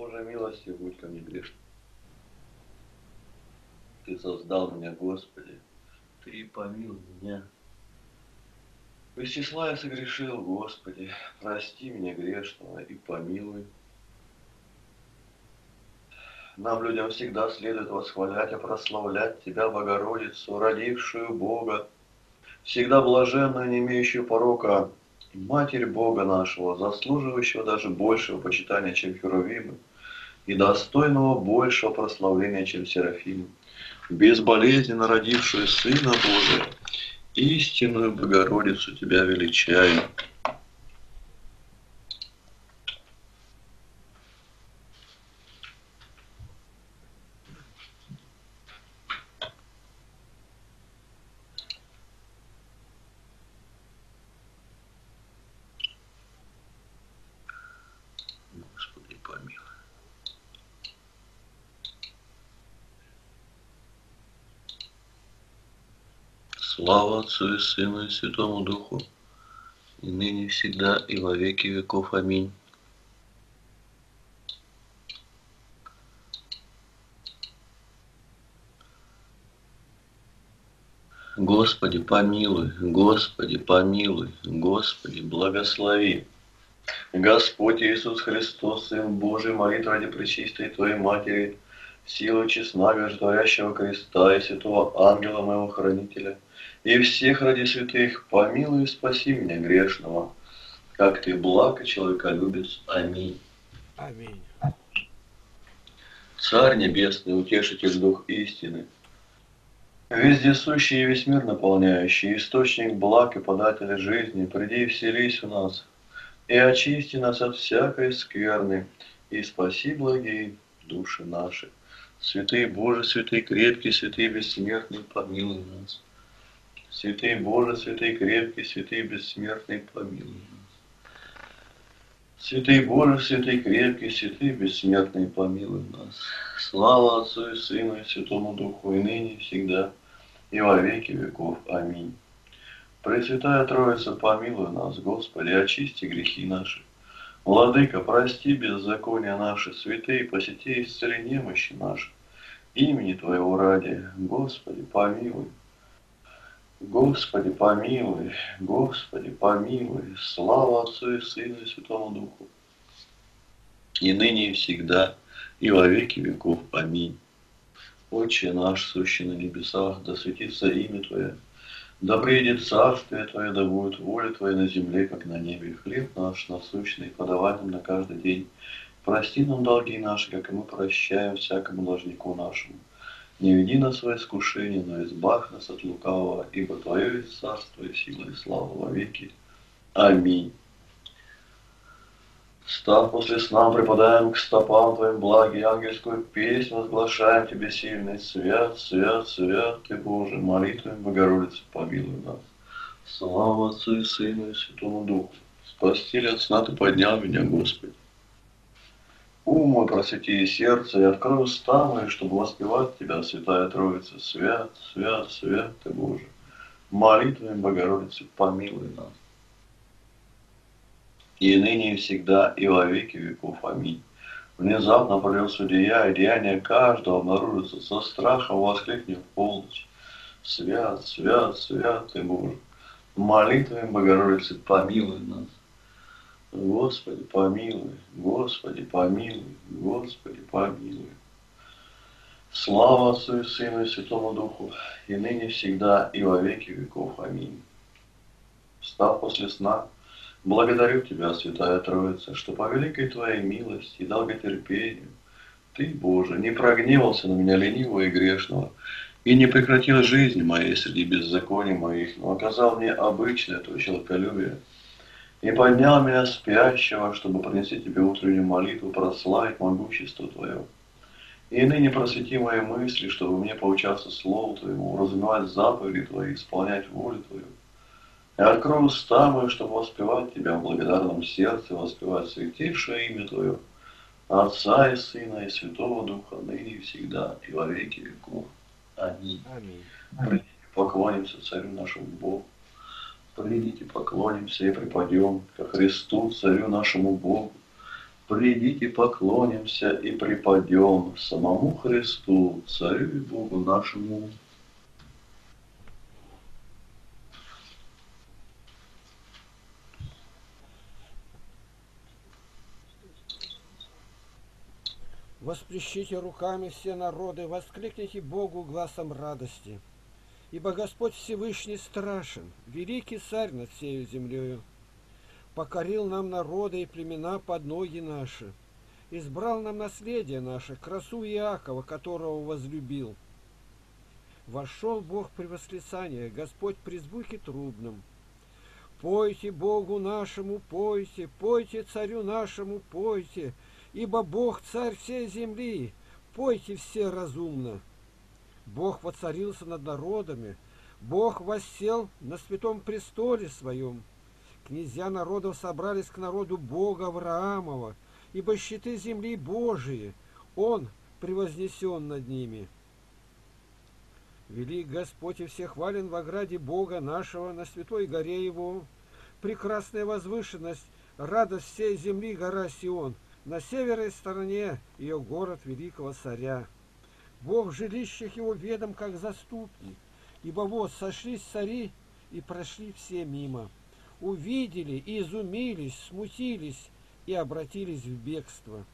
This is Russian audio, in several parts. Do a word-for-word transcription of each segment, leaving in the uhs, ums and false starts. Боже, милостью будь ко мне грешным. Ты создал меня, Господи, Ты помилуй меня. Без числа я согрешил, Господи, прости меня грешного и помилуй. Нам, людям, всегда следует восхвалять и прославлять Тебя, Богородицу, родившую Бога, всегда блаженную, не имеющую порока, Матерь Бога нашего, заслуживающего даже большего почитания, чем Херувимы, и достойного большего прославления, чем Серафимы, безболезненно родившую Сына Божия, истинную Богородицу Тебя величаю. Слава Отцу и Сыну и Святому Духу, и ныне всегда, и во веки веков. Аминь. Господи, помилуй, Господи, помилуй, Господи, благослови. Господь Иисус Христос, Сын Божий, молитва ради Пречистой Твоей Матери, силу честна, творящего креста и святого ангела моего хранителя, и всех ради святых, помилуй и спаси меня грешного, как Ты благ и человеколюбец. Аминь. Аминь. Царь Небесный, утешитель, Дух истины, вездесущий и весь мир наполняющий, источник благ и податель жизни, приди и вселись в нас, и очисти нас от всякой скверны, и спаси благие души наши. Святые Боже, святые крепкие, святые бессмертные, помилуй нас. Святые Боже, святые крепкие, святые бессмертные, помилуй нас. Святые Боже, святые крепкие, святые бессмертные, помилуй нас. Слава Отцу и Сыну и Святому Духу, и ныне, и всегда, и во веки веков. Аминь. Пресвятая Троица, помилуй нас, Господи, очисти грехи наши. Владыка, прости беззакония наши, святые, посети и исцели немощи наши. Имени Твоего ради, Господи, помилуй. Господи, помилуй, Господи, помилуй. Слава Отцу и Сыну и Святому Духу. И ныне, и всегда, и во веки веков. Аминь. Отче наш, сущий на небесах, да светится имя Твое. Да придет царствие Твое, да будет воля Твоя на земле, как на небе. Хлеб наш насущный, подавай нам на каждый день. Прости нам долги наши, как и мы прощаем всякому должнику нашему. Не веди нас во искушение, но избавь нас от лукавого, ибо Твое есть царство, и сила, и слава во веки. Аминь. Став после сна, припадаем к стопам Твоим благи, ангельскую песнь возглашаем Тебе сильный. Свят, свят, свят Ты, Боже, молитвами Богородицы помилуй нас. Слава Отцу и Сыну и Святому Духу. С постели от сна Ты поднял меня, Господи. Ум мой просвети и сердце, и открой уста мои, чтобы воспевать Тебя, Святая Троица. Свят, свят, свят Ты, Боже, молитвами Богородицы помилуй нас. И ныне, и всегда, и во веки веков. Аминь. Внезапно пролил судья, и деяния каждого обнаружится, со страхом воскликнет в полночь. Свят, свят, свят Ты, Боже, молитвами Богородицы помилуй нас. Господи, помилуй, Господи, помилуй, Господи, помилуй. Слава Отцу и Сыну и Святому Духу, и ныне, и всегда, и во веки веков. Аминь. Встав после сна, благодарю Тебя, Святая Троица, что по великой Твоей милости и долготерпению Ты, Боже, не прогневался на меня ленивого и грешного, и не прекратил жизни моей среди беззаконий моих, но оказал мне обычное Твое человеколюбие, и поднял меня спящего, чтобы принести Тебе утреннюю молитву, прославить могущество Твое. И ныне просвети мои мысли, чтобы мне поучаться Слову Твоему, разумевать заповеди Твои, исполнять волю Твою. И открою уста мои, чтобы воспевать Тебя в благодарном сердце, воспевать святейшее имя Твое, Отца и Сына и Святого Духа, ныне и всегда, и во веки веков. Аминь. Аминь. Придите, поклонимся Царю нашему Богу. Придите, поклонимся и преподем ко Христу, Царю нашему Богу. придите, поклонимся и преподем самому Христу, Царю и Богу нашему. Воспрещите руками все народы, воскликните Богу гласом радости. Ибо Господь Всевышний страшен, великий Царь над всею землею. Покорил нам народы и племена под ноги наши. Избрал нам наследие наше, красу Иакова, которого возлюбил. Вошел Бог при восклицании, Господь при звуке трубном. Пойте Богу нашему, пойте, пойте Царю нашему, пойте. Ибо Бог Царь всей земли, пойте все разумно. Бог воцарился над народами, Бог воссел на святом престоле своем. Князья народов собрались к народу Бога Авраамова, ибо щиты земли Божии, Он превознесен над ними. Велик Господь и всехвален в ограде Бога нашего на святой горе Его. Прекрасная возвышенность, радость всей земли гора Сион. На северной стороне ее город великого царя. Бог в жилищах его ведом, как заступник, ибо вот сошлись цари и прошли все мимо. Увидели и изумились, смутились и обратились в бегство.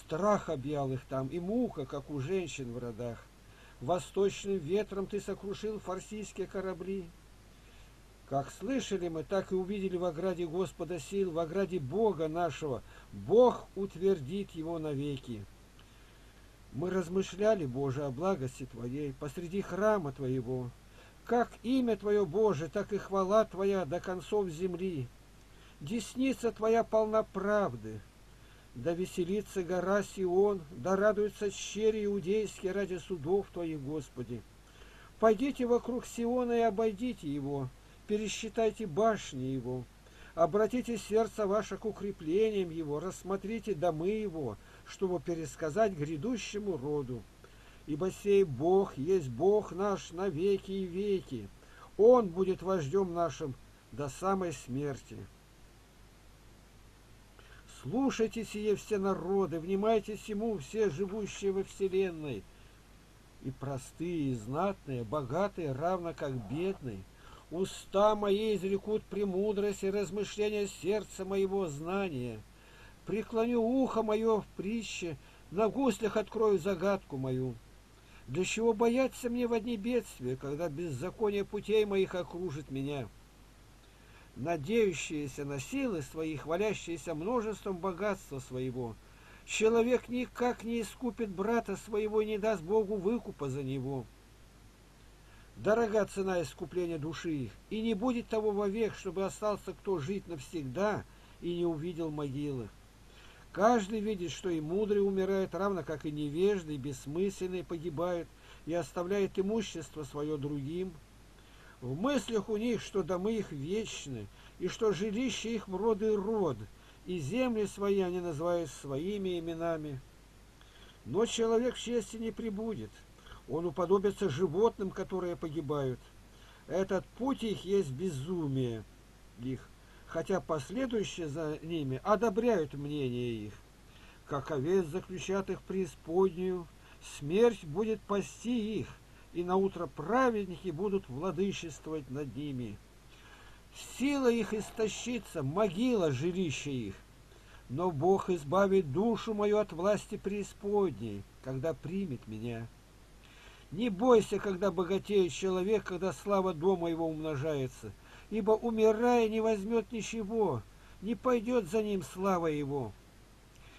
Страх объял их там и мука, как у женщин в родах. Восточным ветром ты сокрушил фарсийские корабли. Как слышали мы, так и увидели в ограде Господа сил, в ограде Бога нашего. Бог утвердит его навеки. Мы размышляли, Боже, о благости Твоей посреди храма Твоего. Как имя Твое, Боже, так и хвала Твоя до концов земли. Десница Твоя полна правды. Да веселится гора Сион, да радуются щери иудейские ради судов Твоих, Господи. Пойдите вокруг Сиона и обойдите его. Пересчитайте башни его, обратите сердце ваше к укреплениям его, рассмотрите домы его, чтобы пересказать грядущему роду. Ибо сей Бог есть Бог наш на веки и веки, Он будет вождем нашим до самой смерти. Слушайте сие все народы, внимайте сему все живущие во вселенной, и простые, и знатные, богатые, равно как бедные. Уста мои изрекут премудрость и размышления сердца моего знания. Преклоню ухо мое в притче, на гуслях открою загадку мою. Для чего бояться мне в одни бедствия, когда беззаконие путей моих окружит меня? Надеющиеся на силы свои, хвалящиеся множеством богатства своего, человек никак не искупит брата своего и не даст Богу выкупа за него. Дорога цена искупления души их, и не будет того вовек, чтобы остался кто жить навсегда и не увидел могилы. Каждый видит, что и мудрый умирает, равно как и невежды, и бессмысленные погибают, и оставляет имущество свое другим. В мыслях у них, что домы их вечны, и что жилище их в род и род, и земли свои они называют своими именами. Но человек в чести не пребудет. Он уподобится животным, которые погибают. Этот путь их есть безумие их, хотя последующие за ними одобряют мнение их. Как овец заключат их в преисподнюю, смерть будет пасти их, и наутро праведники будут владычествовать над ними. Сила их истощится, могила жилища их. Но Бог избавит душу мою от власти преисподней, когда примет меня. Не бойся, когда богатеет человек, когда слава дома его умножается, ибо, умирая, не возьмет ничего, не пойдет за ним слава его.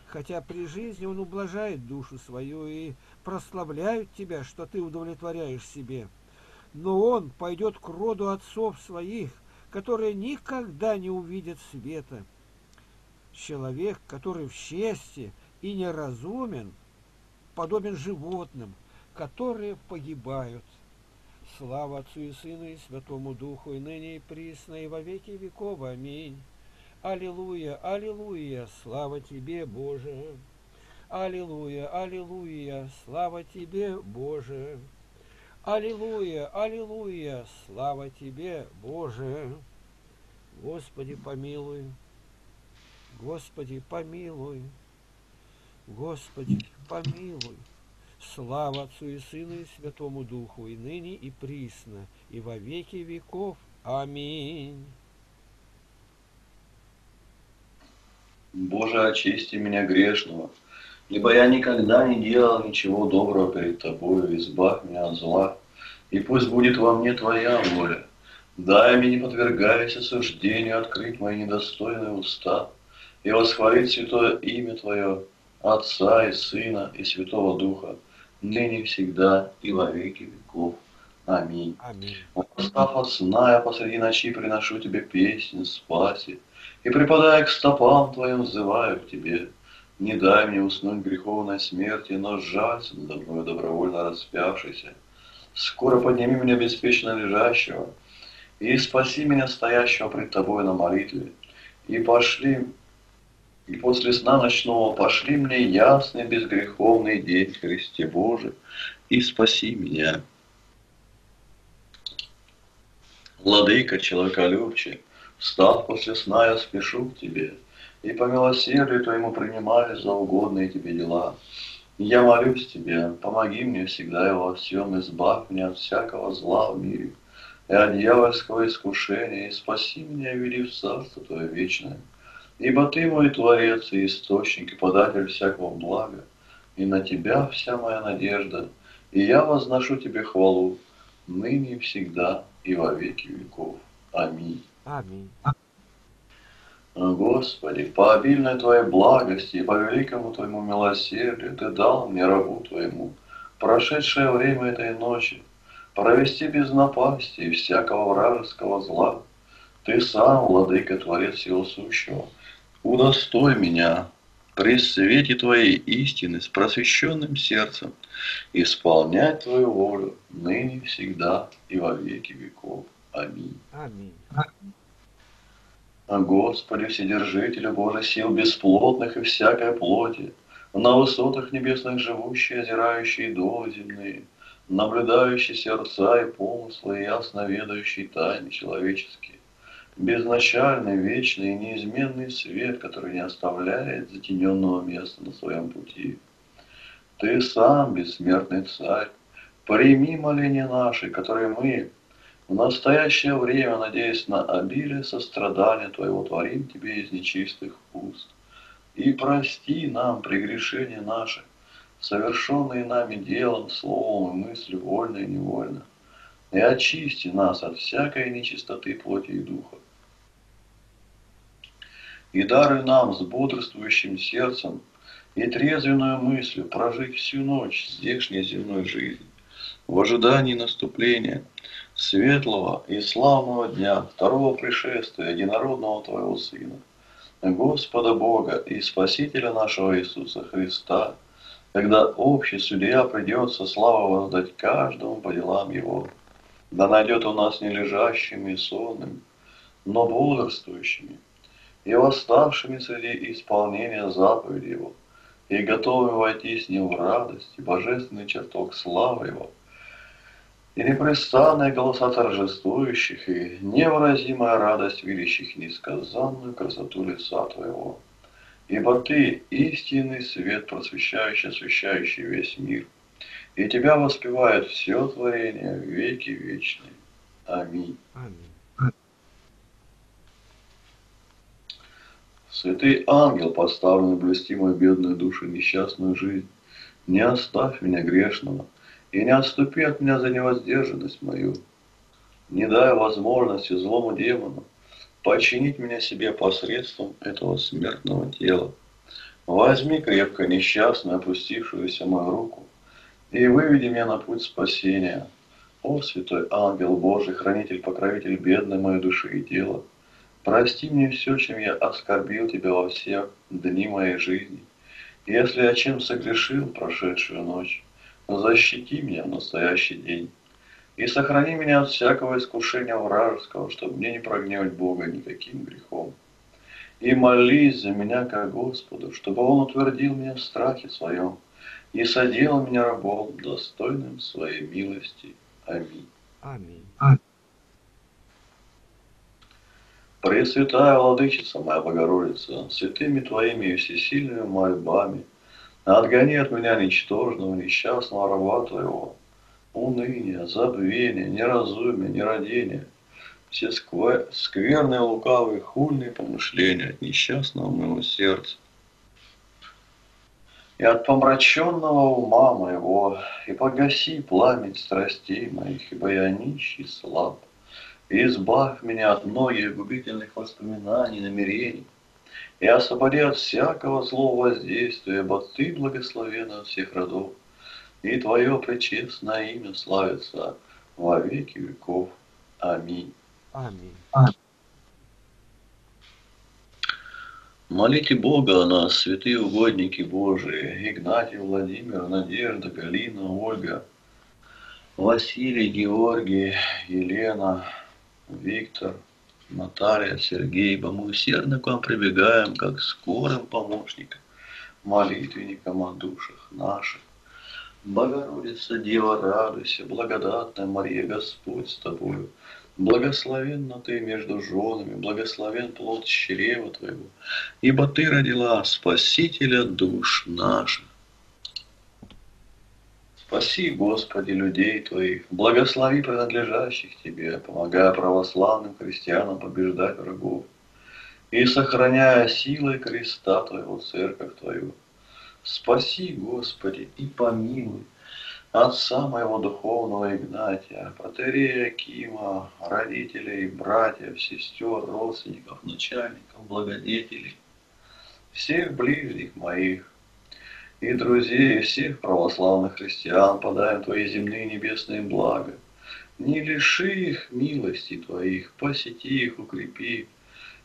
Хотя при жизни он ублажает душу свою и прославляют тебя, что ты удовлетворяешь себе, но он пойдет к роду отцов своих, которые никогда не увидят света. Человек, который в чести и неразумен, подобен животным, которые погибают. Слава Отцу и Сыну и Святому Духу, и ныне и присно, и во веки веков. Аминь. Аллилуйя, аллилуйя, слава Тебе, Боже. Аллилуйя, аллилуйя, слава Тебе, Боже. Аллилуйя, аллилуйя, слава Тебе, Боже. Господи, помилуй. Господи, помилуй, Господи, помилуй. Слава Отцу и Сыну и Святому Духу, и ныне, и присно, и во веки веков. Аминь. Боже, очисти меня грешного, ибо я никогда не делал ничего доброго перед Тобою, избавь меня от зла, и пусть будет во мне Твоя воля. Дай мне, не подвергаясь осуждению, открыть мои недостойные уста и восхвалить святое имя Твое, Отца и Сына и Святого Духа, ныне, всегда и во веки веков. Аминь. Аминь. Восстав от сна, я посреди ночи приношу Тебе песнь спаси, и, припадая к стопам Твоим, взываю к Тебе. Не дай мне уснуть греховной смерти, но сжалься надо мною добровольно распявшийся. Скоро подними меня беспечно лежащего, и спаси меня стоящего пред Тобой на молитве. И пошли, и после сна ночного пошли мне ясный безгреховный день, Христе Божий, и спаси меня. Владыка человеколюбче, встав после сна, я спешу к Тебе, и по милосердию Твоему принимаю за угодные Тебе дела. Я молюсь Тебе, помоги мне всегда и во всем, избавь меня от всякого зла в мире и от дьявольского искушения, и спаси меня, вели в Царство Твое вечное. Ибо Ты мой Творец и источник, и податель всякого блага, и на Тебя вся моя надежда, и я возношу Тебе хвалу, ныне и всегда, и во веки веков. Аминь. Аминь. Господи, по обильной Твоей благости и по великому Твоему милосердию Ты дал мне, рабу Твоему, прошедшее время этой ночи, провести без напасти и всякого вражеского зла. Ты сам, Владыка, Творец всего сущего, удостой меня при свете Твоей истины с просвещенным сердцем исполнять Твою волю ныне, всегда и во веки веков. Аминь. Аминь. Господи, Вседержителю Божий сил бесплотных и всякой плоти, на высотах небесных живущие, озирающие довы земные, наблюдающие сердца и помыслы, и ясно ведающие тайны человеческие, безначальный, вечный и неизменный свет, который не оставляет затененного места на своем пути. Ты сам, бессмертный Царь, прими моления наши, которые мы в настоящее время, надеясь на обилие сострадания Твоего, творим Тебе из нечистых уст. И прости нам прегрешения наши, совершенные нами делом, словом и мыслью, вольно и невольно. И очисти нас от всякой нечистоты плоти и духа. И даруй нам с бодрствующим сердцем и трезвенную мыслью прожить всю ночь здешней земной жизни в ожидании наступления светлого и славного дня второго пришествия единородного Твоего Сына, Господа Бога и Спасителя нашего Иисуса Христа, когда общий судья придется славу воздать каждому по делам его. Да найдет у нас не лежащими и сонными, но бодрствующими и восставшими среди исполнения заповеди Его, и готовыми войти с Ним в радость и божественный чертог славы Его, и непрестанные голоса торжествующих, и невыразимая радость видящих несказанную красоту лица Твоего. Ибо Ты – истинный свет, просвещающий, освещающий весь мир. И Тебя воспевает все творение в веки вечные. Аминь. Аминь. Святый ангел, поставленный блести мою бедную душу несчастную жизнь, не оставь меня грешного и не отступи от меня за невоздержанность мою. Не дай возможности злому демону подчинить меня себе посредством этого смертного тела. Возьми крепко несчастную, опустившуюся мою руку, и выведи меня на путь спасения. О, святой ангел Божий, хранитель, покровитель бедной моей души и тела, прости мне все, чем я оскорбил Тебя во все дни моей жизни. Если я чем согрешил прошедшую ночь, защити меня в настоящий день. И сохрани меня от всякого искушения вражеского, чтобы мне не прогневать Бога никаким грехом. И молись за меня ко Господу, чтобы Он утвердил меня в страхе Своем и соделал меня рабом, достойным Своей милости. Аминь. Аминь. Пресвятая Владычица моя Богородица, святыми Твоими и всесильными мольбами, отгони от меня ничтожного, несчастного раба Твоего, уныние, забвение, неразумие, нерадение, все сквер... скверные, лукавые, хульные помышления от несчастного моего сердца и от помраченного ума моего, и погаси пламень страстей моих, ибо я нищий, слаб, и избавь меня от многих губительных воспоминаний, намерений, и освободи от всякого злого воздействия, ибо Ты благословен от всех родов, и Твое пречестное имя славится во веки веков. Аминь. Аминь. Аминь. Молите Бога о нас, святые угодники Божии, Игнатий, Владимир, Надежда, Галина, Ольга, Василий, Георгий, Елена, Виктор, Наталья, Сергей, ибо мы усердно к вам прибегаем, как скорым помощникам, молитвенникам о душах наших. Богородица, Дева, радуйся, благодатная Мария, Господь с тобою. Благословенна ты между женами, благословен плод чрева твоего, ибо ты родила Спасителя душ наших. Спаси, Господи, людей твоих, благослови принадлежащих тебе, помогая православным христианам побеждать врагов, и сохраняя силой креста твоего, церковь твою. Спаси, Господи, и помилуй отца моего духовного Игнатия, протоиерея Акима, родителей, братьев, сестер, родственников, начальников, благодетелей, всех ближних моих и друзей, и всех православных христиан, подаем Твои земные и небесные блага. Не лиши их милости Твоих, посети их, укрепи.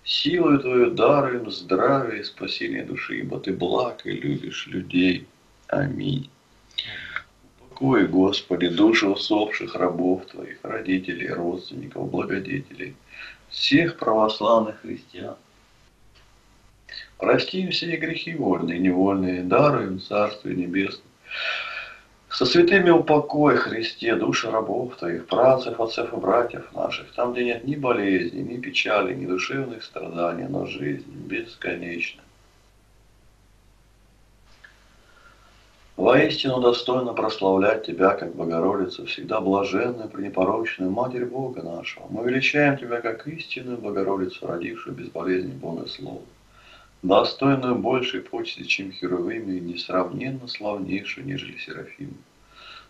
Силою Твою дар им здравие и спасение души, ибо Ты благ и любишь людей. Аминь. Упокой, Господи, души усопших рабов Твоих, родителей, родственников, благодетелей, всех православных христиан. Прости им все грехи вольные и невольные, даруй им Царствие Небесное. Со святыми упокой, Христе, души рабов Твоих, працев, отцев и братьев наших, там, где нет ни болезни, ни печали, ни душевных страданий, но жизнь бесконечна. Воистину достойно прославлять Тебя, как Богородицу, всегда блаженную, пренепорочную Матерь Бога нашего. Мы величаем Тебя, как истинную Богородицу, родившую без болезни Бога Слова, достойную большей почести, чем херувимы, и несравненно славнейшую, нежели серафимы.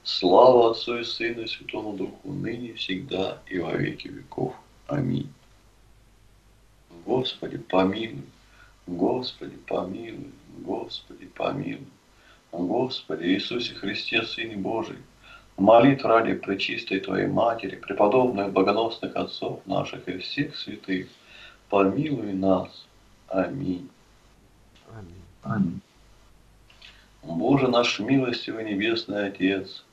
Слава Отцу и Сыну и Святому Духу, ныне, всегда и во веки веков. Аминь. Господи, помилуй, Господи, помилуй, Господи, помилуй. Господи Иисусе Христе, Сыне Божий, молитв ради пречистой Твоей Матери, преподобных богоносных отцов наших и всех святых, помилуй нас. Аминь. Аминь. Аминь. Боже наш милостивый Небесный Отец,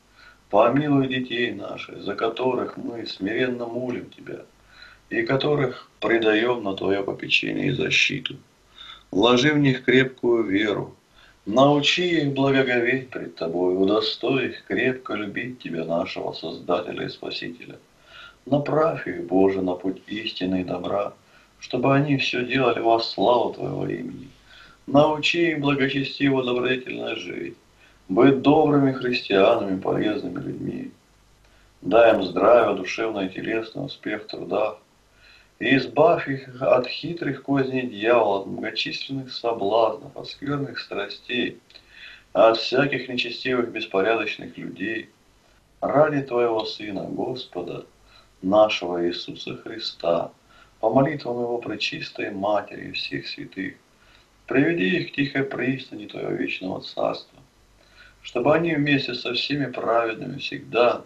помилуй детей наших, за которых мы смиренно молим Тебя, и которых предаем на Твое попечение и защиту. Вложи в них крепкую веру, научи их благоговеть пред Тобой, удостой их крепко любить Тебя, нашего Создателя и Спасителя. Направь их, Боже, на путь истины и добра, чтобы они все делали во славу Твоего имени. Научи их благочестиво добродетельно жить, быть добрыми христианами, полезными людьми. Дай им здравие, душевное и телесное, успех в трудах, и избавь их от хитрых козней дьявола, от многочисленных соблазнов, от скверных страстей, от всяких нечестивых, беспорядочных людей. Ради Твоего Сына, Господа нашего Иисуса Христа, по молитвам Его Пречистой Матери и всех святых, приведи их к тихой пристани Твоего вечного Царства, чтобы они вместе со всеми праведными всегда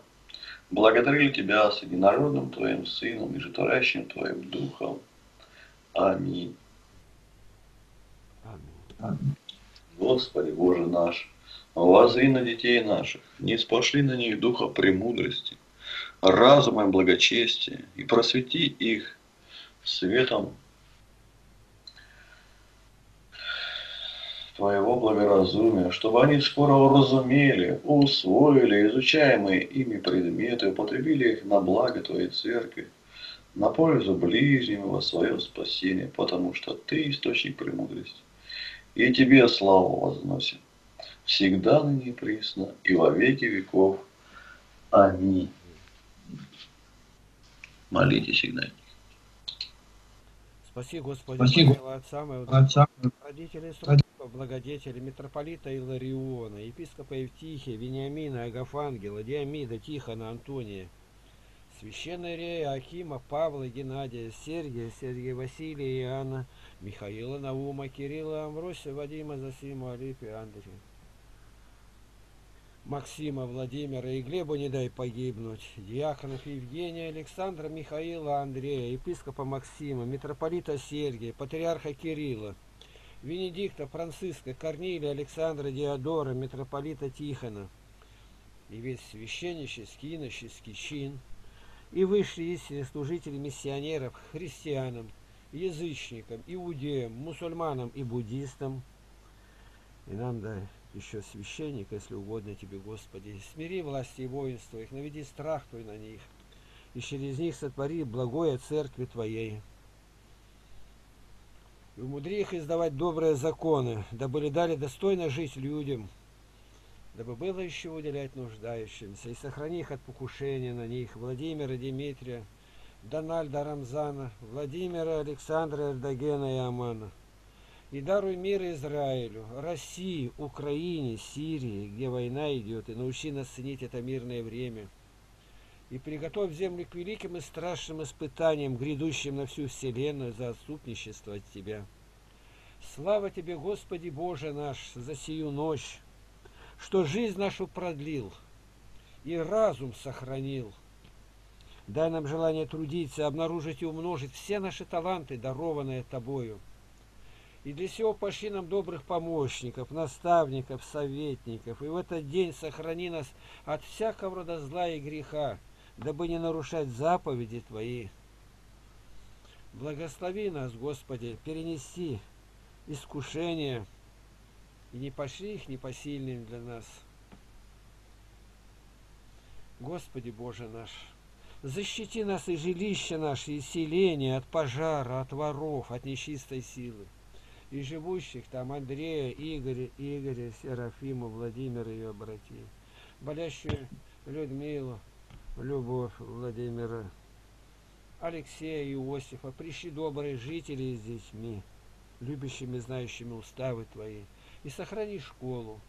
благодарили Тебя с единородным Твоим Сыном и житворящим Твоим Духом. Аминь. Аминь. Господи, Боже наш, воззри на детей наших, не спошли на них духа премудрости, разума и благочестия, и просвети их светом Твоего благоразумия, чтобы они скоро уразумели, усвоили изучаемые ими предметы, употребили их на благо Твоей Церкви, на пользу ближнего, свое спасение, потому что ты источник премудрости. И тебе славу возносим, всегда, ныне и присно, и во веки веков. Аминь. Молитесь, Игнатий. Спаси, Господи, Бога Отца моего, Отца, родителей сроков, благодетелей, митрополита Илариона, епископа Евтихия, Вениамина, Агафангела, Диамида, Тихона, Антония, священной Рея, Акима, Павла, Геннадия, Сергия, Сергия, Василия, Иоанна, Михаила, Наума, Кирилла, Амросия, Вадима, Зосима, Алипия, Андрея, Максима, Владимира и Глебу не дай погибнуть, диаконов Евгения, Александра, Михаила, Андрея, епископа Максима, митрополита Сергия, патриарха Кирилла, Венедикта, Франциска, Корнилия, Александра, Диодора, митрополита Тихона, и весь священнический, иноческий чин, и высшие истинные служители миссионеров, христианам, язычникам, иудеям, мусульманам и буддистам, и нам дай еще священник, если угодно тебе, Господи. Смири власти и воинство их, наведи страх Твой на них, и через них сотвори благое церкви Твоей. И умудри их издавать добрые законы, дабы ли дали достойно жить людям, дабы было еще уделять нуждающимся, и сохрани их от покушения на них. Владимира, Дмитрия, Дональда, Рамзана, Владимира, Александра, Эрдогена и Амана. И даруй мир Израилю, России, Украине, Сирии, где война идет, и научи нас ценить это мирное время. И приготовь землю к великим и страшным испытаниям, грядущим на всю вселенную за отступничество от Тебя. Слава Тебе, Господи Боже наш, за сию ночь, что жизнь нашу продлил и разум сохранил. Дай нам желание трудиться, обнаружить и умножить все наши таланты, дарованные Тобою. И для сего пошли нам добрых помощников, наставников, советников. И в этот день сохрани нас от всякого рода зла и греха, дабы не нарушать заповеди Твои. Благослови нас, Господи, перенеси искушения, и не пошли их непосильным для нас. Господи Боже наш, защити нас и жилище наше, и селение от пожара, от воров, от нечистой силы. И живущих там Андрея, Игоря, Игоря, Серафима, Владимира и ее братьев, болящую Людмилу, Любовь Владимира, Алексея, Иосифа, прищи добрые жители с детьми, любящими, знающими уставы Твои, и сохрани школу.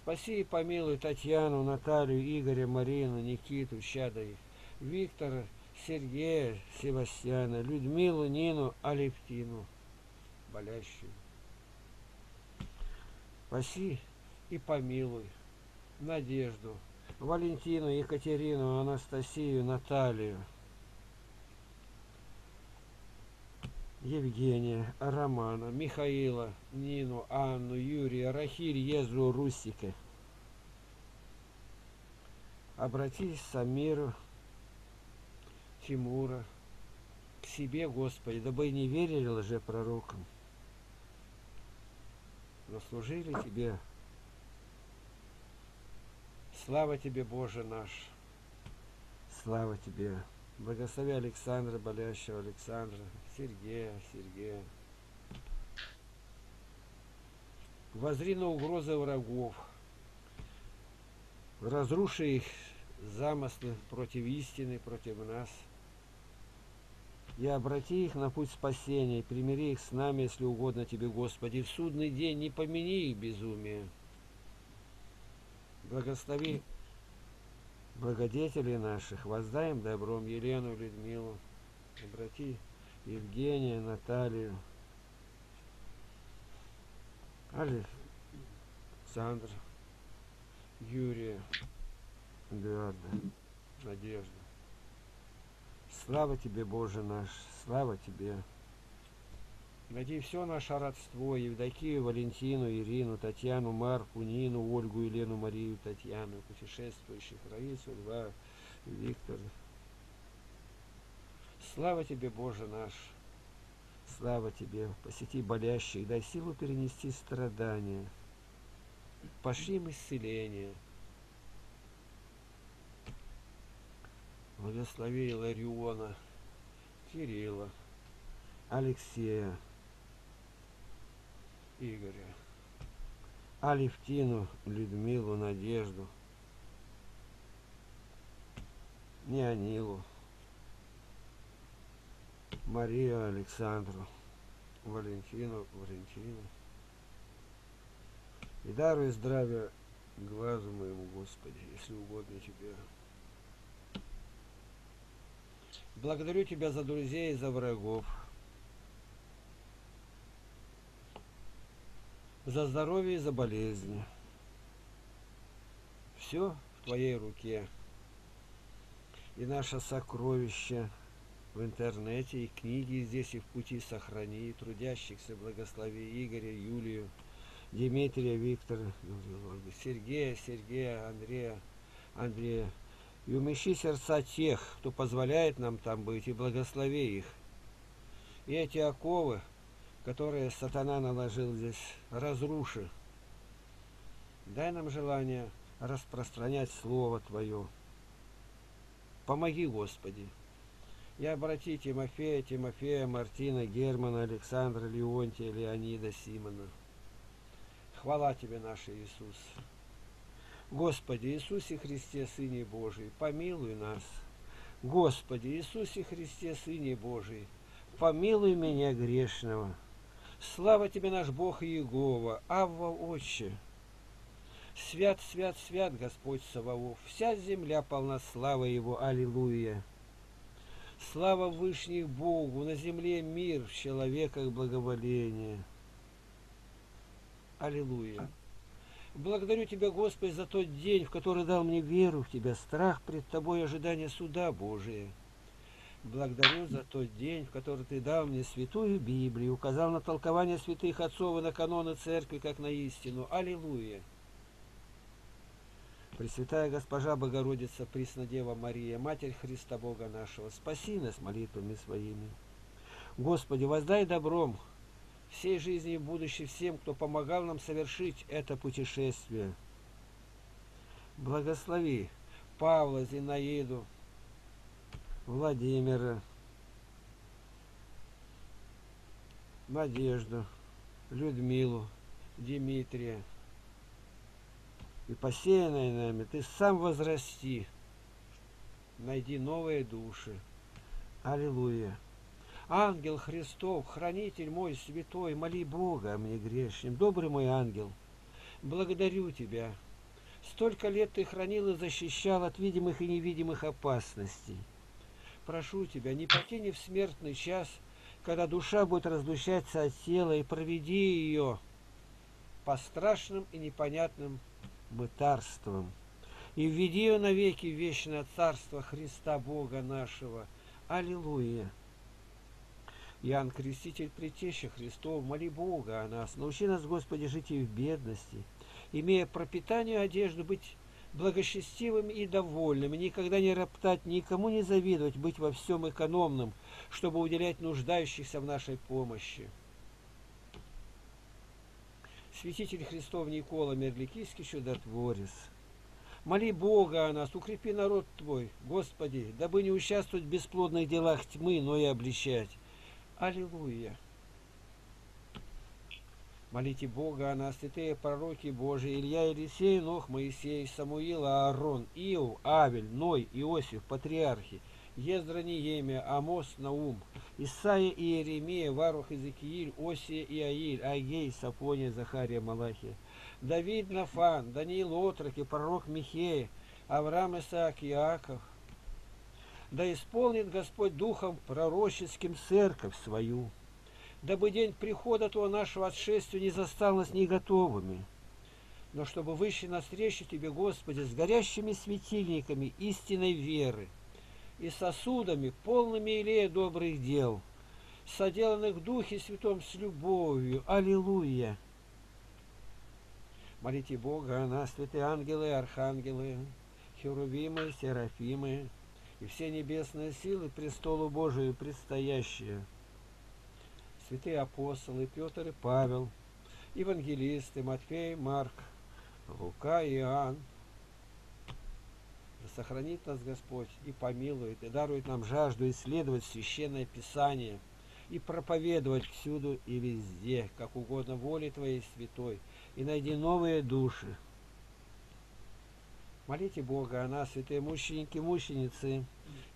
Спаси и помилуй Татьяну, Наталью, Игоря, Марину, Никиту, чада их, Виктора, Сергея, Себастьяна, Людмилу, Нину, Алевтину, болящую. Спаси и помилуй Надежду, Валентину, Екатерину, Анастасию, Наталию, Евгения, Романа, Михаила, Нину, Анну, Юрия, Рахиль, Езру, Русика. Обратись к Самиру, Тимура, к себе, Господи, дабы не верили лжепророкам, но служили Тебе. Слава Тебе, Боже наш! Слава Тебе! Благослови Александра, болящего Александра, Сергея, Сергея. Возри на угрозы врагов, разруши их замыслы против истины, против нас. И обрати их на путь спасения, и примири их с нами, если угодно Тебе, Господи. В судный день не помяни их безумие. Благослови благодетелей наших, воздаем добром Елену, Людмилу, обрати Евгения, Наталию, Александра, Юрия, Эдуарда, Надежду. Слава Тебе, Боже наш, слава Тебе. Найди все наше родство, Евдокию, Валентину, Ирину, Татьяну, Марку, Нину, Ольгу, Елену, Марию, Татьяну, путешествующих, Раису, Льва, Виктора. Слава Тебе, Боже наш, слава Тебе. Посети болящих, дай силу перенести страдания, пошли им исцеление. Благослови Илариона, Кирилла, Алексея, Игоря, Алевтину, Людмилу, Надежду, Неонилу, Марию, Александру, Валентину, Валентину. И даруй здравия глазу моему, Господи, если угодно Тебе. Благодарю Тебя за друзей и за врагов, за здоровье и за болезни. Все в Твоей руке. И наше сокровище в интернете, и книги здесь, и в пути сохрани, и трудящихся благослови. Игоря, Юлию, Дмитрия, Виктора, Сергея, Сергея, Андрея, Андрея. И умещи сердца тех, кто позволяет нам там быть, и благослови их. И эти оковы, которые сатана наложил здесь, разруши. Дай нам желание распространять Слово Твое. Помоги, Господи. И обрати Тимофея, Тимофея, Мартина, Германа, Александра, Леонтия, Леонида, Симона. Хвала Тебе, наш Иисус. Господи Иисусе Христе, Сыне Божий, помилуй нас. Господи Иисусе Христе, Сыне Божий, помилуй меня грешного. Слава Тебе, наш Бог Иегова, Авва Отче. Свят, свят, свят Господь Саваоф, вся земля полна славы Его, аллилуйя. Слава Вышних Богу, на земле мир, в человеках благоволение. Аллилуйя. Благодарю Тебя, Господи, за тот день, в который дал мне веру в Тебя, страх пред Тобой, ожидание суда Божия. Благодарю за тот день, в который Ты дал мне святую Библию, указал на толкование святых отцов и на каноны церкви, как на истину. Аллилуйя. Пресвятая Госпожа Богородица, Преснодева Мария, Матерь Христа Бога нашего, спаси нас молитвами своими. Господи, воздай добром всей жизни и будущей всем, кто помогал нам совершить это путешествие. Благослови Павла, Зинаиду, Владимира, Надежду, Людмилу, Дмитрия. И посеянное нами Ты сам возрасти, найди новые души. Аллилуйя. Ангел Христов, хранитель мой святой, моли Бога о мне грешным. Добрый мой ангел, благодарю Тебя. Столько лет Ты хранил и защищал от видимых и невидимых опасностей. Прошу Тебя, не покинь в смертный час, когда душа будет разлучаться от тела, и проведи ее по страшным и непонятным мытарством. И введи ее навеки в вечное царство Христа Бога нашего. Аллилуйя. Иоанн Креститель, Претеща Христов, моли Бога о нас. Научи нас, Господи, жить и в бедности, имея пропитание, одежду, быть благочестивым и довольным, никогда не роптать, никому не завидовать, быть во всем экономным, чтобы уделять нуждающихся в нашей помощи. Святитель Христов Никола Мерликийский чудотворец, моли Бога о нас, укрепи народ Твой, Господи, дабы не участвовать в бесплодных делах тьмы, но и обличать. Аллилуйя! Молите Бога о нас, святые пророки Божии, Илья, Елисей, Нох, Моисей, Самуил, Аарон, Иов, Авель, Ной, Иосиф, патриархи, Ездра, Неемия, Амос, Наум, Исаия, Иеремия, Варух, Иезекииль, Осия, Иаиль, Агей, Сафония, Захария, Малахия, Давид, Нафан, Даниил, Отроки, пророк Михея, Авраам, Исаак, Иаков. Да исполнит Господь Духом пророческим церковь свою, дабы день прихода Твоего нашего отшествия не застал нас неготовыми, но чтобы выше навстречу Тебе, Господи, с горящими светильниками истинной веры и сосудами, полными елея добрых дел, соделанных в Духе Святом с любовью. Аллилуйя! Молите Бога о нас, святые ангелы, архангелы, херувимы, серафимы, и все небесные силы престолу Божию предстоящие, святые апостолы Петр и Павел, евангелисты Матфей, Марк, Лука, Иоанн, Да сохранит нас Господь и помилует, и дарует нам жажду исследовать Священное Писание и проповедовать всюду и везде, как угодно воле Твоей святой, и найди новые души. Молите Бога о нас, святые мученики, мученицы,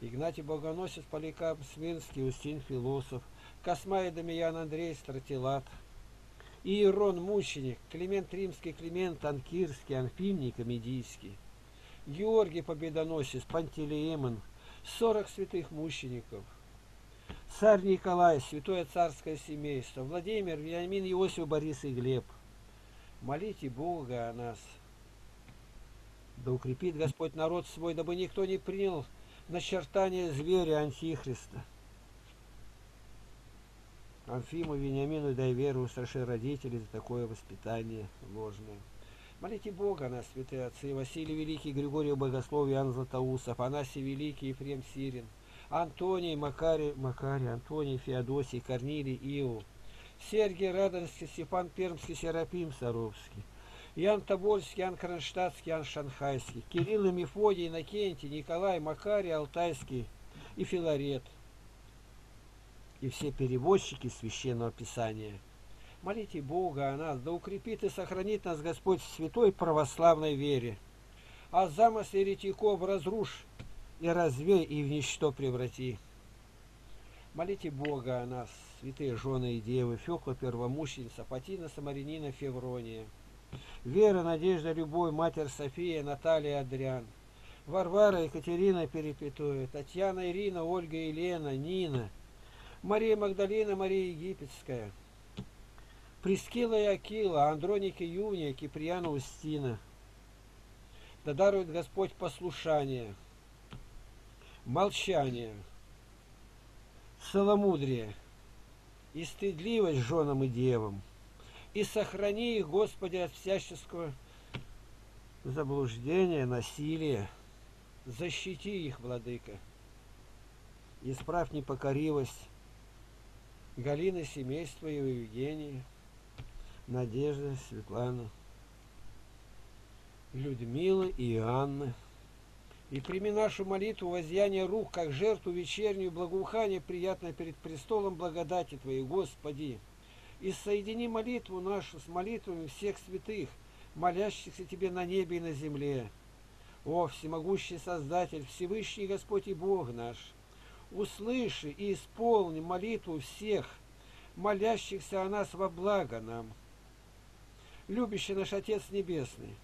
Игнатий Богоносец, Поликарп Смирский, Устин Философ, Космай Дамиян Андрей Стратилат, Иерон Мученик, Климент Римский, Климент Анкирский, Анфимний Комедийский, Георгий Победоносец, Пантелеимон, сорок святых мучеников, царь Николай, святое царское семейство, Владимир, Вениамин, Иосиф, Борис и Глеб. Молите Бога о нас. Да укрепит Господь народ свой, дабы никто не принял начертание зверя Антихриста. Анфиму, Вениамину, дай веру, устраши родителей за такое воспитание ложное. Молите Бога нас, святые отцы, Василий Великий, Григорий Богослов, Иоанн Златоуст, Афанасий Великий, Ефрем Сирин, Антоний, Макарий, Макарий, Антоний, Феодосий, Корнилий, Иов, Сергий Радонский, Степан Пермский, Серафим Саровский, Ян Тобольский, Ян Кронштадтский, Ян Шанхайский, Кирилл и Мефодий, Иннокентий, Николай, Макарий, Алтайский и Филарет. И все переводчики Священного Писания. Молите Бога о нас, да укрепит и сохранит нас Господь в святой православной вере. А замысл еретиков разрушь и развей, и в ничто преврати. Молите Бога о нас, святые жены и девы, Фёкла Первомученица, Патина Самарянина Феврония, Вера, Надежда, Любовь, Матерь София, Наталья, Адриан, Варвара, Екатерина Перепетуя, Татьяна, Ирина, Ольга, Елена, Нина, Мария Магдалина, Мария Египетская, Прескила и Акила, Андроники, Юния, Киприяна, Устина. Да дарует Господь послушание, молчание, целомудрие и стыдливость женам и девам, и сохрани их, Господи, от всяческого заблуждения, насилия. Защити их, Владыка, исправь непокоривость Галины, семейства и Евгении, Надежды, Светланы, Людмилы и Анны. И прими нашу молитву воззяние рук, как жертву вечернюю, благоухание приятное перед престолом благодати Твоей, Господи. И соедини молитву нашу с молитвами всех святых, молящихся Тебе на небе и на земле. О, всемогущий Создатель, Всевышний Господь и Бог наш, услыши и исполни молитву всех, молящихся о нас во благо нам. Любящий наш Отец Небесный,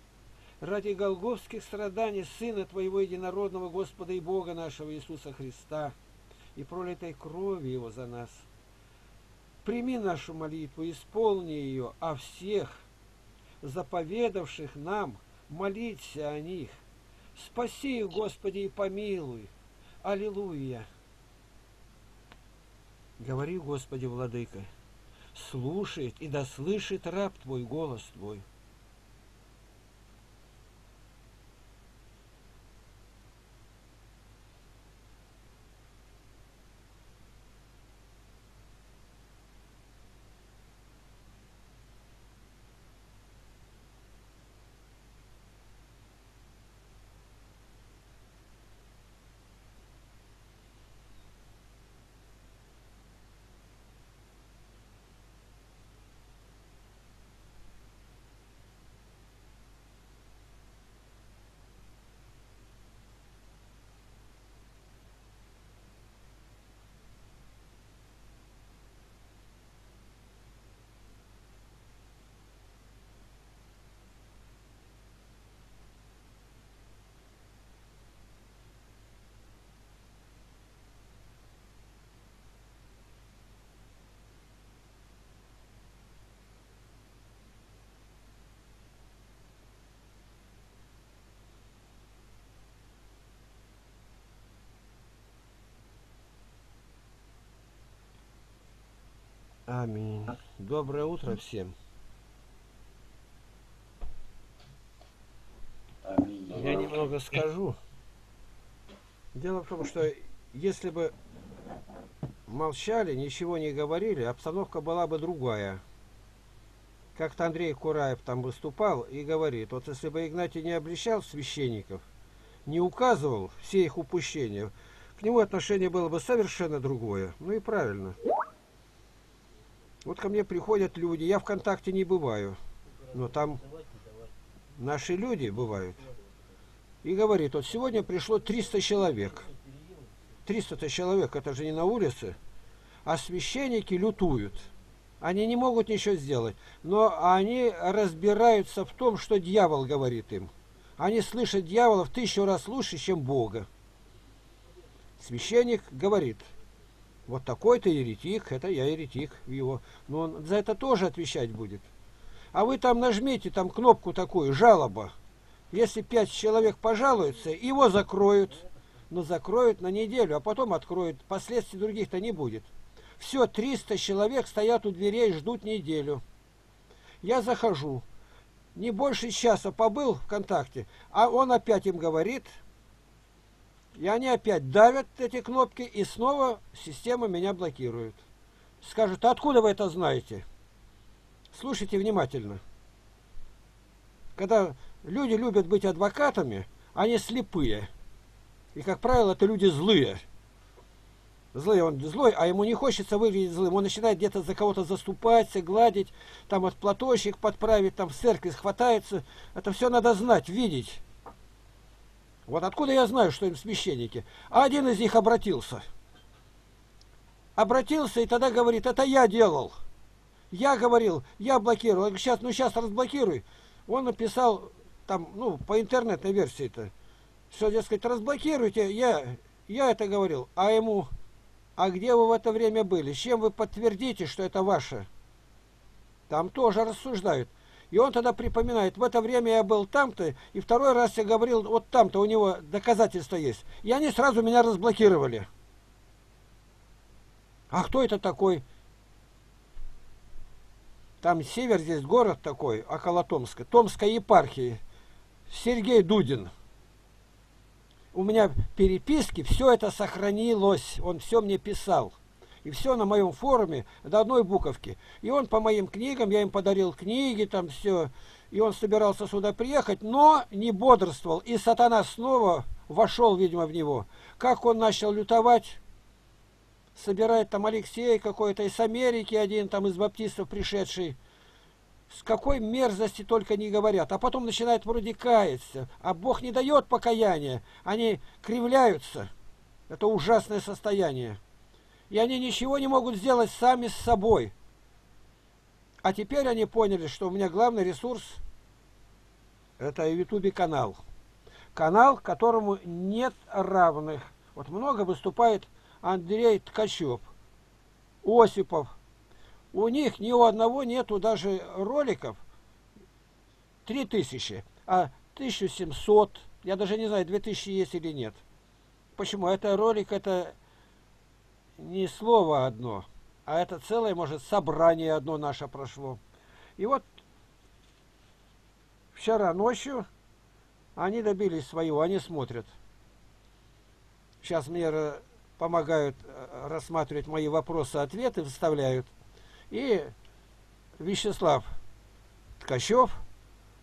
ради голгофских страданий Сына Твоего Единородного Господа и Бога нашего Иисуса Христа и пролитой крови Его за нас, прими нашу молитву, исполни ее, а всех, заповедавших нам, молиться о них. Спаси их, Господи, и помилуй. Аллилуйя! Говори, Господи, Владыка, слушает и дослышит раб Твой голос Твой. Аминь. Доброе утро всем. Аминь. Я немного скажу. Дело в том, что если бы молчали, ничего не говорили, обстановка была бы другая. Как-то Андрей Кураев там выступал и говорит, вот если бы Игнатий не обличал священников, не указывал все их упущения, к нему отношение было бы совершенно другое. Ну и правильно. Вот ко мне приходят люди, я ВКонтакте не бываю, но там наши люди бывают. И говорит, вот сегодня пришло триста человек. триста-то человек, это же не на улице. А священники лютуют. Они не могут ничего сделать. Но они разбираются в том, что дьявол говорит им. Они слышат дьявола в тысячу раз лучше, чем Бога. Священник говорит, вот такой-то еретик, это я еретик его. Но он за это тоже отвечать будет. А вы там нажмите там кнопку такую, жалоба. Если пять человек пожалуются, его закроют. Но закроют на неделю, а потом откроют. Последствий других-то не будет. Все, триста человек стоят у дверей, ждут неделю. Я захожу. Не больше часа побыл ВКонтакте, а он опять им говорит. И они опять давят эти кнопки, и снова система меня блокирует. Скажут, а откуда вы это знаете? Слушайте внимательно. Когда люди любят быть адвокатами, они слепые. И, как правило, это люди злые. Злой он злой, а ему не хочется выглядеть злым. Он начинает где-то за кого-то заступаться, гладить, там от платочек подправить, там в церкви схватается. Это все надо знать, видеть. Вот откуда я знаю, что им священники? А один из них обратился. Обратился и тогда говорит, это я делал. Я говорил, я блокирую. Он говорит, сейчас, ну сейчас разблокируй. Он написал, там, ну, по интернетной версии-то, все, дескать, разблокируйте, я, я это говорил. А ему... А где вы в это время были? С чем вы подтвердите, что это ваше? Там тоже рассуждают. И он тогда припоминает, в это время я был там-то, и второй раз я говорил, вот там-то у него доказательства есть. И они сразу меня разблокировали. А кто это такой? Там север, здесь город такой, около Томска, Томской епархии. Сергей Дудин. У меня переписки, все это сохранилось. Он все мне писал. И все на моем форуме до одной буковки. И он по моим книгам, я им подарил книги, там все. И он собирался сюда приехать, но не бодрствовал. И сатана снова вошел, видимо, в него. Как он начал лютовать, собирает там Алексей какой-то из Америки один, там из баптистов пришедший. С какой мерзости только не говорят. А потом начинает вроде каяться. А Бог не дает покаяния. Они кривляются. Это ужасное состояние. И они ничего не могут сделать сами с собой. А теперь они поняли, что у меня главный ресурс — это YouTube канал. Канал, которому нет равных. Вот много выступает Андрей Ткачев, Осипов. У них ни у одного нету даже роликов три тысячи, а тысяча семьсот, я даже не знаю, две тысячи есть или нет. Почему? Это ролик, это не слово одно, а это целое, может, собрание одно наше прошло. И вот вчера ночью они добились своего, они смотрят. Сейчас мне помогают рассматривать мои вопросы, ответы вставляют. И Вячеслав Ткачев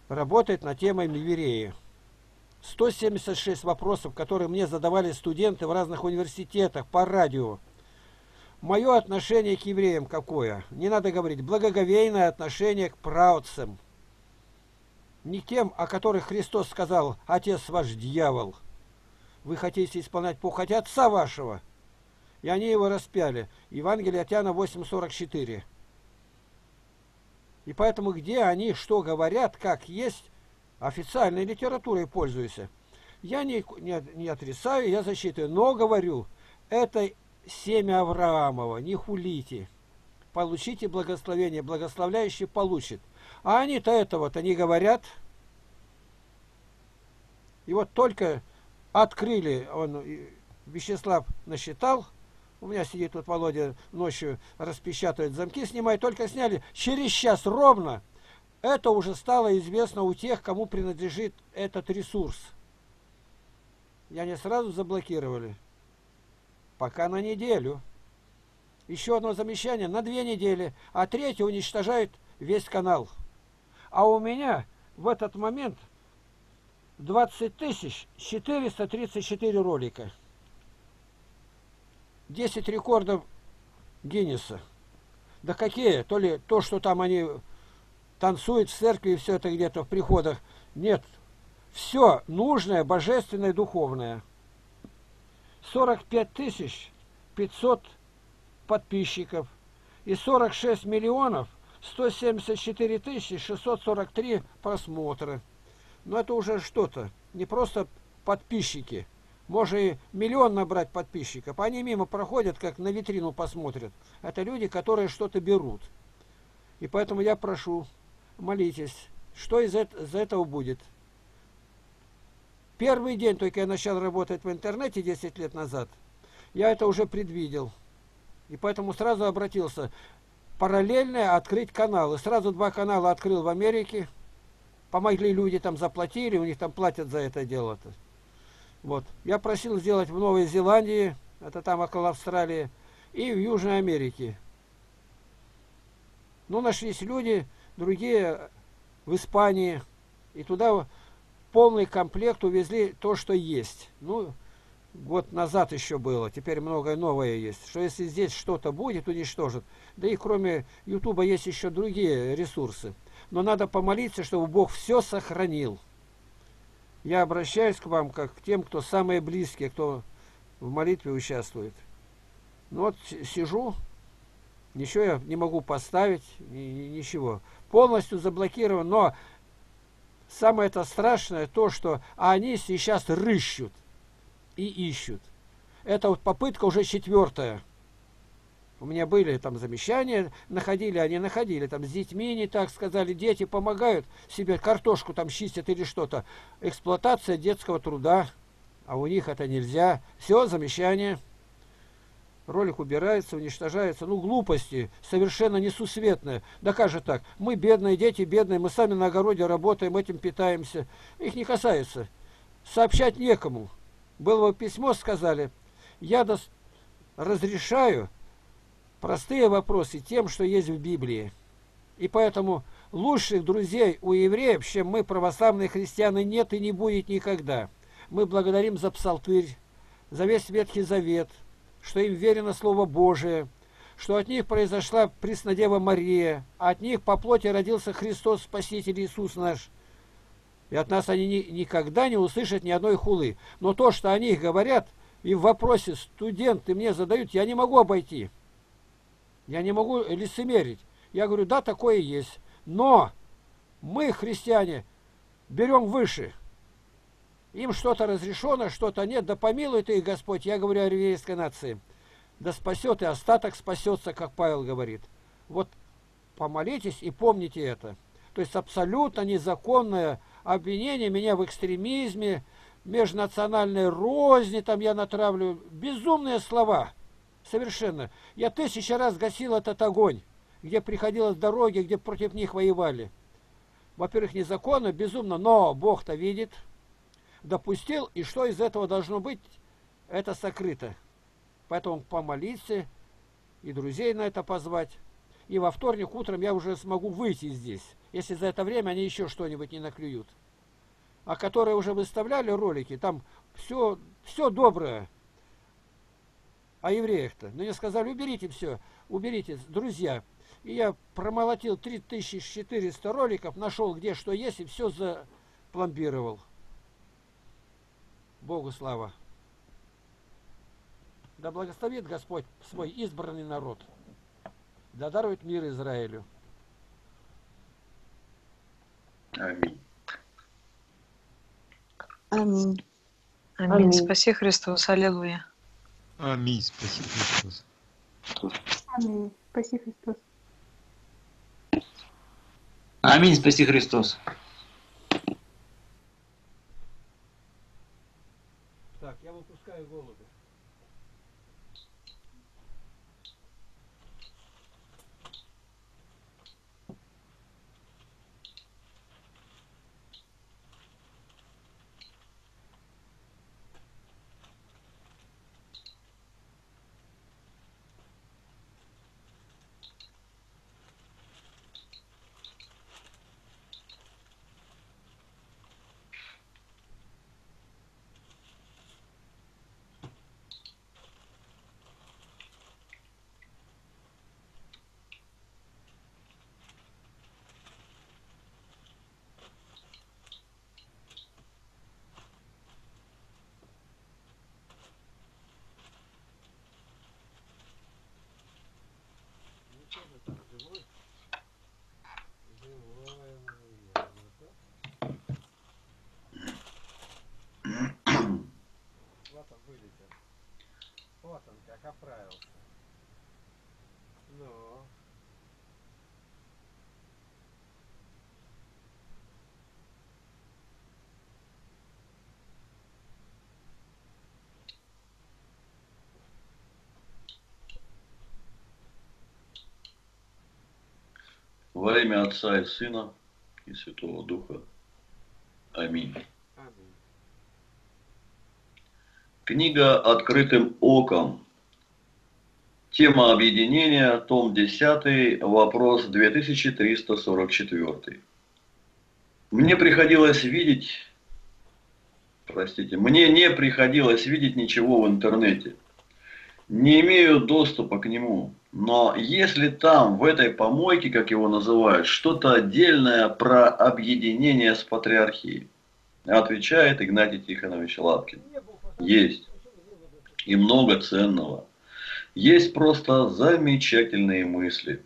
работает над темой Мивереи. сто семьдесят шесть вопросов, которые мне задавали студенты в разных университетах, по радио. Мое отношение к евреям какое? Не надо говорить. Благоговейное отношение к праотцам. Не тем, о которых Христос сказал, «Отец ваш дьявол». Вы хотите исполнять похоть отца вашего. И они его распяли. Евангелие от Иоанна восемь сорок четыре. И поэтому, где они что говорят, как есть, официальной литературой пользуются. Я не, не, не отрицаю, я зачитываю, но говорю, это семя Авраамова, не хулите. Получите благословение, благословляющий получит. А они-то этого-то не говорят. И вот только открыли, он, Вячеслав насчитал, у меня сидит тут Володя ночью, распечатывает замки, снимает, только сняли. Через час ровно это уже стало известно у тех, кому принадлежит этот ресурс. И они сразу заблокировали. Пока на неделю. Еще одно замечание на две недели. А третье уничтожает весь канал. А у меня в этот момент двадцать тысяч четыреста тридцать четыре ролика. десять рекордов Гиннесса. Да какие? То ли то, что там они танцуют в церкви и все это где-то в приходах. Нет. Все нужное, божественное, духовное. сорок пять тысяч пятьсот подписчиков. И сорок шесть миллионов сто семьдесят четыре тысячи шестьсот сорок три просмотра. Но это уже что-то. Не просто подписчики. Можно и миллион набрать подписчиков. Они мимо проходят, как на витрину посмотрят. Это люди, которые что-то берут. И поэтому я прошу, молитесь, что из этого будет. Первый день, только я начал работать в интернете десять лет назад, я это уже предвидел. И поэтому сразу обратился. Параллельно открыть каналы. Сразу два канала открыл в Америке. Помогли люди, там заплатили, у них там платят за это дело-то. Вот. Я просил сделать в Новой Зеландии, это там около Австралии, и в Южной Америке. Ну, нашлись люди, другие в Испании. И туда полный комплект увезли то, что есть. Ну, год назад еще было, теперь многое новое есть. Что если здесь что-то будет, уничтожат. Да и кроме Ютуба есть еще другие ресурсы. Но надо помолиться, чтобы Бог все сохранил. Я обращаюсь к вам, как к тем, кто самые близкие, кто в молитве участвует. Ну вот сижу, ничего я не могу поставить, ничего. Полностью заблокирован, но самое-то страшное то, что они сейчас рыщут и ищут. Это вот попытка уже четвертая. У меня были там замечания, находили, они находили, там с детьми не так сказали, дети помогают себе, картошку там чистят или что-то. Эксплуатация детского труда, а у них это нельзя. Все, замечание. Ролик убирается, уничтожается. Ну, глупости совершенно несусветные. Да как же так? Мы бедные, дети бедные, мы сами на огороде работаем, этим питаемся. Их не касается. Сообщать некому. Было бы письмо, сказали, я разрешаю простые вопросы тем, что есть в Библии. И поэтому лучших друзей у евреев, чем мы, православные христианы, нет и не будет никогда. Мы благодарим за Псалтырь, за весь Ветхий Завет, что им верено Слово Божие, что от них произошла Преснодева Мария, а от них по плоти родился Христос, Спаситель Иисус наш. И от нас они ни, никогда не услышат ни одной хулы. Но то, что о них говорят, и в вопросе студенты мне задают, я не могу обойти. Я не могу лицемерить. Я говорю, да, такое есть. Но мы, христиане, берем выше. Им что-то разрешено, что-то нет. Да помилует их Господь, я говорю о еврейской нации. Да спасет и остаток спасется, как Павел говорит. Вот помолитесь и помните это. То есть абсолютно незаконное обвинение меня в экстремизме, межнациональной розни, там я натравлю. Безумные слова. Совершенно. Я тысячи раз гасил этот огонь, где приходилось дороги, где против них воевали. Во-первых, незаконно, безумно, но Бог-то видит, допустил, и что из этого должно быть, это сокрыто. Поэтому помолиться и друзей на это позвать. И во вторник утром я уже смогу выйти здесь, если за это время они еще что-нибудь не наклюют. А которые уже выставляли ролики, там все, все доброе. О евреях-то. Но мне сказали, уберите все, уберите, друзья. И я промолотил три тысячи четыреста роликов, нашел где что есть и все запломбировал. Богу слава. Да благословит Господь свой избранный народ. Да дарует мир Израилю. Аминь. Аминь. Аминь. Аминь. Спаси Христос. Аллилуйя. Аминь. Спаси Христос. Аминь. Спаси Христос. Аминь. Спаси Христос. Так, я выпускаю голубя. Вот он как оправился. Ну. Во имя Отца и Сына и Святого Духа. Аминь. Аминь. Книга «Открытым оком». Тема объединения, том десятый, вопрос две тысячи триста сорок четыре. Мне приходилось видеть, простите, мне не приходилось видеть ничего в интернете. Не имею доступа к нему. Но если там, в этой помойке, как его называют, что-то отдельное про объединение с патриархией, отвечает Игнатий Тихонович Лапкин. Есть. И много ценного. Есть просто замечательные мысли.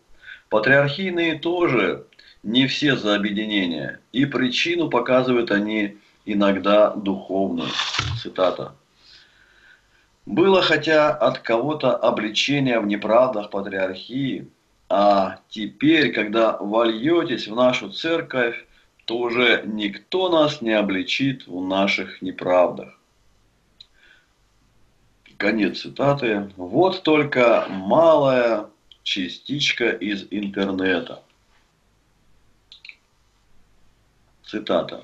Патриархийные тоже не все за объединение. И причину показывают они иногда духовную. Цитата. Было хотя от кого-то обличение в неправдах патриархии, а теперь, когда вольетесь в нашу церковь, то уже никто нас не обличит в наших неправдах. Конец цитаты. Вот только малая частичка из интернета. Цитата.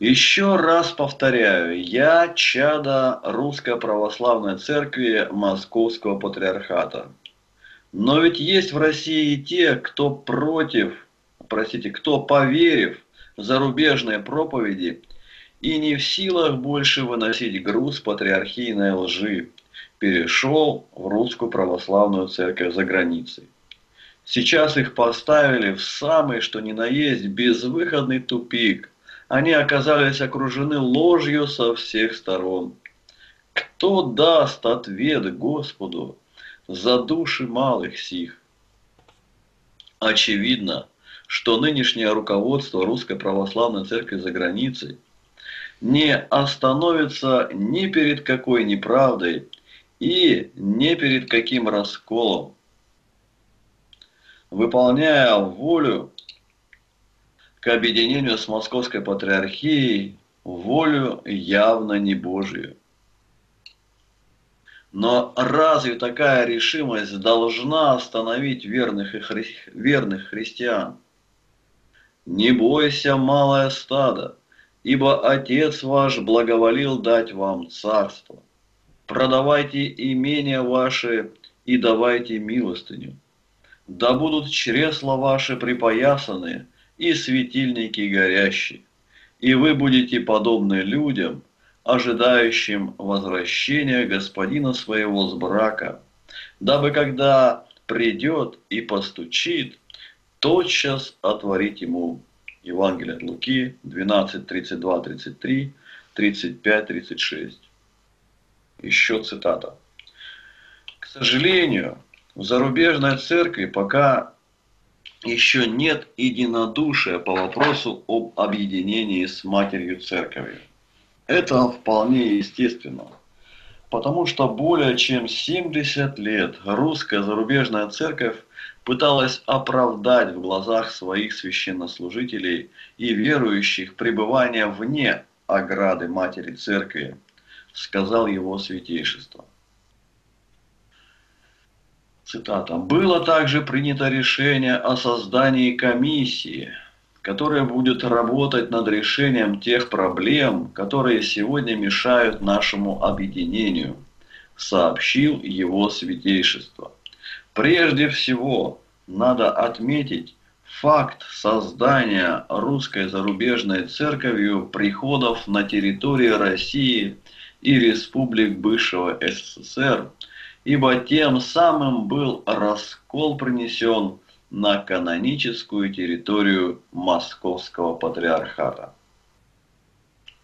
Еще раз повторяю, я чадо Русской Православной Церкви Московского Патриархата. Но ведь есть в России и те, кто против, простите, кто поверив в зарубежные проповеди и не в силах больше выносить груз патриархийной лжи, перешел в Русскую Православную Церковь за границей. Сейчас их поставили в самый, что ни на есть, безвыходный тупик. Они оказались окружены ложью со всех сторон. Кто даст ответ Господу за души малых сих? Очевидно, что нынешнее руководство Русской Православной Церкви за границей не остановится ни перед какой неправдой и ни перед каким расколом. Выполняя волю к объединению с Московской Патриархией, волю явно не Божию. Но разве такая решимость должна остановить верных, и хри... верных христиан? Не бойся, малое стадо, ибо Отец ваш благоволил дать вам царство. Продавайте имения ваши и давайте милостыню. Да будут чресла ваши припоясаны, и светильники горящие, и вы будете подобны людям, ожидающим возвращения господина своего с брака, дабы когда придет и постучит, тотчас отворить ему. Евангелие от Луки двенадцать, тридцать два, тридцать три, тридцать пять, тридцать шесть. Еще цитата. К сожалению, в зарубежной церкви пока еще нет единодушия по вопросу об объединении с Матерью Церковью. Это вполне естественно, потому что более чем семьдесят лет русская зарубежная церковь пыталась оправдать в глазах своих священнослужителей и верующих пребывание вне ограды Матери Церкви, сказал его святейшество. Цитата. «Было также принято решение о создании комиссии, которая будет работать над решением тех проблем, которые сегодня мешают нашему объединению», сообщил его святейшество. «Прежде всего, надо отметить факт создания русской зарубежной церковью приходов на территории России и республик бывшего СССР, ибо тем самым был раскол принесен на каноническую территорию Московского Патриархата».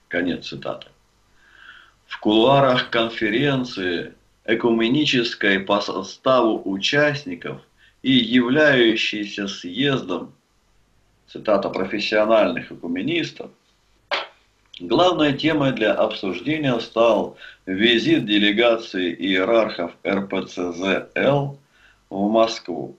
Конец цитаты. В кулуарах конференции, экуменической по составу участников и являющейся съездом, цитата, профессиональных экуменистов, Главной темой для обсуждения стал визит делегации иерархов эр пэ цэ зэ эл в Москву.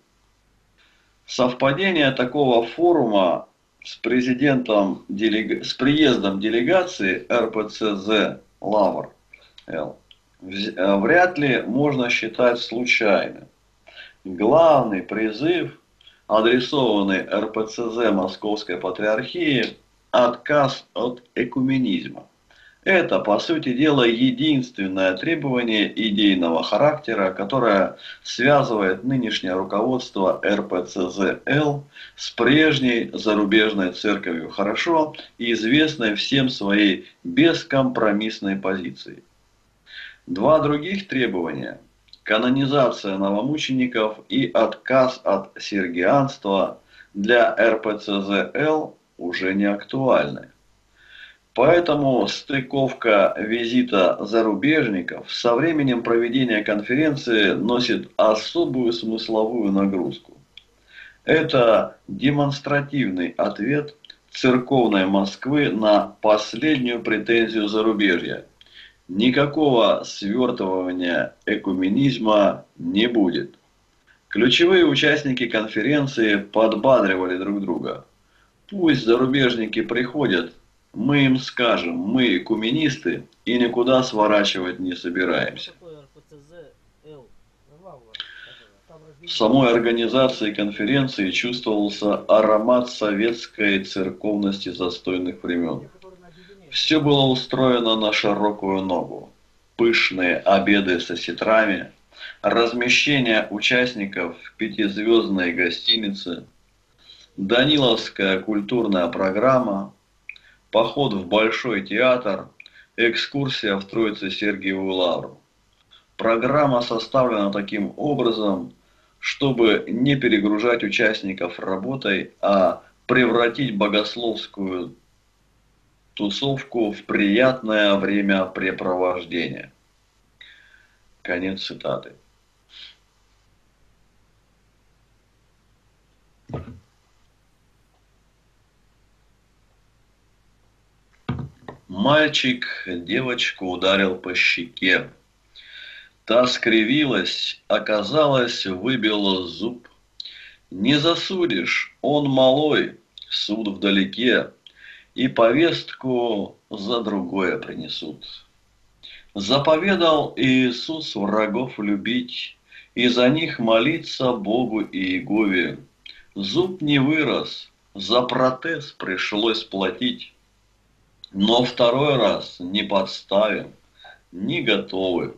Совпадение такого форума с, президентом, с приездом делегации эр пэ цэ зэ «Лавр-Л» вряд ли можно считать случайным. Главный призыв, адресованный эр пэ цэ зэ Московской Патриархии, — отказ от экуменизма. Это, по сути дела, единственное требование идейного характера, которое связывает нынешнее руководство эр пэ цэ зэ эл с прежней зарубежной церковью, хорошо и известной всем своей бескомпромиссной позицией. Два других требования – канонизация новомучеников и отказ от сергианства — для эр пэ цэ зэ эл уже не актуальны. Поэтому стыковка визита зарубежников со временем проведения конференции носит особую смысловую нагрузку. Это демонстративный ответ церковной Москвы на последнюю претензию зарубежья. Никакого свертывания экуменизма не будет. Ключевые участники конференции подбадривали друг друга. Пусть зарубежники приходят, мы им скажем, мы экуменисты и никуда сворачивать не собираемся. В самой организации конференции чувствовался аромат советской церковности застойных времен. Все было устроено на широкую ногу. Пышные обеды со сетрами, размещение участников в пятизвездной гостинице, даниловская культурная программа, поход в Большой театр, экскурсия в Троице-Сергиеву лавру. Программа составлена таким образом, чтобы не перегружать участников работой, а превратить богословскую тусовку в приятное времяпрепровождение. Конец цитаты. Мальчик девочку ударил по щеке. Та скривилась, оказалось, выбила зуб. Не засудишь, он малой, суд вдалеке, и повестку за другое принесут. Заповедал Иисус врагов любить, и за них молиться Богу и Иегове. Зуб не вырос, за протез пришлось платить. Но второй раз не подставим, не готовы.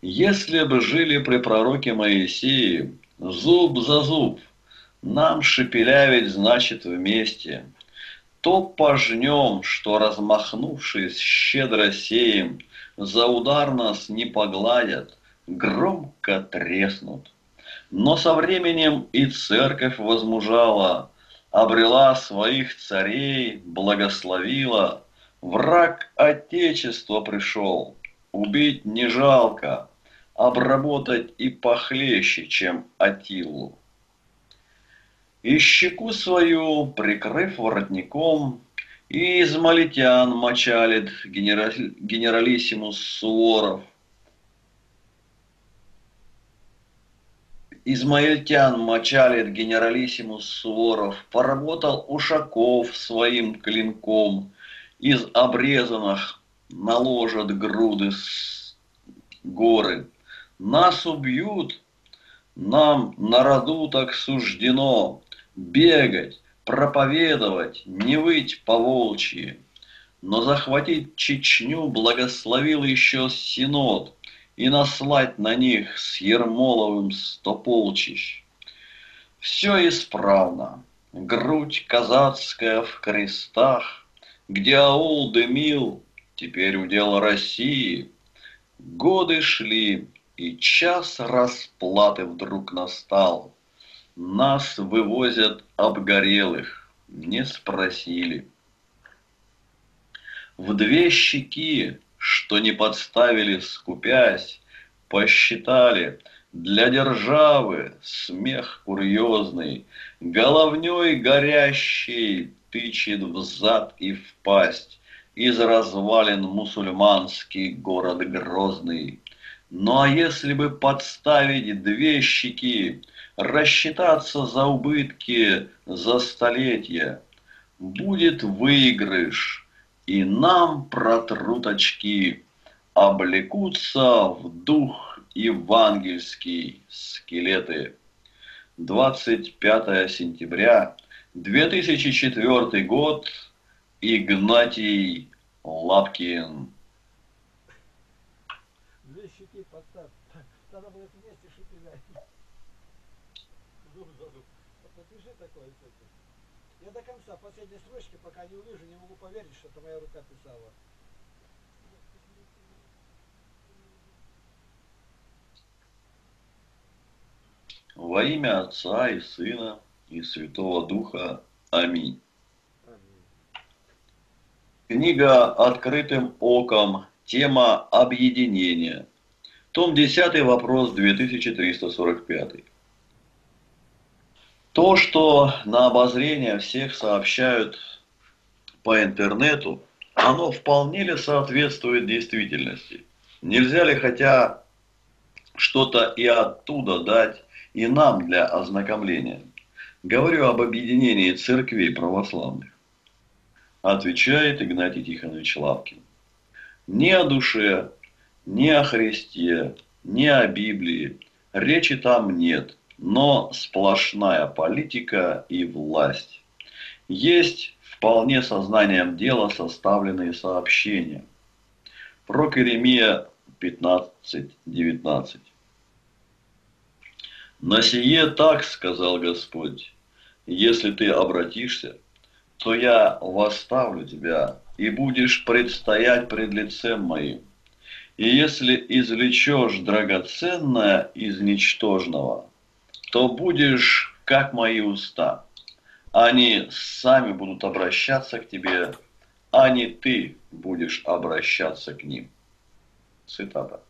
Если бы жили при пророке Моисее, зуб за зуб, нам шепелявить значит вместе. То пожнем, что, размахнувшись, щедро сеем, за удар нас не погладят, громко треснут. Но со временем и церковь возмужала, обрела своих царей, благословила. Враг Отечества пришел, убить не жалко, обработать и похлеще, чем Атиллу. И щеку свою, прикрыв воротником, и измалитян мочалит генерали... генералиссимус Суворов. Измаильтян мочалит генералиссимус Суворов, поработал Ушаков своим клинком, из обрезанных наложат груды с горы. Нас убьют, нам на роду так суждено, бегать, проповедовать, не выть по-волчьи. Но захватить Чечню благословил еще Синод и наслать на них с Ермоловым сто полчищ. Все исправно. Грудь казацкая в крестах, где аул дымил, теперь удел России. Годы шли, и час расплаты вдруг настал. Нас вывозят обгорелых, не спросили. В две щеки, что не подставили, скупясь, посчитали для державы смех курьезный, головней горящей тычет взад и в пасть. из развалин мусульманский город Грозный. Ну а если бы подставить две щеки, рассчитаться за убытки за столетия, будет выигрыш, и нам протрут очки, облекутся в дух евангельский скелеты. двадцать пятое сентября две тысячи четвёртый год, Игнатий Лапкин. Две щеки подставь. Надо было вместе шепелять. Подпиши такое. Я до конца последней строчки пока не увижу, не могу поверить, что это моя рука писала. Во имя Отца и Сына и Святого Духа. Аминь. Книга «Открытым оком». Тема «Объединение». Том десятый, вопрос две тысячи триста сорок пять. То, что на обозрение всех сообщают по интернету, оно вполне ли соответствует действительности? Нельзя ли хотя что-то и оттуда дать и нам для ознакомления? Говорю об объединении церквей православных. Отвечает Игнатий Тихонович Лапкин. Ни о душе, ни о Христе, ни о Библии речи там нет, но сплошная политика и власть. Есть вполне сознанием дела составленные сообщения. Прокеремия пятнадцать девятнадцать. «На сие так сказал Господь, если ты обратишься, то я восставлю тебя, и будешь предстоять пред лицем моим. И если извлечешь драгоценное из ничтожного, то будешь, как мои уста. Они сами будут обращаться к тебе, а не ты будешь обращаться к ним». Цитата.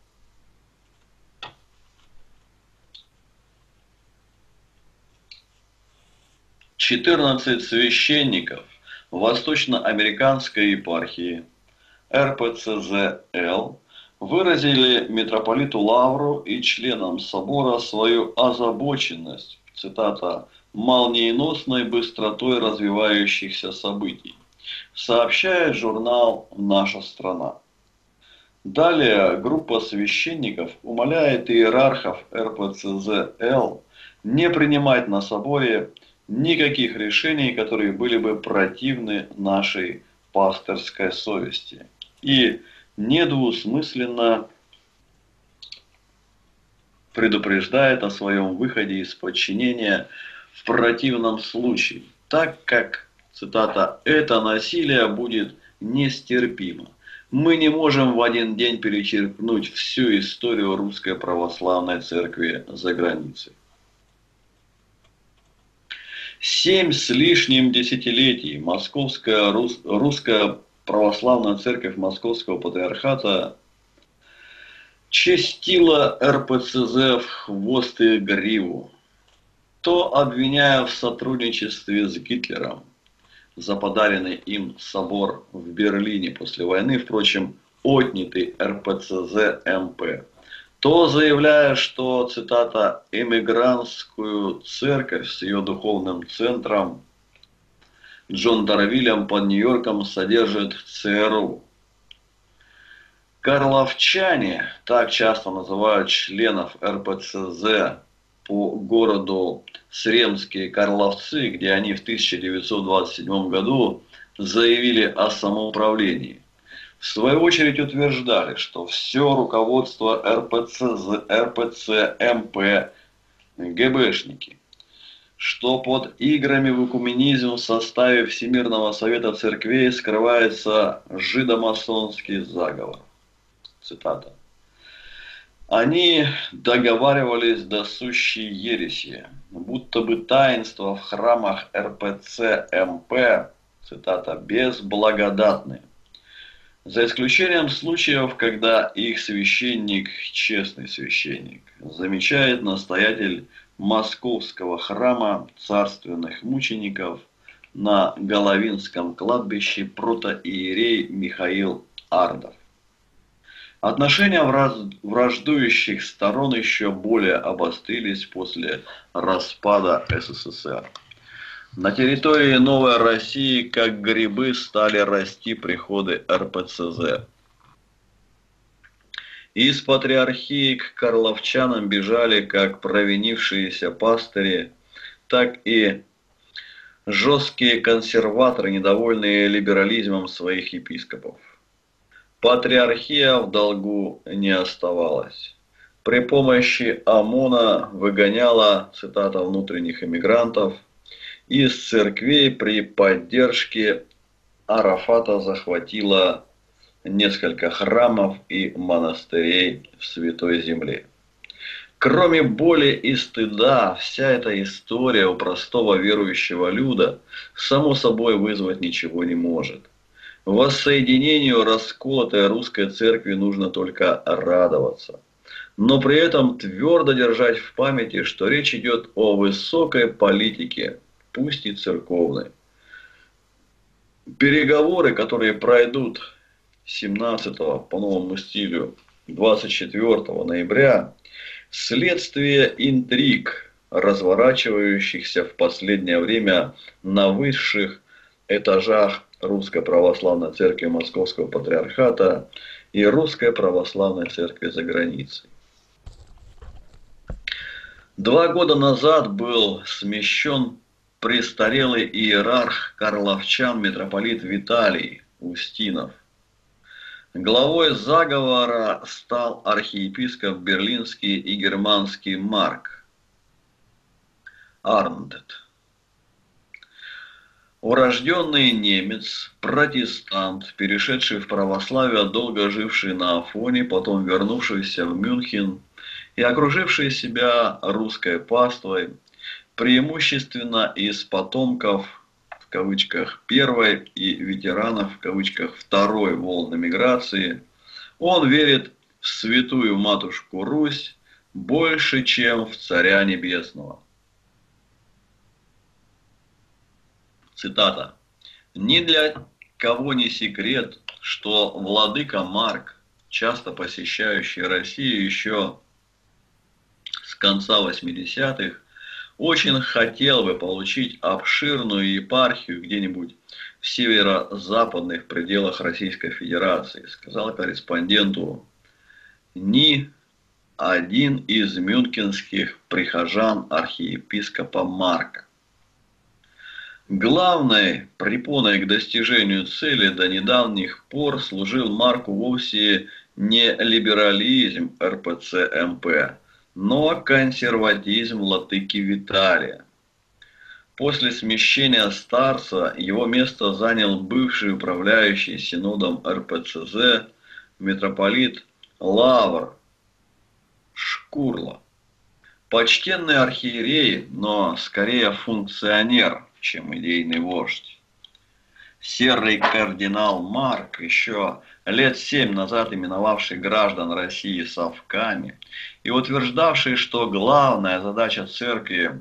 четырнадцать священников Восточноамериканской епархии эр пэ цэ зэ эл выразили митрополиту Лавру и членам собора свою озабоченность, цитата, «молниеносной быстротой развивающихся событий», сообщает журнал «Наша страна». Далее группа священников умоляет иерархов эр пэ цэ зэ эл не принимать на соборе никаких решений, которые были бы противны нашей пасторской совести. И недвусмысленно предупреждает о своем выходе из подчинения в противном случае, так как, цитата, «это насилие будет нестерпимо. Мы не можем в один день перечеркнуть всю историю Русской Православной Церкви за границей». Семь с лишним десятилетий Московская, Рус, Русская Православная Церковь Московского Патриархата чистила эр пэ цэ зэ в хвост и гриву, то обвиняя в сотрудничестве с Гитлером за подаренный им собор в Берлине после войны, впрочем, отнятый эр пэ цэ зэ эм пэ. То заявляя, что, цитата, «эмигрантскую церковь с ее духовным центром Джон Дарвилем под Нью-Йорком содержит цэ эр у». Карловчане, так часто называют членов эр пэ цэ зэ по городу Сремские Карловцы, где они в тысяча девятьсот двадцать седьмом году заявили о самоуправлении. В свою очередь утверждали, что все руководство эр пэ цэ эм пэ – гэ бэ шники, что под играми в экуменизм в составе Всемирного Совета Церквей скрывается жидомасонский заговор. Цитата. «Они договаривались до сущей ереси, будто бы таинства в храмах эр пэ цэ эм пэ, цитата, безблагодатны. За исключением случаев, когда их священник, честный священник, замечает настоятель Московского храма царственных мучеников на Головинском кладбище протоиерей Михаил Ардов. Отношения враждующих сторон еще более обострились после распада СССР. На территории Новой России как грибы стали расти приходы эр пэ цэ зэ. Из патриархии к карловчанам бежали как провинившиеся пастыри, так и жесткие консерваторы, недовольные либерализмом своих епископов. Патриархия в долгу не оставалась. При помощи ОМОНа выгоняла, цитата, внутренних эмигрантов из церквей, при поддержке Арафата захватила несколько храмов и монастырей в Святой Земле. Кроме боли и стыда, вся эта история у простого верующего люда само собой вызвать ничего не может. Воссоединению расколотой русской церкви нужно только радоваться, но при этом твердо держать в памяти, что речь идет о высокой политике, пусть и церковной. Переговоры, которые пройдут семнадцатого по новому стилю двадцать четвёртого ноября, следствие интриг, разворачивающихся в последнее время на высших этажах Русской Православной Церкви Московского Патриархата и Русской Православной Церкви за границей. Два года назад был смещен престарелый иерарх карловчан митрополит Виталий Устинов. Главой заговора стал архиепископ берлинский и германский Марк Арндт. Урожденный немец, протестант, перешедший в православие, долго живший на Афоне, потом вернувшийся в Мюнхен и окруживший себя русской паствой, преимущественно из потомков, в кавычках, первой и ветеранов, в кавычках, второй волны миграции, он верит в святую матушку Русь больше, чем в Царя Небесного. Цитата. «Ни для кого не секрет, что владыка Марк, часто посещающий Россию еще с конца восьмидесятых, очень хотел бы получить обширную епархию где-нибудь в северо-западных пределах Российской Федерации», сказал корреспонденту ни один из мюнхенских прихожан архиепископа Марка. Главной препоной к достижению цели до недавних пор служил Марку вовсе не либерализм эр пэ цэ эм пэ, но консерватизм латыки Виталия. После смещения старца его место занял бывший управляющий синодом эр пэ цэ зэ митрополит Лавр Шкурла. Почтенный архиерей, но скорее функционер, чем идейный вождь. Серый кардинал Марк, еще лет семь назад именовавший граждан России совками и утверждавший, что главная задача церкви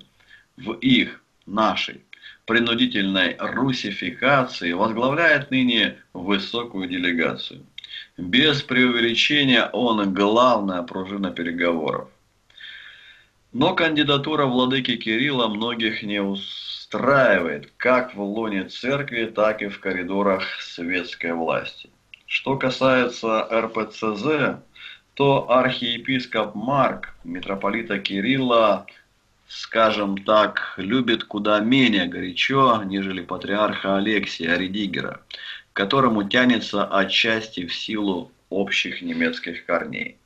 в их, нашей, принудительной русификации, возглавляет ныне высокую делегацию. Без преувеличения он главная пружина переговоров. Но кандидатура владыки Кирилла многих не устраивает как в лоне церкви, так и в коридорах светской власти. Что касается эр пэ цэ зэ, то архиепископ Марк митрополита Кирилла, скажем так, любит куда менее горячо, нежели патриарха Алексия Редигера, к которому тянется отчасти в силу общих немецких корней.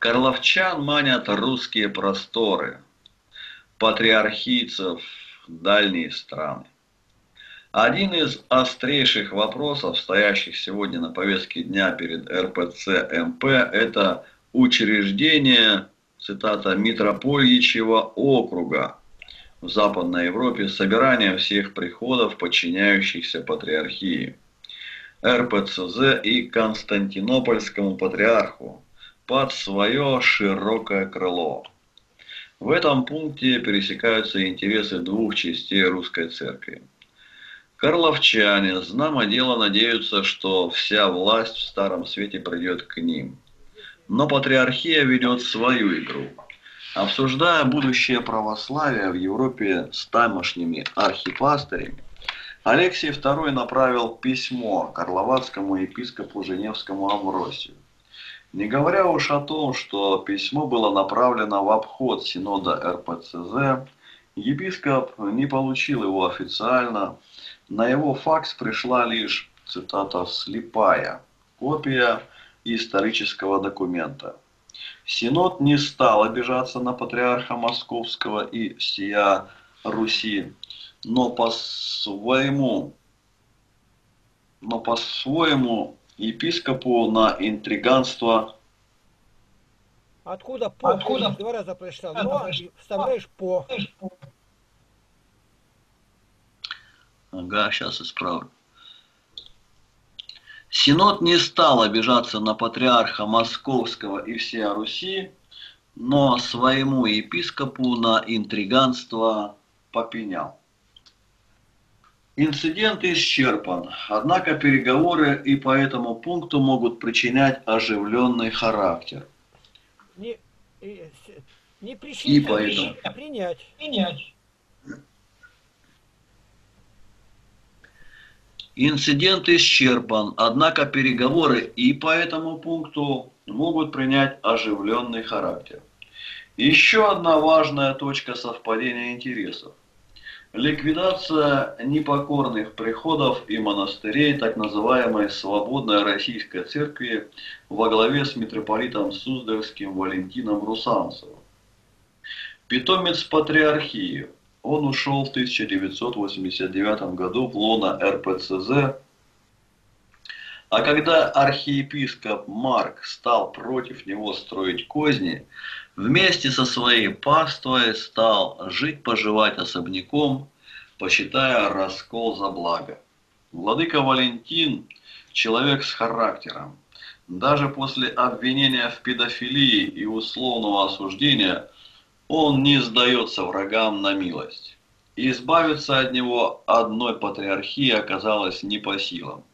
Карловчан манят русские просторы, патриархийцев, дальние страны. Один из острейших вопросов, стоящих сегодня на повестке дня перед эр пэ цэ эм пэ, это учреждение, цитата, митропольичьего округа в Западной Европе, собирание всех приходов, подчиняющихся патриархии, эр пэ цэ зэ и Константинопольскому патриарху, под свое широкое крыло. В этом пункте пересекаются интересы двух частей русской церкви. Карловчане, знамо дело, надеются, что вся власть в Старом Свете придет к ним. Но патриархия ведет свою игру, обсуждая будущее православия в Европе с тамошними архипастырями. Алексий второй направил письмо карловацкому епископу Женевскому Амвросию. Не говоря уж о том, что письмо было направлено в обход синода эр пэ цэ зэ, епископ не получил его официально, на его факс пришла лишь, цитата, «слепая» копия исторического документа. Синод не стал обижаться на патриарха Московского и сия Руси, но по своему, но по своему епископу на интриганство. Откуда по? Откуда? Два раза пришла. Но вставляешь по. Ага, сейчас исправлю. Синод не стал обижаться на патриарха Московского и всея Руси, но своему епископу на интриганство попенял. Инцидент исчерпан, однако переговоры и по этому пункту могут причинять оживленный характер. Не, не причинять, и поэтому... а принять. принять. Инцидент исчерпан, однако переговоры и по этому пункту могут принять оживленный характер. Еще одна важная точка совпадения интересов. Ликвидация непокорных приходов и монастырей так называемой «Свободной Российской Церкви» во главе с митрополитом Суздальским Валентином Русанцевым. Питомец патриархии. Он ушел в тысяча девятьсот восемьдесят девятом году в лоно эр пэ цэ зэ, а когда архиепископ Марк стал против него строить козни, вместе со своей паствой стал жить-поживать особняком, посчитая раскол за благо. Владыка Валентин – человек с характером. Даже после обвинения в педофилии и условного осуждения он не сдается врагам на милость. И избавиться от него одной патриархии оказалось не по силам.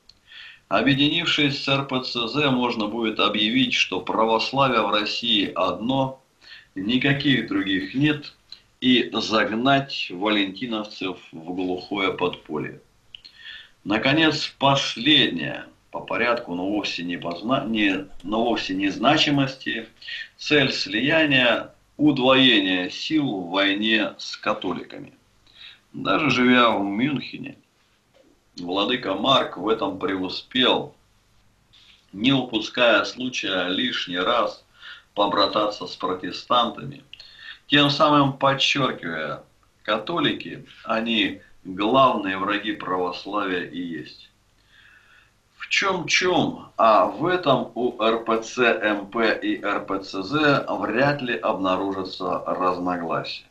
Объединившись с эр пэ цэ зэ, можно будет объявить, что православие в России одно, никаких других нет, и загнать валентиновцев в глухое подполье. Наконец, последняя, по порядку, но вовсе не, позна... не... но вовсе не значимости, цель слияния – удвоение сил в войне с католиками. Даже живя в Мюнхене, владыка Марк в этом преуспел, не упуская случая лишний раз побрататься с протестантами, тем самым подчеркивая, католики, они главные враги православия и есть. В чем-чем, а в этом у эр пэ цэ эм пэ и эр пэ цэ зэ вряд ли обнаружатся разногласия.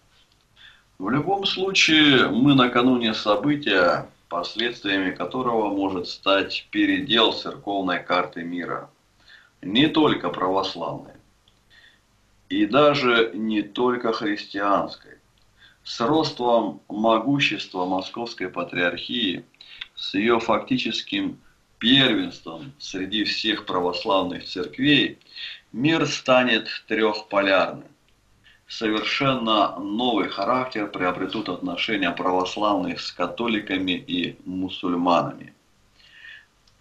В любом случае, мы накануне события, последствиями которого может стать передел церковной карты мира. Не только православной, и даже не только христианской. С ростом могущества Московской Патриархии, с ее фактическим первенством среди всех православных церквей, мир станет трехполярным. Совершенно новый характер приобретут отношения православных с католиками и мусульманами.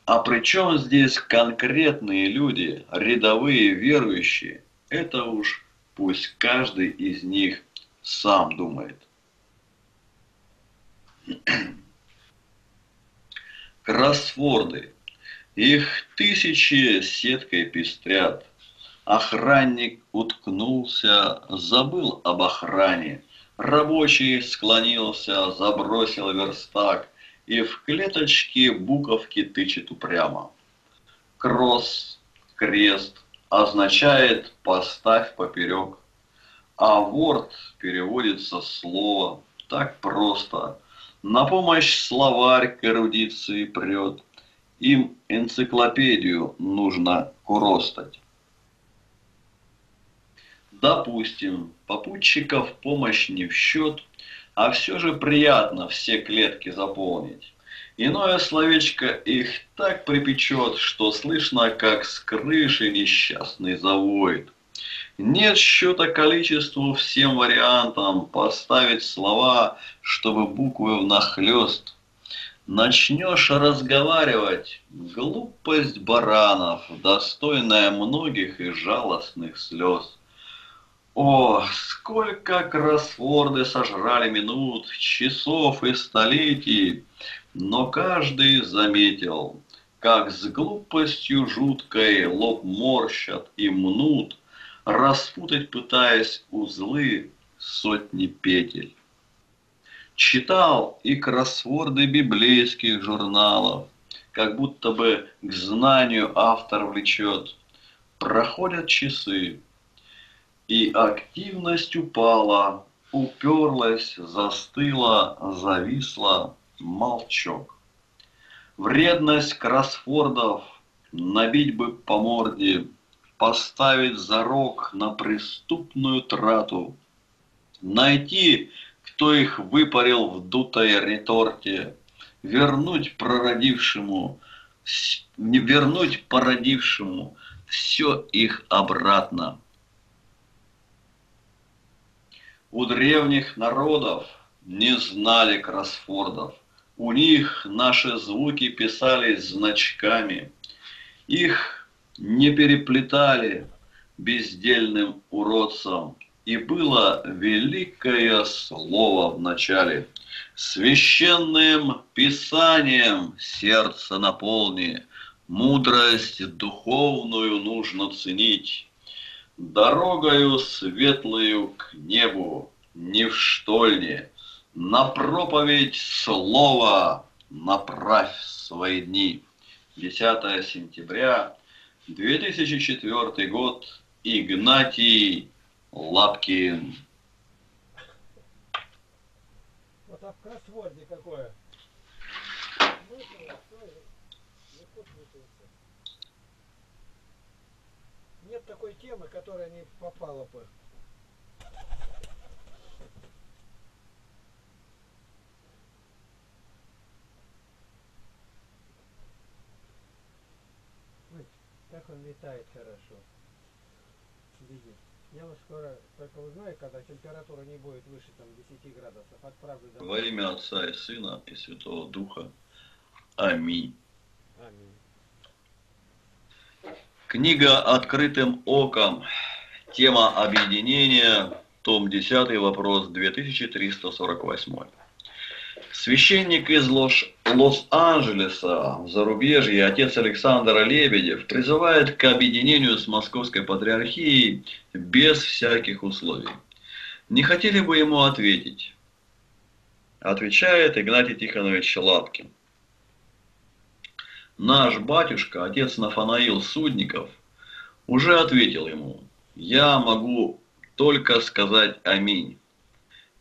А причем здесь конкретные люди, рядовые верующие, это уж пусть каждый из них сам думает. Кроссворды. Их тысячи сеткой пестрят. Охранник уткнулся, забыл об охране. Рабочий склонился, забросил верстак и в клеточке буковки тычет упрямо. Кросс, крест означает «поставь поперек», а ворд переводится слово. Так просто. На помощь словарь к эрудиции прет. Им энциклопедию нужно куростать. Допустим, попутчиков помощь не в счет, а все же приятно все клетки заполнить. Иное словечко их так припечет, что слышно, как с крыши несчастный завоет. Нет счета количеству всем вариантам поставить слова, чтобы буквы внахлёст. Начнешь разговаривать, глупость баранов, достойная многих и жалостных слез. О, сколько кроссворды сожрали минут, часов и столетий, но каждый заметил, как с глупостью жуткой лоб морщат и мнут, распутать пытаясь узлы сотни петель. Читал и кроссворды библейских журналов, как будто бы к знанию автор влечет. Проходят часы, и активность упала, уперлась, застыла, зависла, молчок. Вредность кроссвордов набить бы по морде, поставить зарок на преступную трату, найти, кто их выпарил в дутой реторте, вернуть прородившему, не вернуть породившему все их обратно. У древних народов не знали кроссвордов, у них наши звуки писались значками, их не переплетали бездельным уродцам, и было великое слово в начале. Священным писанием сердце наполни, мудрость духовную нужно ценить, дорогою светлую к небу не в штольне, на проповедь слова направь свои дни. десятое сентября две тысячи четвёртый год, Игнатий Лапкин. Вот а в кроссворде какое? Нет такой темы, которая не попала бы. Как он летает хорошо. Видит. Я вот скоро только узнаю, когда температура не будет выше там десяти градусов. Отправлю домой. Во имя Отца и Сына и Святого Духа. Аминь. Аминь. Книга «Открытым оком». Тема объединения. Том десятый, вопрос две тысячи триста сорок восемь. Священник из Лос-Анджелеса в зарубежье, отец Александр Лебедев, призывает к объединению с Московской Патриархией без всяких условий. Не хотели бы ему ответить? Отвечает Игнатий Тихонович Лапкин. Наш батюшка, отец Нафанаил Судников, уже ответил ему: «Я могу только сказать аминь»,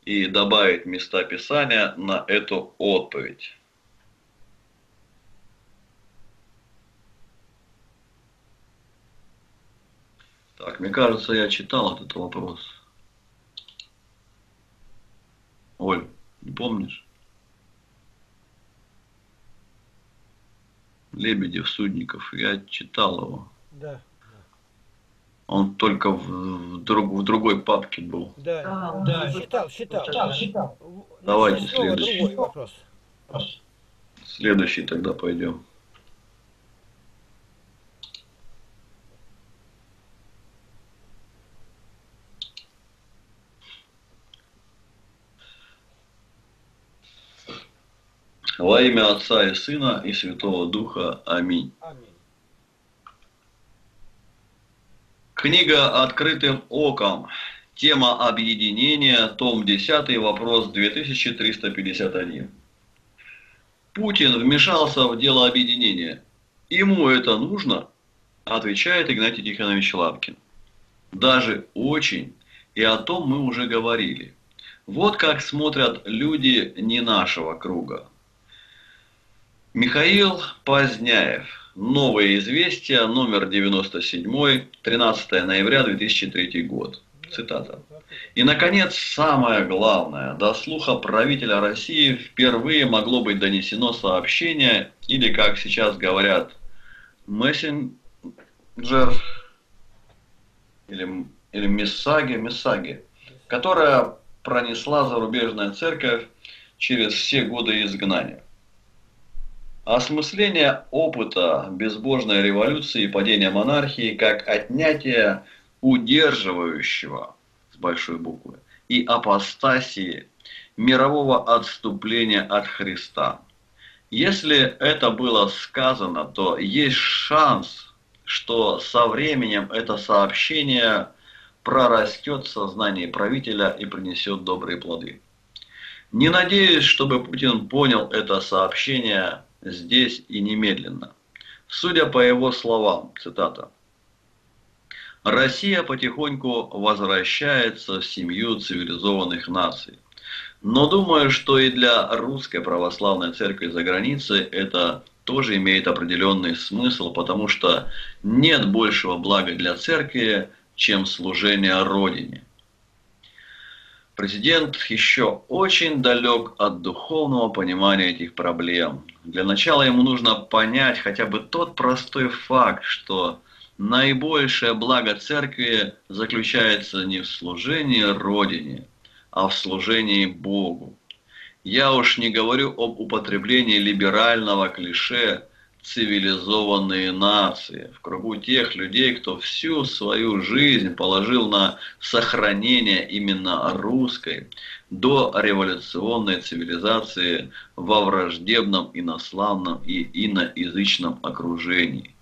и добавить места Писания на эту отповедь. Так, мне кажется, я читал этот вопрос. Оль, не помнишь? Лебедев, Судников, я читал его. Да. Он только в, в, друг, в другой папке был. Да, а, да, да, считал, считал. считал, считал. Давайте следующий вопрос. Следующий тогда пойдем. Во имя Отца и Сына и Святого Духа. Аминь. Аминь. Книга «Открытым оком». Тема объединения. Том десятый. Вопрос две тысячи триста пятьдесят один. Путин вмешался в дело объединения. Ему это нужно? Отвечает Игнатий Тихонович Лапкин. Даже очень. И о том мы уже говорили. Вот как смотрят люди не нашего круга. Михаил Поздняев. Новые известия, номер девяносто семь, тринадцатое ноября две тысячи третий год. Цитата. И, наконец, самое главное. До слуха правителя России впервые могло быть донесено сообщение, или, как сейчас говорят, мессенджер или, или мессаги, мессаги, которая пронесла зарубежная церковь через все годы изгнания. Осмысление опыта безбожной революции и падения монархии как отнятие удерживающего, с большой буквы, и апостасии мирового отступления от Христа. Если это было сказано, то есть шанс, что со временем это сообщение прорастет в сознании правителя и принесет добрые плоды. Не надеюсь, чтобы Путин понял это сообщение здесь и немедленно. Судя по его словам, цитата, «Россия потихоньку возвращается в семью цивилизованных наций. Но думаю, что и для русской православной церкви за границей это тоже имеет определенный смысл, потому что нет большего блага для церкви, чем служение Родине». Президент еще очень далек от духовного понимания этих проблем. Для начала ему нужно понять хотя бы тот простой факт, что наибольшее благо церкви заключается не в служении Родине, а в служении Богу. Я уж не говорю об употреблении либерального клише «цивилизованные нации» в кругу тех людей, кто всю свою жизнь положил на сохранение именно русской дореволюционной цивилизации во враждебном, инославном и иноязычном окружении.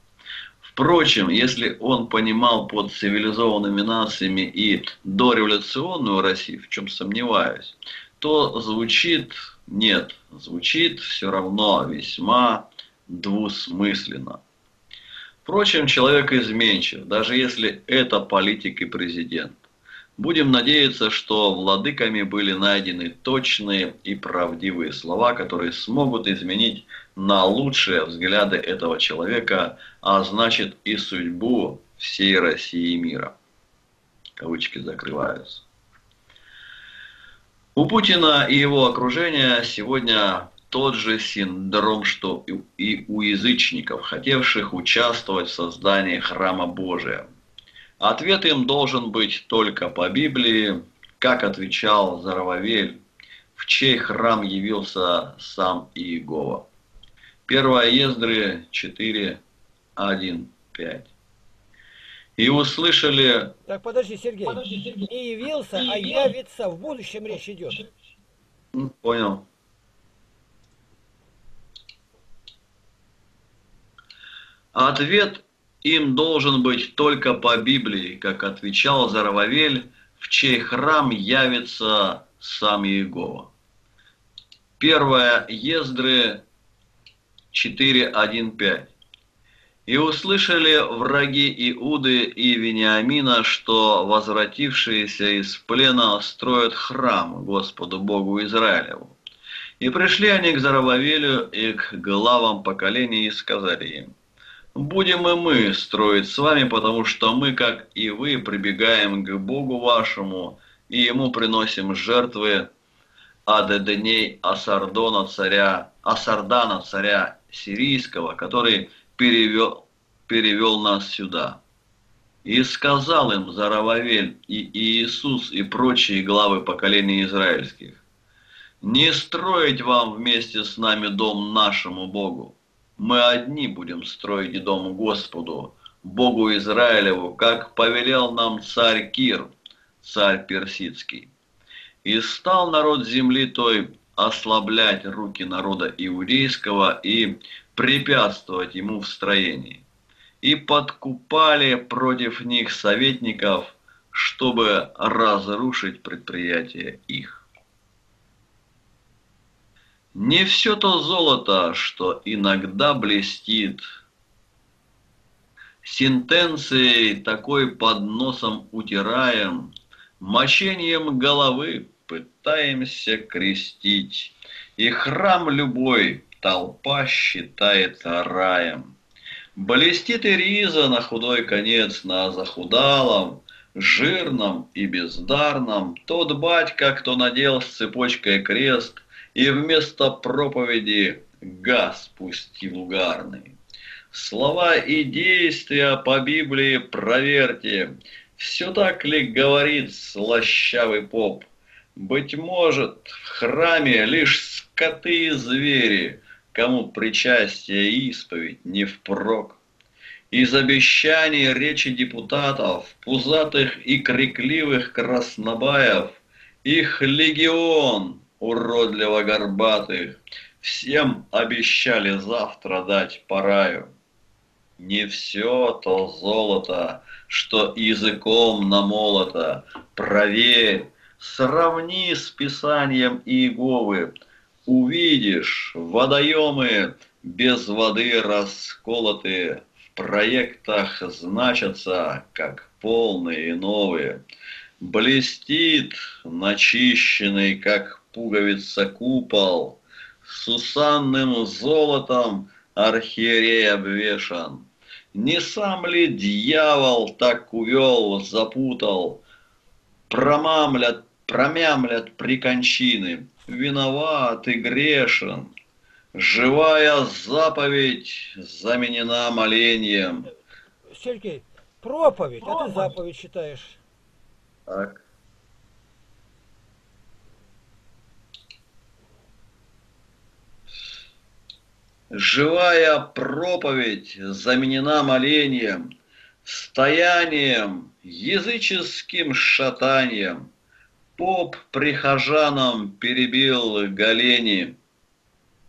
Впрочем, если он понимал под цивилизованными нациями и дореволюционную Россию, в чем сомневаюсь, то звучит, нет, звучит все равно весьма двусмысленно. Впрочем, человек изменчив, даже если это политик и президент. Будем надеяться, что владыками были найдены точные и правдивые слова, которые смогут изменить на лучшие взгляды этого человека, а значит и судьбу всей России и мира. Кавычки закрываются. У Путина и его окружения сегодня тот же синдром, что и у язычников, хотевших участвовать в создании храма Божия. Ответ им должен быть только по Библии, как отвечал Зарававель, в чей храм явился сам Иегова. первое Ездры четыре, один, пять. И услышали... Так, подожди, Сергей. Подожди, Сергей. Не явился, а явится. В будущем речь идет. Понял. Ответ им должен быть только по Библии, как отвечал Зарававель, в чей храм явится сам Иегова. первое Ездры четыре, один, пять. «И услышали враги Иуды и Вениамина, что возвратившиеся из плена строят храм Господу Богу Израилеву. И пришли они к Зарававелю и к главам поколений и сказали им, «Будем и мы строить с вами, потому что мы, как и вы, прибегаем к Богу вашему, и Ему приносим жертвы от дней Асардона царя, Асардана царя Сирийского, который перевел, перевел нас сюда». И сказал им Зарававель и Иисус и прочие главы поколений израильских, «Не строить вам вместе с нами дом нашему Богу, мы одни будем строить дом Господу, Богу Израилеву, как повелел нам царь Кир, царь персидский. И стал народ земли той ослаблять руки народа иудейского и препятствовать ему в строении. И подкупали против них советников, чтобы разрушить предприятие их. Не все то золото, что иногда блестит. Сентенцией такой под носом утираем, мочением головы пытаемся крестить. И храм любой толпа считает раем. Блестит и риза на худой конец, на захудалом, жирном и бездарном, тот батька, кто надел с цепочкой крест и вместо проповеди газ пустил угарный. Слова и действия по Библии проверьте, все так ли говорит слащавый поп. Быть может, в храме лишь скоты и звери, кому причастие и исповедь не впрок. Из обещаний речи депутатов, пузатых и крикливых краснобаев, их легион уродливо-горбатых, всем обещали завтра дать по раю. Не все то золото, что языком намолото, проверь, сравни с Писанием Иеговы, увидишь водоемы без воды расколоты, в проектах значатся, как полные и новые. Блестит начищенный, как пуговица, купол, сусанным золотом архиерей обвешан. Не сам ли дьявол так увел, запутал, промамлят, промямлят прикончины, виноват и грешен. Живая заповедь заменена моленьем. Сергей, проповедь, проповедь. А ты заповедь считаешь? Так. Живая проповедь заменена молением, стоянием, языческим шатанием. Поп прихожанам перебил голени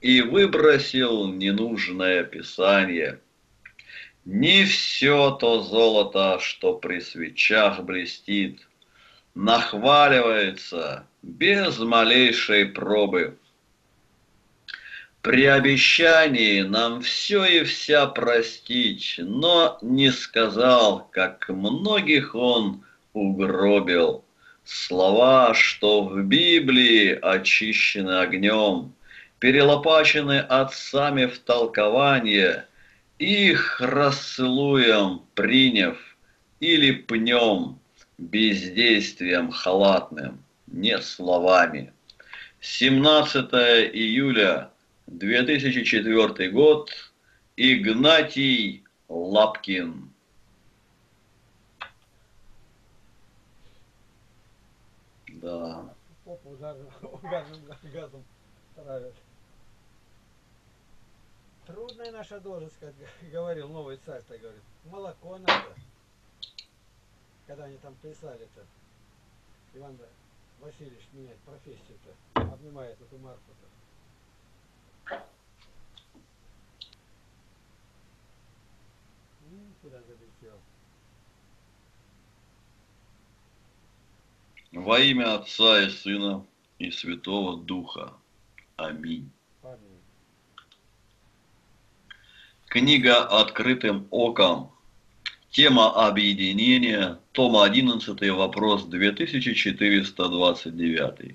и выбросил ненужное писание. Не все то золото, что при свечах блестит, нахваливается без малейшей пробы. При обещании нам все и вся простить, но не сказал, как многих он угробил. Слова, что в Библии очищены огнем, перелопачены отцами в толкование, их расцелуем, приняв, или пнем бездействием халатным, не словами. семнадцатое июля две тысячи четвёртый год, Игнатий Лапкин. Да. Попу газом травят. Трудная наша должность, как говорил новый царь-то, говорит. Молоко надо. Когда они там плясали-то. Иван Васильевич меняет профессию-то. Обнимает эту Марфу-то. Во имя Отца и Сына и Святого Духа. Аминь. Аминь. Книга «Открытым оком». Тема объединения. Том одиннадцать. Вопрос две тысячи четыреста двадцать девять.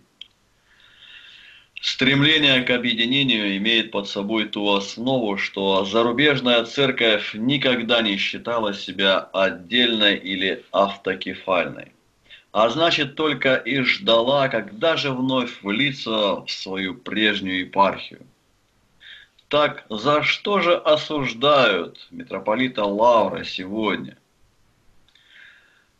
Стремление к объединению имеет под собой ту основу, что зарубежная церковь никогда не считала себя отдельной или автокефальной, а значит только и ждала, когда же вновь влиться в свою прежнюю епархию. Так за что же осуждают митрополита Лавра сегодня?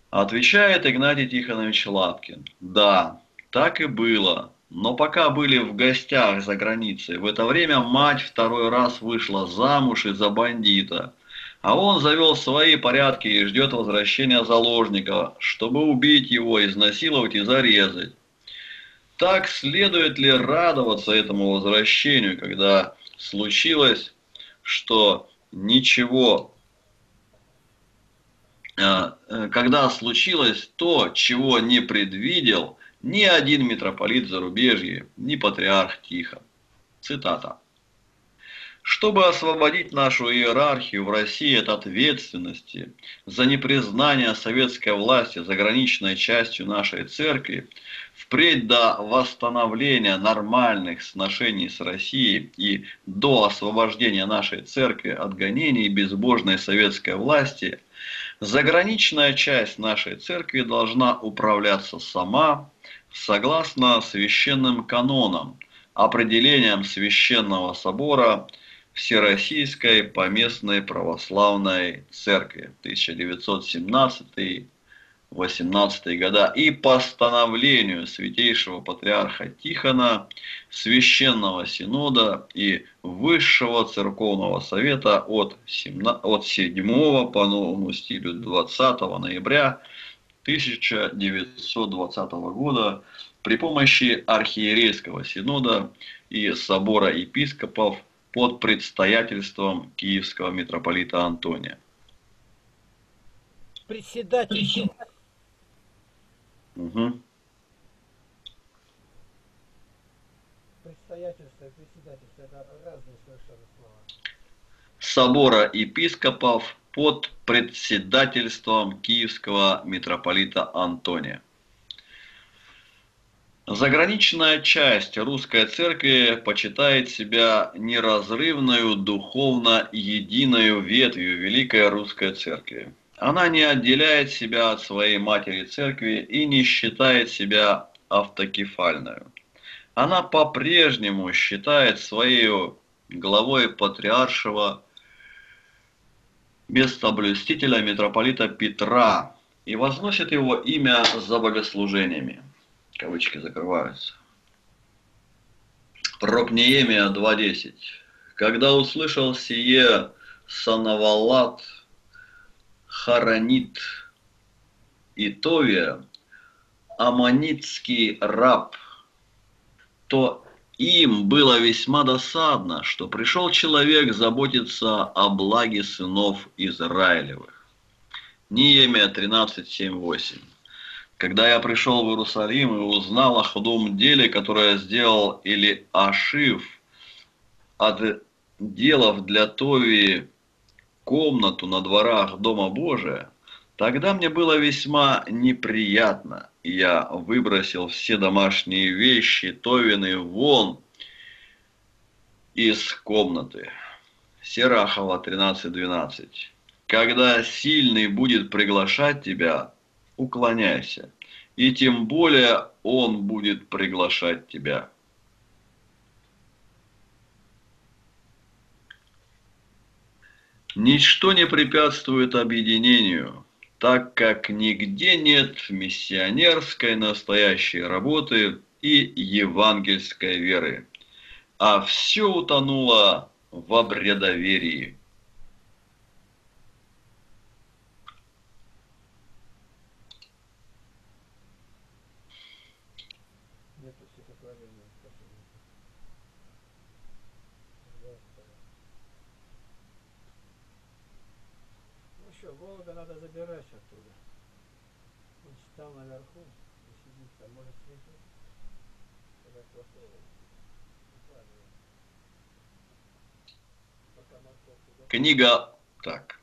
Отвечает Игнатий Тихонович Лапкин. Да, так и было. Но пока были в гостях за границей, в это время мать второй раз вышла замуж из-за бандита, а он завел свои порядки и ждет возвращения заложника, чтобы убить его, изнасиловать и зарезать. Так следует ли радоваться этому возвращению, когда случилось, что ничего... Когда случилось то, чего не предвидел ни один митрополит зарубежья, ни патриарх Тихо. Цитата. Чтобы освободить нашу иерархию в России от ответственности за непризнание советской власти заграничной частью нашей церкви, впредь до восстановления нормальных сношений с Россией и до освобождения нашей церкви от гонений безбожной советской власти, Заграничная часть нашей церкви должна управляться сама, согласно священным канонам, определениям Священного Собора Всероссийской Поместной Православной Церкви тысяча девятьсот семнадцатый — восемнадцатый года и постановлению Святейшего Патриарха Тихона, Священного Синода и Высшего Церковного Совета от седьмого по новому стилю двадцатого ноября тысяча девятьсот двадцатого года при помощи Архиерейского Синода и Собора Епископов под предстоятельством Киевского митрополита Антония. Председатель. Угу. Предстоятельство и председательство — это разные совершенно слова. Собора епископов под председательством Киевского митрополита Антония. Заграничная часть русской церкви почитает себя неразрывную, духовно единую ветвью Великой Русской Церкви. Она не отделяет себя от своей матери церкви и не считает себя автокефальной. Она по-прежнему считает своей главой патриаршего местоблюстителя митрополита Петра и возносит его имя за богослужениями. Кавычки закрываются. Прокнеемия два десять. Когда услышал сие Санавалат, Харанит Итовия, аммонитский раб, то им было весьма досадно, что пришел человек заботиться о благе сынов Израилевых. Неемия тринадцать, семь, восемь. Когда я пришел в Иерусалим и узнал о худом деле, которое сделал Илиашив, отделав для Товии комнату на дворах Дома Божия, тогда мне было весьма неприятно. Я выбросил все домашние вещи Товины вон из комнаты. Серахова тринадцать, двенадцать. Когда сильный будет приглашать тебя, уклоняйся, и тем более он будет приглашать тебя. Ничто не препятствует объединению, так как нигде нет миссионерской настоящей работы и евангельской веры, а все утонуло во бредоверии. Надо забирать оттуда. Он читал наверху, сидит там, может слышать. Когда кто-то... Книга, так,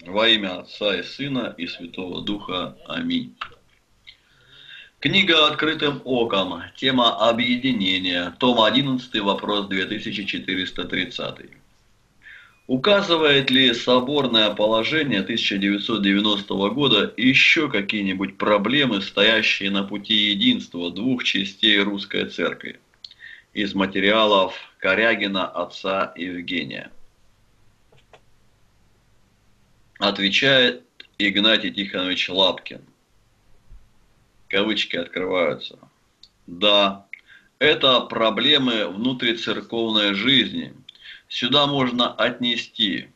во имя Отца и Сына и Святого Духа. Аминь. Книга «Открытым оком», тема объединения, том одиннадцатый, вопрос две тысячи четыреста тридцать. Указывает ли соборное положение тысяча девятьсот девяностого года еще какие-нибудь проблемы, стоящие на пути единства двух частей русской церкви? Из материалов Корягина, отца Евгения. Отвечает Игнатий Тихонович Лапкин. Кавычки открываются. Да, это проблемы внутрицерковной жизни. Сюда можно отнести,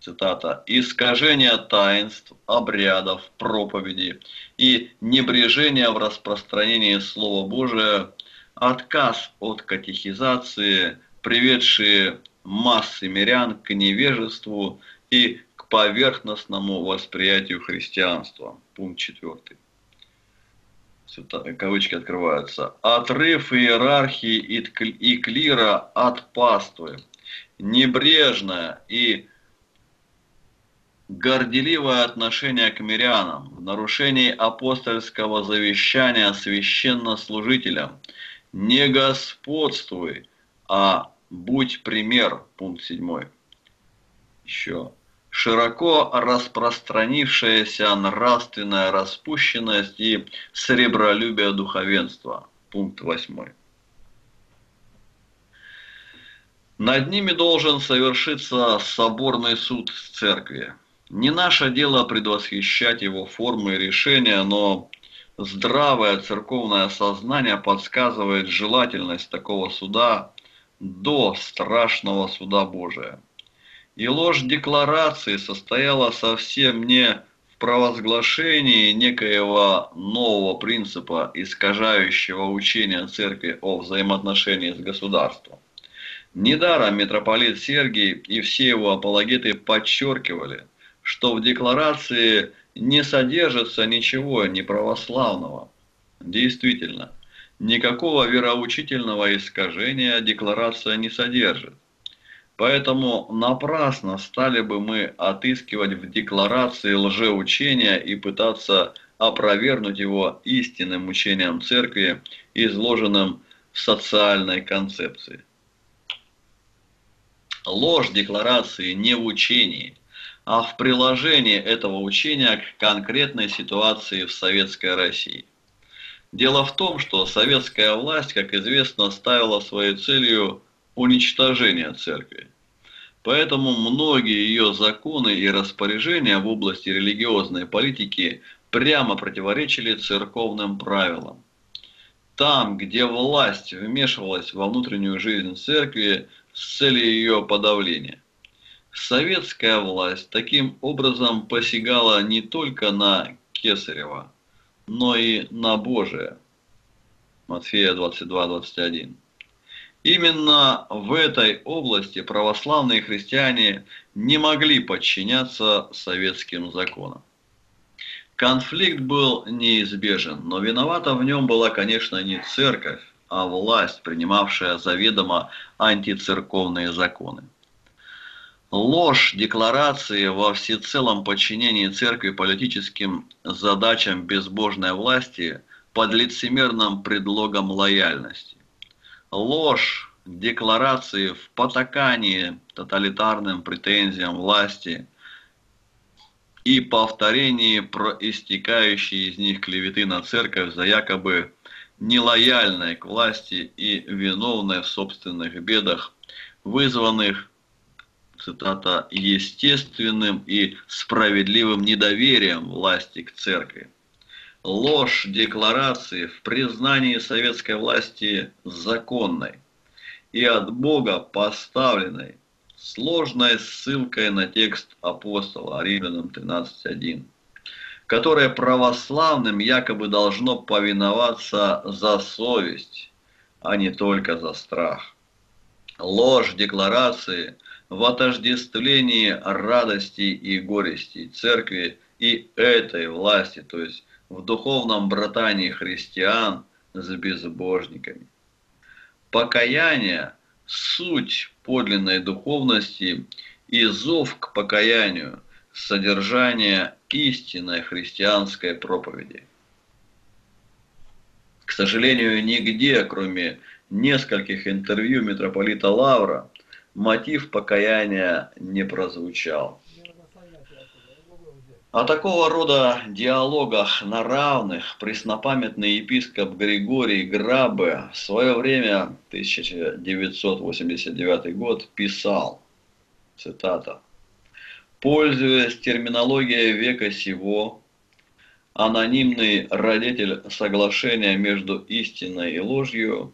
цитата, искажение таинств, обрядов, проповеди и небрежение в распространении Слова Божия, отказ от катехизации, приведшие массы мирян к невежеству и к поверхностному восприятию христианства. Пункт четвертый. Кавычки открываются. Отрыв иерархии и клира от паствы. Небрежное и горделивое отношение к мирянам, в нарушении апостольского завещания священнослужителям. Не господствуй, а будь пример. Пункт седьмой. Еще. широко распространившаяся нравственная распущенность и сребролюбие духовенства. Пункт восьмой. Над ними должен совершиться соборный суд церкви. Не наше дело предвосхищать его формы и решения, но здравое церковное сознание подсказывает желательность такого суда до страшного суда Божия. И ложь декларации состояла совсем не в провозглашении некоего нового принципа, искажающего учение церкви о взаимоотношении с государством. Недаром митрополит Сергий и все его апологеты подчеркивали, что в декларации не содержится ничего неправославного. Действительно, никакого вероучительного искажения декларация не содержит. Поэтому напрасно стали бы мы отыскивать в декларации лжеучения и пытаться опровергнуть его истинным учением церкви, изложенным в социальной концепции. Ложь декларации не в учении, а в приложении этого учения к конкретной ситуации в Советской России. Дело в том, что советская власть, как известно, ставила своей целью уничтожение церкви. Поэтому многие ее законы и распоряжения в области религиозной политики прямо противоречили церковным правилам. Там, где власть вмешивалась во внутреннюю жизнь церкви с целью ее подавления, советская власть таким образом посягала не только на Кесарева, но и на Божие. Матфея двадцать два, двадцать один. Именно в этой области православные христиане не могли подчиняться советским законам. Конфликт был неизбежен, но виновата в нем была, конечно, не церковь, а власть, принимавшая заведомо антицерковные законы. Ложь декларации во всецелом подчинении церкви политическим задачам безбожной власти под лицемерным предлогом лояльности. Ложь декларации в потакании тоталитарным претензиям власти и повторении проистекающей из них клеветы на церковь за якобы нелояльной к власти и виновной в собственных бедах, вызванных, цитата, естественным и справедливым недоверием власти к церкви. Ложь декларации в признании советской власти законной и от Бога поставленной сложной ссылкой на текст апостола Римлянам тринадцать один, которое православным якобы должно повиноваться за совесть, а не только за страх. Ложь декларации в отождествлении радости и горести церкви и этой власти, то есть в духовном братании христиан с безбожниками. Покаяние – суть подлинной духовности и зов к покаянию, содержание истинной христианской проповеди. К сожалению, нигде, кроме нескольких интервью митрополита Лавра, мотив покаяния не прозвучал. О такого рода диалогах на равных преснопамятный епископ Григорий Грабе в свое время, тысяча девятьсот восемьдесят девятый год, писал, цитата, «Пользуясь терминологией века сего, анонимный родитель соглашения между истиной и ложью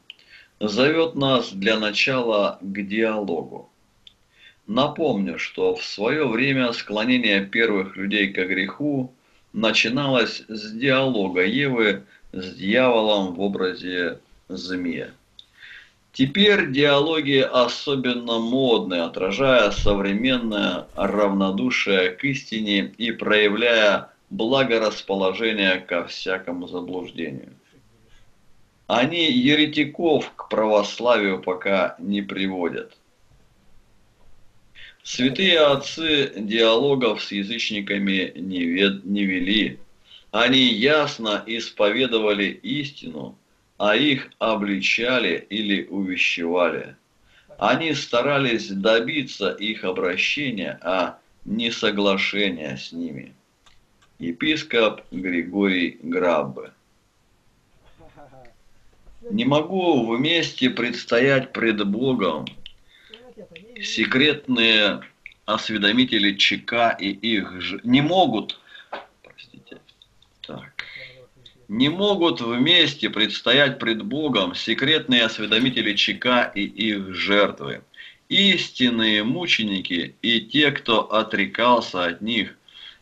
зовет нас для начала к диалогу. Напомню, что в свое время склонение первых людей к греху начиналось с диалога Евы с дьяволом в образе змея. Теперь диалоги особенно модны, отражая современное равнодушие к истине и проявляя благорасположение ко всякому заблуждению. Они еретиков к православию пока не приводят. Святые отцы диалогов с язычниками не, вед... не вели. Они ясно исповедовали истину, а их обличали или увещевали. Они старались добиться их обращения, а несоглашения с ними. Епископ Григорий Граббе. Не могу вместе предстоять пред Богом секретные осведомители ЧК и их ж... не могут, простите, так, не могут вместе предстоять пред Богом секретные осведомители ЧК и их жертвы, истинные мученики и те, кто отрекался от них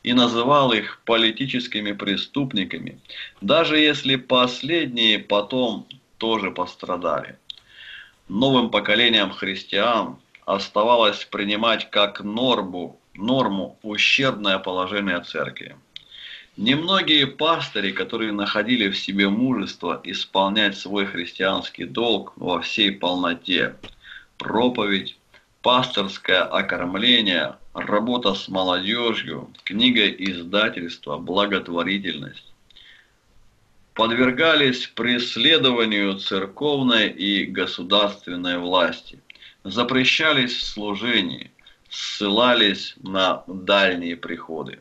и называл их политическими преступниками, даже если последние потом тоже пострадали. Новым поколениям христиан оставалось принимать как норму, норму ущербное положение церкви. Немногие пастыри, которые находили в себе мужество исполнять свой христианский долг во всей полноте, проповедь, пасторское окормление, работа с молодежью, книга издательства, благотворительность, подвергались преследованию церковной и государственной власти, запрещались в служении, ссылались на дальние приходы.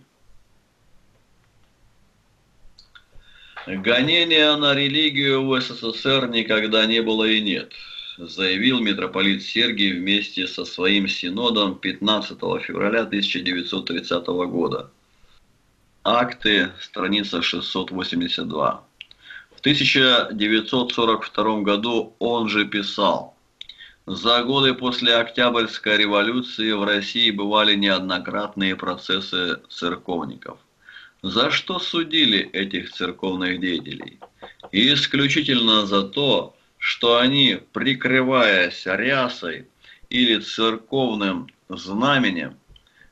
Гонения на религию в СССР никогда не было и нет, заявил митрополит Сергий вместе со своим синодом пятнадцатого февраля тысяча девятьсот тридцатого года. Акты, страница шестьсот восемьдесят два. В тысяча девятьсот сорок втором году он же писал: «За годы после Октябрьской революции в России бывали неоднократные процессы церковников. За что судили этих церковных деятелей? И исключительно за то, что они, прикрываясь рясой или церковным знаменем,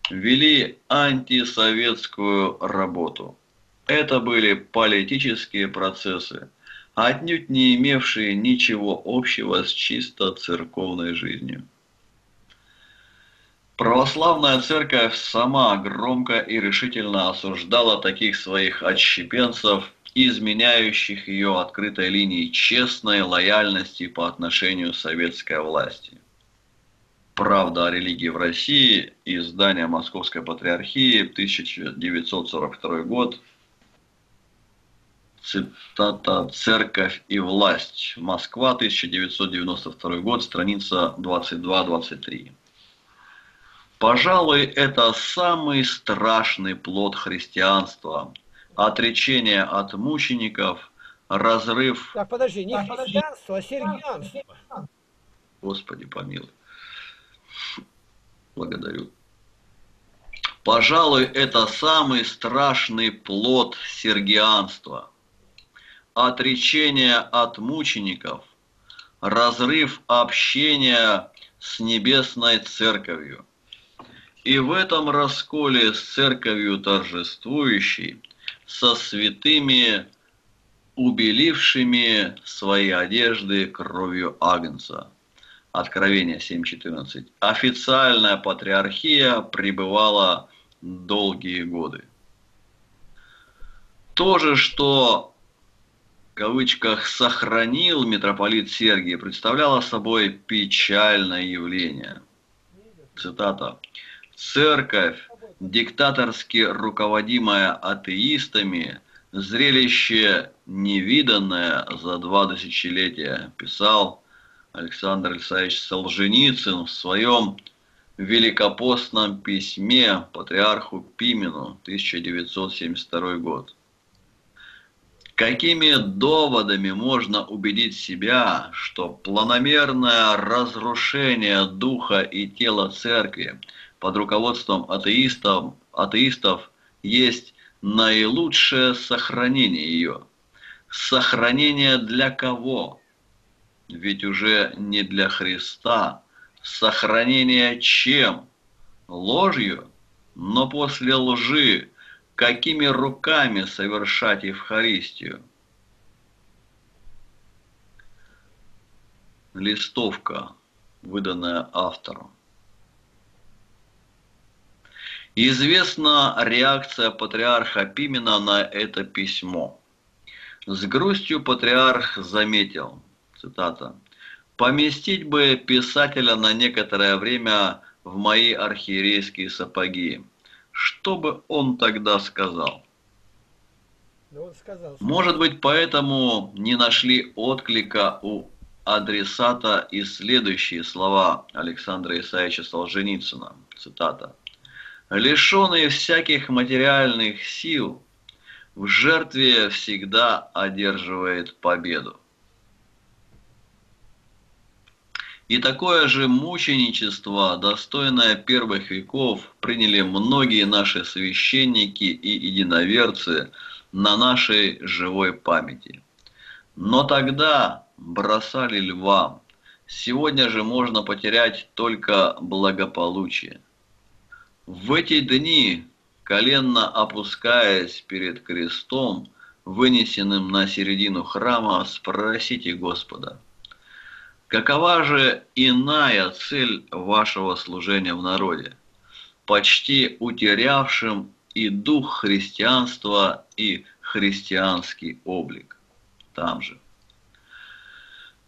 вели антисоветскую работу. Это были политические процессы, отнюдь не имевшие ничего общего с чисто церковной жизнью». Православная церковь сама громко и решительно осуждала таких своих отщепенцев, изменяющих ее открытой линии честной лояльности по отношению к советской власти. «Правда о религии в России», издание Московской Патриархии, тысяча девятьсот сорок второй год, цитата «Церковь и власть», Москва, тысяча девятьсот девяносто второй год, страница двадцать два — двадцать три. Пожалуй, это самый страшный плод христианства. Отречение от мучеников, разрыв... Так, подожди, не христианство, а сергианство. Господи помилуй. Благодарю. Пожалуй, это самый страшный плод сергианства. Отречение от мучеников, разрыв общения с Небесной Церковью. И в этом расколе с Церковью торжествующей, со святыми, убелившими свои одежды кровью Агнца. Откровение семь четырнадцать. Официальная патриархия пребывала долгие годы. То же, что в кавычках «сохранил» митрополит Сергий, представляло собой печальное явление. Цитата. «Церковь, диктаторски руководимая атеистами, зрелище невиданное за два тысячелетия», писал Александр Исаевич Солженицын в своем великопостном письме патриарху Пимену, тысяча девятьсот семьдесят второй год. Какими доводами можно убедить себя, что планомерное разрушение духа и тела церкви под руководством атеистов, атеистов есть наилучшее сохранение ее? Сохранение для кого? Ведь уже не для Христа. Сохранение чем? Ложью? Но после лжи какими руками совершать Евхаристию? Листовка, выданная автором. Известна реакция патриарха Пимена на это письмо. С грустью патриарх заметил, цитата, «Поместить бы писателя на некоторое время в мои архиерейские сапоги, что бы он тогда сказал? Может быть, поэтому не нашли отклика у адресата и следующие слова Александра Исаевича Солженицына, цитата. «Лишенные всяких материальных сил, в жертве всегда одерживает победу». И такое же мученичество, достойное первых веков, приняли многие наши священники и единоверцы на нашей живой памяти. Но тогда бросали льва. Сегодня же можно потерять только благополучие. В эти дни, коленно опускаясь перед крестом, вынесенным на середину храма, спросите Господа: какова же иная цель вашего служения в народе, почти утерявшим и дух христианства, и христианский облик? Там же.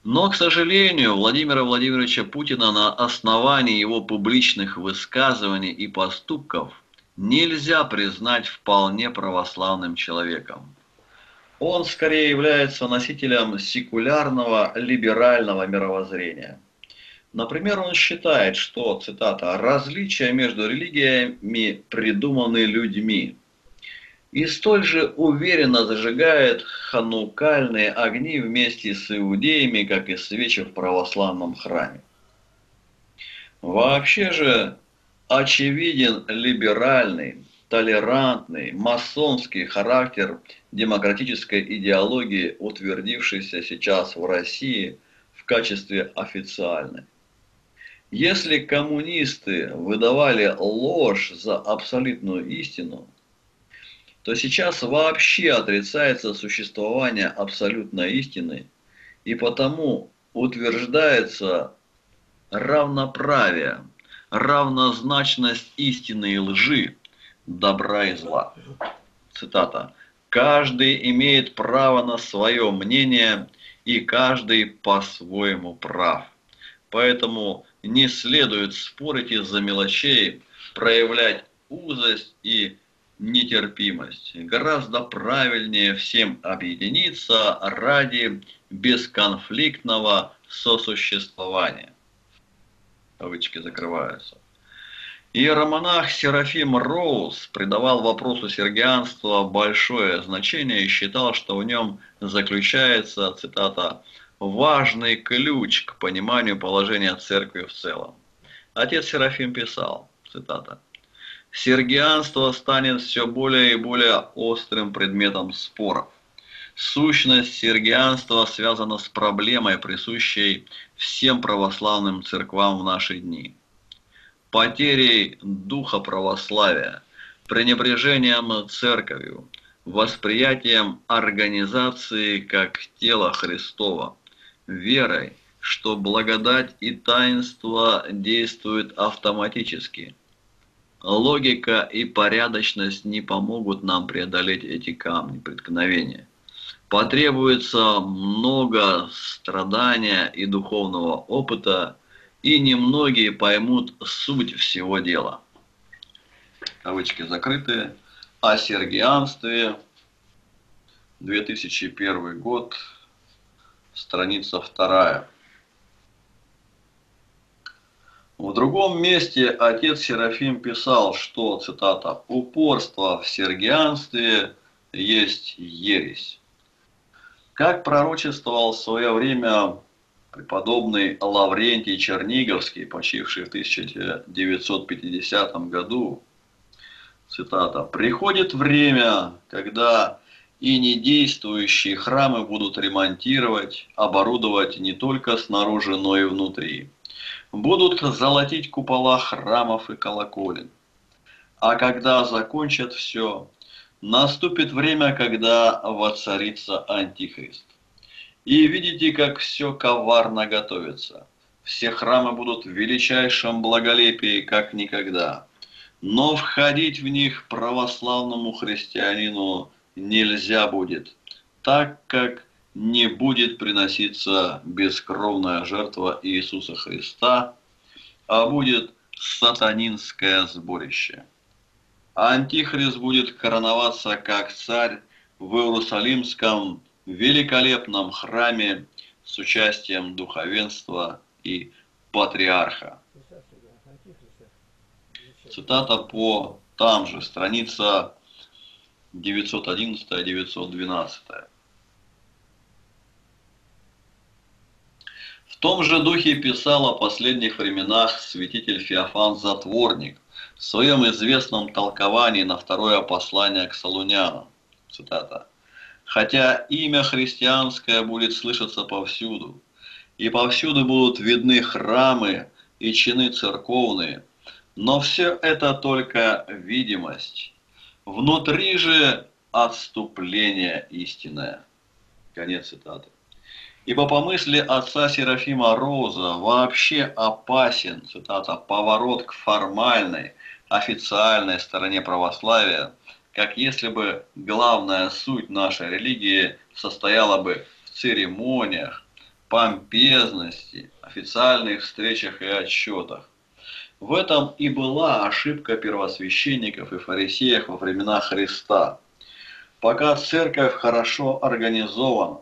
Но, к сожалению, Владимира Владимировича Путина на основании его публичных высказываний и поступков нельзя признать вполне православным человеком. Он скорее является носителем секулярного либерального мировоззрения. Например, он считает, что, цитата, «различия между религиями придуманы людьми», и столь же уверенно зажигает ханукальные огни вместе с иудеями, как и свечи в православном храме. Вообще же очевиден либеральный, толерантный, масонский характер демократической идеологии, утвердившейся сейчас в России в качестве официальной. Если коммунисты выдавали ложь за абсолютную истину, то сейчас вообще отрицается существование абсолютной истины, и потому утверждается равноправие, равнозначность истины и лжи, добра и зла. Цитата. «Каждый имеет право на свое мнение, и каждый по-своему прав. Поэтому не следует спорить из-за мелочей, проявлять узость и нетерпимость. Гораздо правильнее всем объединиться ради бесконфликтного сосуществования». Кавычки закрываются. Иеромонах Серафим Роуз придавал вопросу сергианства большое значение и считал, что в нем заключается, цитата, «важный ключ к пониманию положения церкви в целом». Отец Серафим писал, цитата, «Сергианство станет все более и более острым предметом споров. Сущность сергианства связана с проблемой, присущей всем православным церквам в наши дни. Потерей духа православия, пренебрежением церковью, восприятием организации как тела Христова, верой, что благодать и таинство действуют автоматически. Логика и порядочность не помогут нам преодолеть эти камни преткновения. Потребуется много страдания и духовного опыта, и немногие поймут суть всего дела». Кавычки закрыты. О сергианстве. две тысячи первый год. Страница вторая. В другом месте отец Серафим писал, что, цитата, «упорство в сергианстве есть ересь». Как пророчествовал в свое время преподобный Лаврентий Черниговский, почивший в тысяча девятьсот пятидесятом году, цитата, «приходит время, когда и недействующие храмы будут ремонтировать, оборудовать не только снаружи, но и внутри. Будут золотить купола храмов и колоколен. А когда закончат все, наступит время, когда воцарится Антихрист. И видите, как все коварно готовится. Все храмы будут в величайшем благолепии, как никогда. Но входить в них православному христианину нельзя будет, так как не будет приноситься бескровная жертва Иисуса Христа, а будет сатанинское сборище». а Антихрист будет короноваться как царь в Иерусалимском великолепном храме с участием духовенства и патриарха. Цитата по там же, страница девятьсот одиннадцать — девятьсот двенадцать. В том же духе писал о последних временах святитель Феофан Затворник в своем известном толковании на второе послание к Солунянам. Цитата. «Хотя имя христианское будет слышаться повсюду, и повсюду будут видны храмы и чины церковные, но все это только видимость. Внутри же отступление истинное». Конец цитаты. «Ибо по мысли отца Серафима Роза вообще опасен, цитата, поворот к формальной, официальной стороне православия, как если бы главная суть нашей религии состояла бы в церемониях, помпезности, официальных встречах и отчетах. В этом и была ошибка первосвященников и фарисеев во времена Христа. Пока церковь хорошо организована,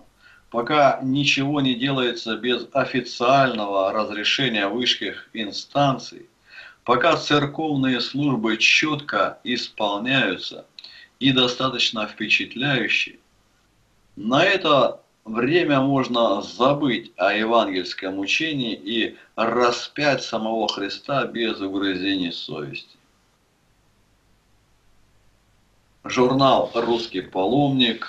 пока ничего не делается без официального разрешения высших инстанций, пока церковные службы четко исполняются и достаточно впечатляющие, на это время можно забыть о евангельском учении и распять самого Христа без угрызений совести». Журнал «Русский паломник»,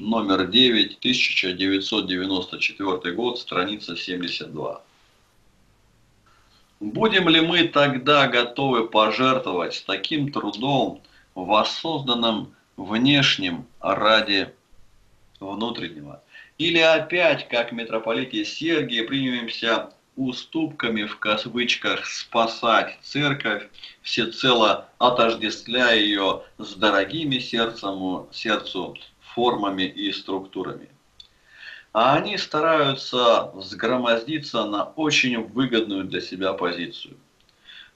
номер девять, тысяча девятьсот девяносто четвёртый год, страница семьдесят два. Будем ли мы тогда готовы пожертвовать с таким трудом, воссозданным внешним ради внутреннего? Или опять, как митрополит Сергий, примемся уступками в кавычках спасать церковь, всецело отождествляя ее с дорогими сердцем, сердцу формами и структурами? А они стараются взгромоздиться на очень выгодную для себя позицию.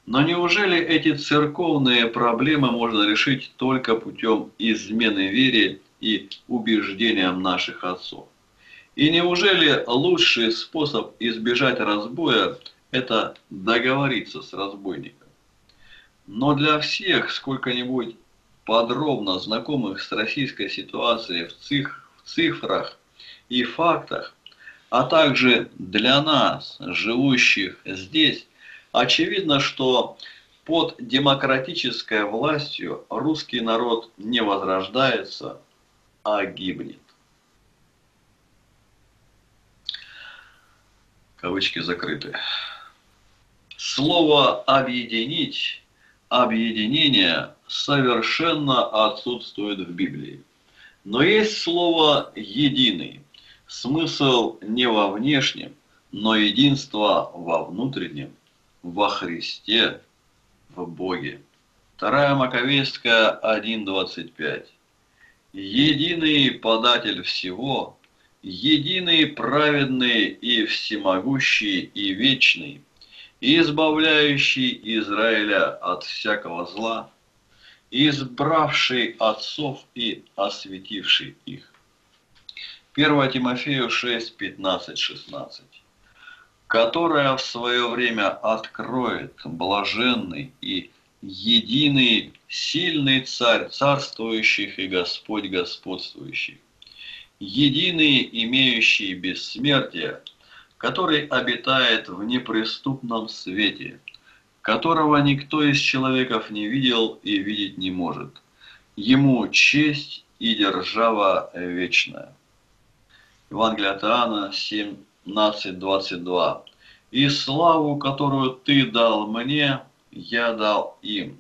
Но неужели эти церковные проблемы можно решить только путем измены вере и убеждениям наших отцов? И неужели лучший способ избежать разбоя – это договориться с разбойником? Но для всех, сколько-нибудь подробно знакомых с российской ситуацией в, циф в цифрах и фактах, а также для нас, живущих здесь, очевидно, что под демократической властью русский народ не возрождается, а гибнет. Кавычки закрыты. Слово «объединить», «объединение» совершенно отсутствует в Библии. Но есть слово «единый». Смысл не во внешнем, но единство во внутреннем, во Христе, в Боге. Вторая Маковейская один двадцать пять. «Единый податель всего, единый праведный и всемогущий и вечный, избавляющий Израиля от всякого зла, избравший отцов и осветивший их». первое Тимофею шесть пятнадцать шестнадцать. «Которая в свое время откроет блаженный и единый сильный царь царствующих и Господь господствующий, единый имеющий бессмертие, который обитает в неприступном свете, которого никто из человеков не видел и видеть не может. Ему честь и держава вечная». Евангелие от Иоанна семнадцать двадцать два. «И славу, которую ты дал мне, я дал им,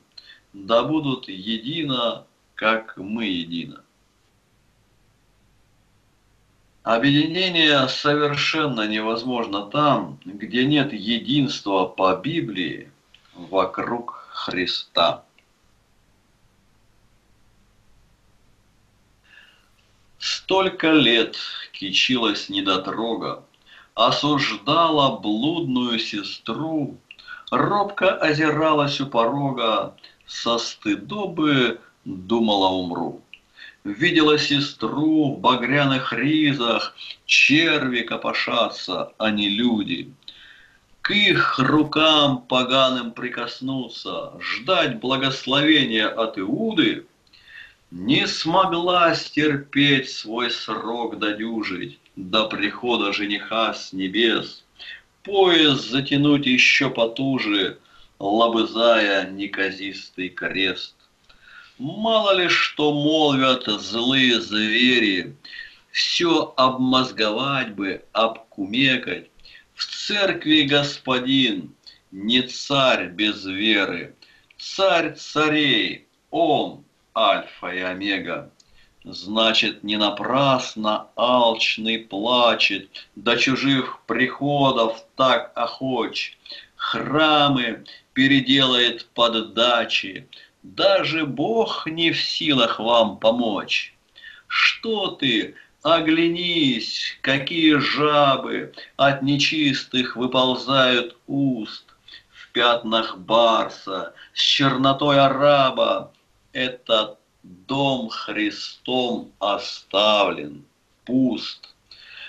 да будут едино, как мы едино». Объединение совершенно невозможно там, где нет единства по Библии вокруг Христа. Столько лет кичилась недотрога, осуждала блудную сестру, робко озиралась у порога, со стыдобы думала умру. Видела сестру в багряных ризах, черви копошатся, а не люди. К их рукам поганым прикоснуться, ждать благословения от Иуды. Не смогла стерпеть свой срок додюжить до прихода жениха с небес. Пояс затянуть еще потуже, лобызая неказистый крест. Мало ли что молвят злые звери, все обмозговать бы, обкумекать. В церкви господин, не царь без веры, царь царей, он альфа и омега. Значит, не напрасно алчный плачет, до чужих приходов так охоч. Храмы переделает под дачи, даже Бог не в силах вам помочь. Что ты, оглянись, какие жабы от нечистых выползают уст, в пятнах барса, с чернотой араба. Это дом Христом оставлен, пуст.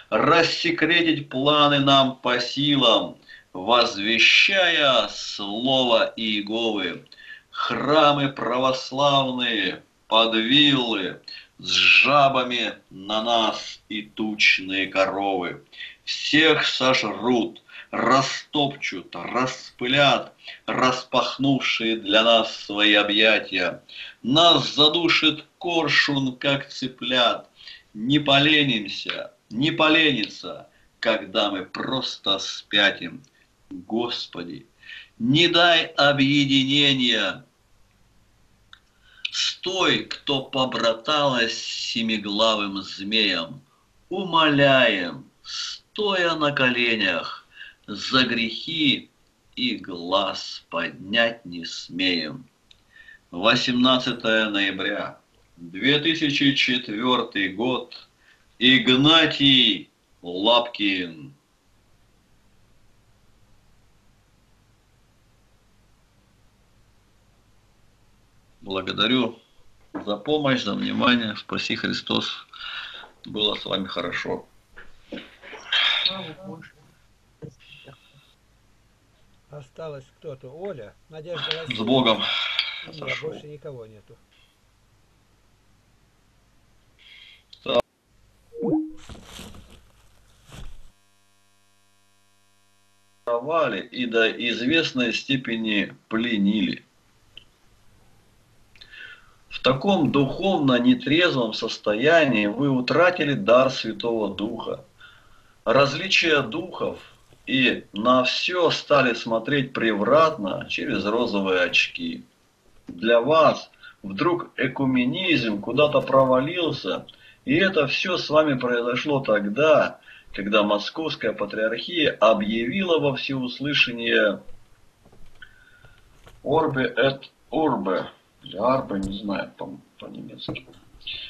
Рассекретить планы нам по силам, возвещая слово Иеговы. Храмы православные под виллы, с жабами на нас и тучные коровы. Всех сожрут, растопчут, распылят распахнувшие для нас свои объятия. Нас задушит коршун, как цыплят. Не поленимся, не поленится, когда мы просто спятим. Господи, не дай объединения с той, кто побраталась с семиглавым змеем. Умоляем, стоя на коленях, за грехи и глаз поднять не смеем. восемнадцатое ноября две тысячи четвёртый год. Игнатий Лапкин. Благодарю за помощь, за внимание. Спаси Христос. Было с вами хорошо. Осталось кто-то. Оля, Надежда Васильевна. С Богом. Нет, больше никого нету. Да. И до известной степени пленили. В таком духовно нетрезвом состоянии вы утратили дар Святого Духа, различия духов, и на все стали смотреть превратно через розовые очки. Для вас вдруг экуменизм куда-то провалился, и это все с вами произошло тогда, когда Московская Патриархия объявила во всеуслышание «Орбе эт урбе», Арбы, не знаю по-немецки,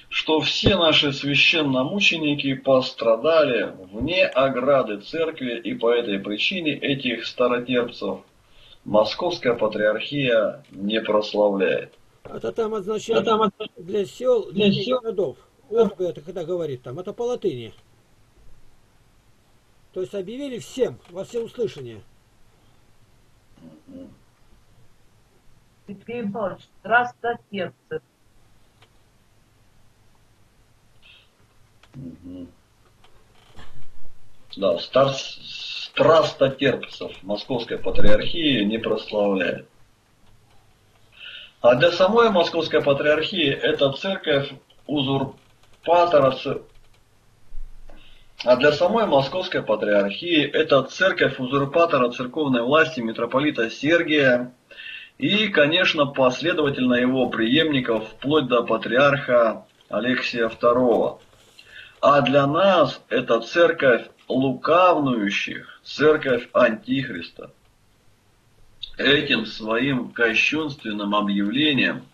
что все наши священномученики пострадали вне ограды церкви, и по этой причине этих старотерпцев Московская Патриархия не прославляет. Это там означает для сел, для сел городов. Орбы, это когда говорит там, это по латыни. То есть объявили всем, во всеуслышание. Сергей Павлович, страстотерпцы. Да, стар... страстотерпцев Московской Патриархии не прославляет. А для самой Московской Патриархии это церковь узурпаторов. А для самой Московской Патриархии это церковь узурпатора церковной власти митрополита Сергия. И, конечно, последовательно его преемников, вплоть до патриарха Алексия второго. А для нас это церковь лукавнующих, церковь Антихриста. Этим своим кощунственным объявлением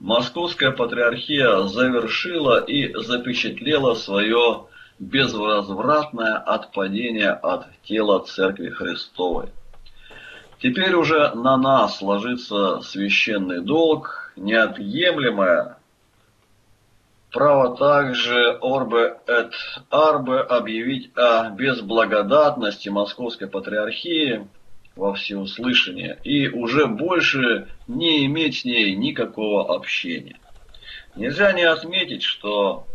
Московская Патриархия завершила и запечатлела свое безвозвратное отпадение от тела Церкви Христовой. Теперь уже на нас ложится священный долг, неотъемлемое право также орбе эт арбе объявить о безблагодатности Московской Патриархии во всеуслышание и уже больше не иметь с ней никакого общения. Нельзя не отметить, что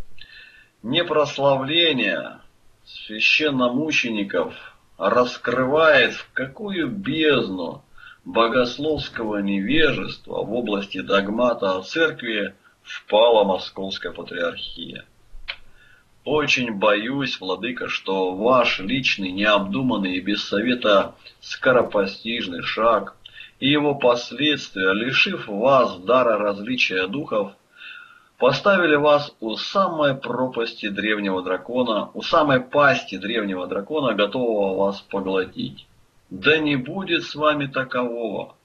непрославление священномучеников раскрывает, в какую бездну богословского невежества в области догмата о церкви впала Московская Патриархия. Очень боюсь, владыка, что ваш личный, необдуманный и без совета скоропостижный шаг и его последствия, лишив вас дара различия духов, поставили вас у самой пропасти древнего дракона, у самой пасти древнего дракона, готового вас поглотить. Да не будет с вами такового.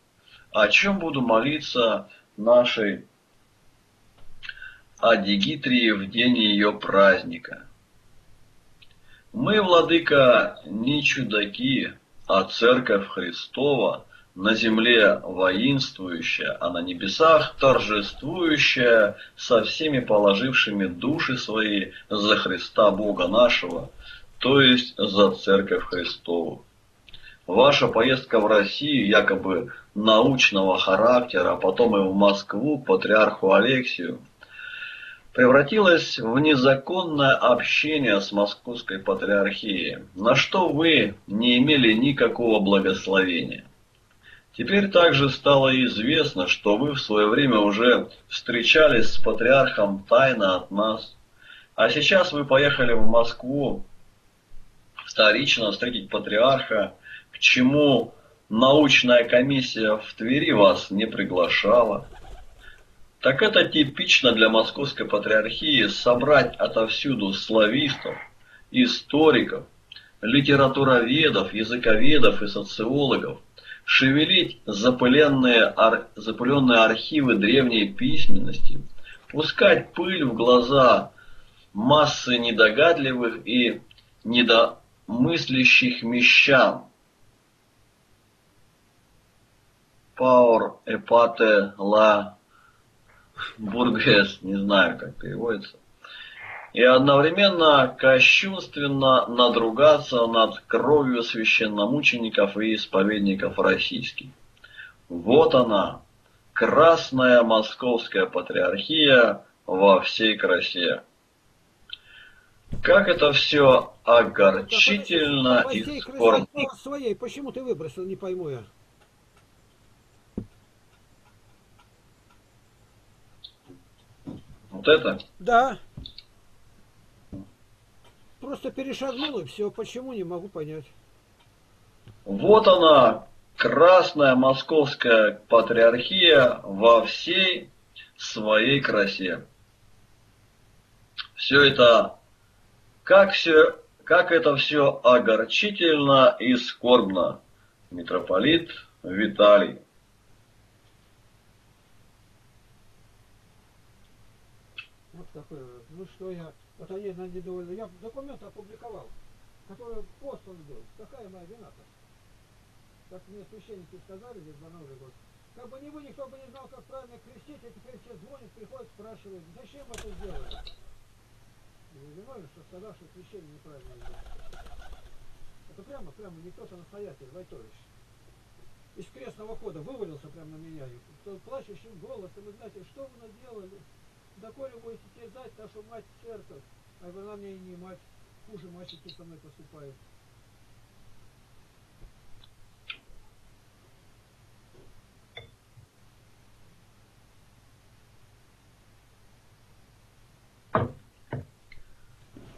О чем буду молиться нашей Адигитрии в день ее праздника? Мы, владыка, не чудаки, а церковь Христова, на земле воинствующая, а на небесах торжествующая со всеми положившими души свои за Христа Бога нашего, то есть за Церковь Христову. Ваша поездка в Россию якобы научного характера, а потом и в Москву к патриарху Алексию, превратилась в незаконное общение с Московской Патриархией, на что вы не имели никакого благословения. Теперь также стало известно, что вы в свое время уже встречались с патриархом тайно от нас, а сейчас вы поехали в Москву вторично встретить патриарха, к чему научная комиссия в Твери вас не приглашала. Так это типично для Московской Патриархии собрать отовсюду славистов, историков, литературоведов, языковедов и социологов, шевелить запыленные, ар... запыленные архивы древней письменности, пускать пыль в глаза массы недогадливых и недомыслящих мещан. Пауэр эпате ла бургес, не знаю, как переводится. И одновременно кощунственно надругаться над кровью священномучеников и исповедников российских. Вот она, Красная Московская Патриархия во всей красе. Как это все огорчительно и скорбно. Почему ты выбросил, не пойму я. Вот это? Да. Просто перешагнул и все. Почему, не могу понять. Вот она, Красная Московская Патриархия во всей своей красе. Все это, как, все, как это все огорчительно и скорбно. Митрополит Виталий. Вот такой. Ну что я... Вот они недовольны. Я документ опубликовал, который послан был. Какая моя вина-то? Как мне священники сказали, здесь на Новый год. Как бы ни вы, никто бы не знал, как правильно крестить, а теперь все звонят, приходят, спрашивают, зачем это сделали? Не виновен, что сказал, что крещение неправильно сделали. Это прямо, прямо не кто-то настоятель, Войтович. Из крестного хода вывалился прямо на меня. И плачущим голосом, Игнатий, что вы наделали? Доколе будете терзать нашу мать церковь, а она мне и не мать, хуже мальчики со мной поступают.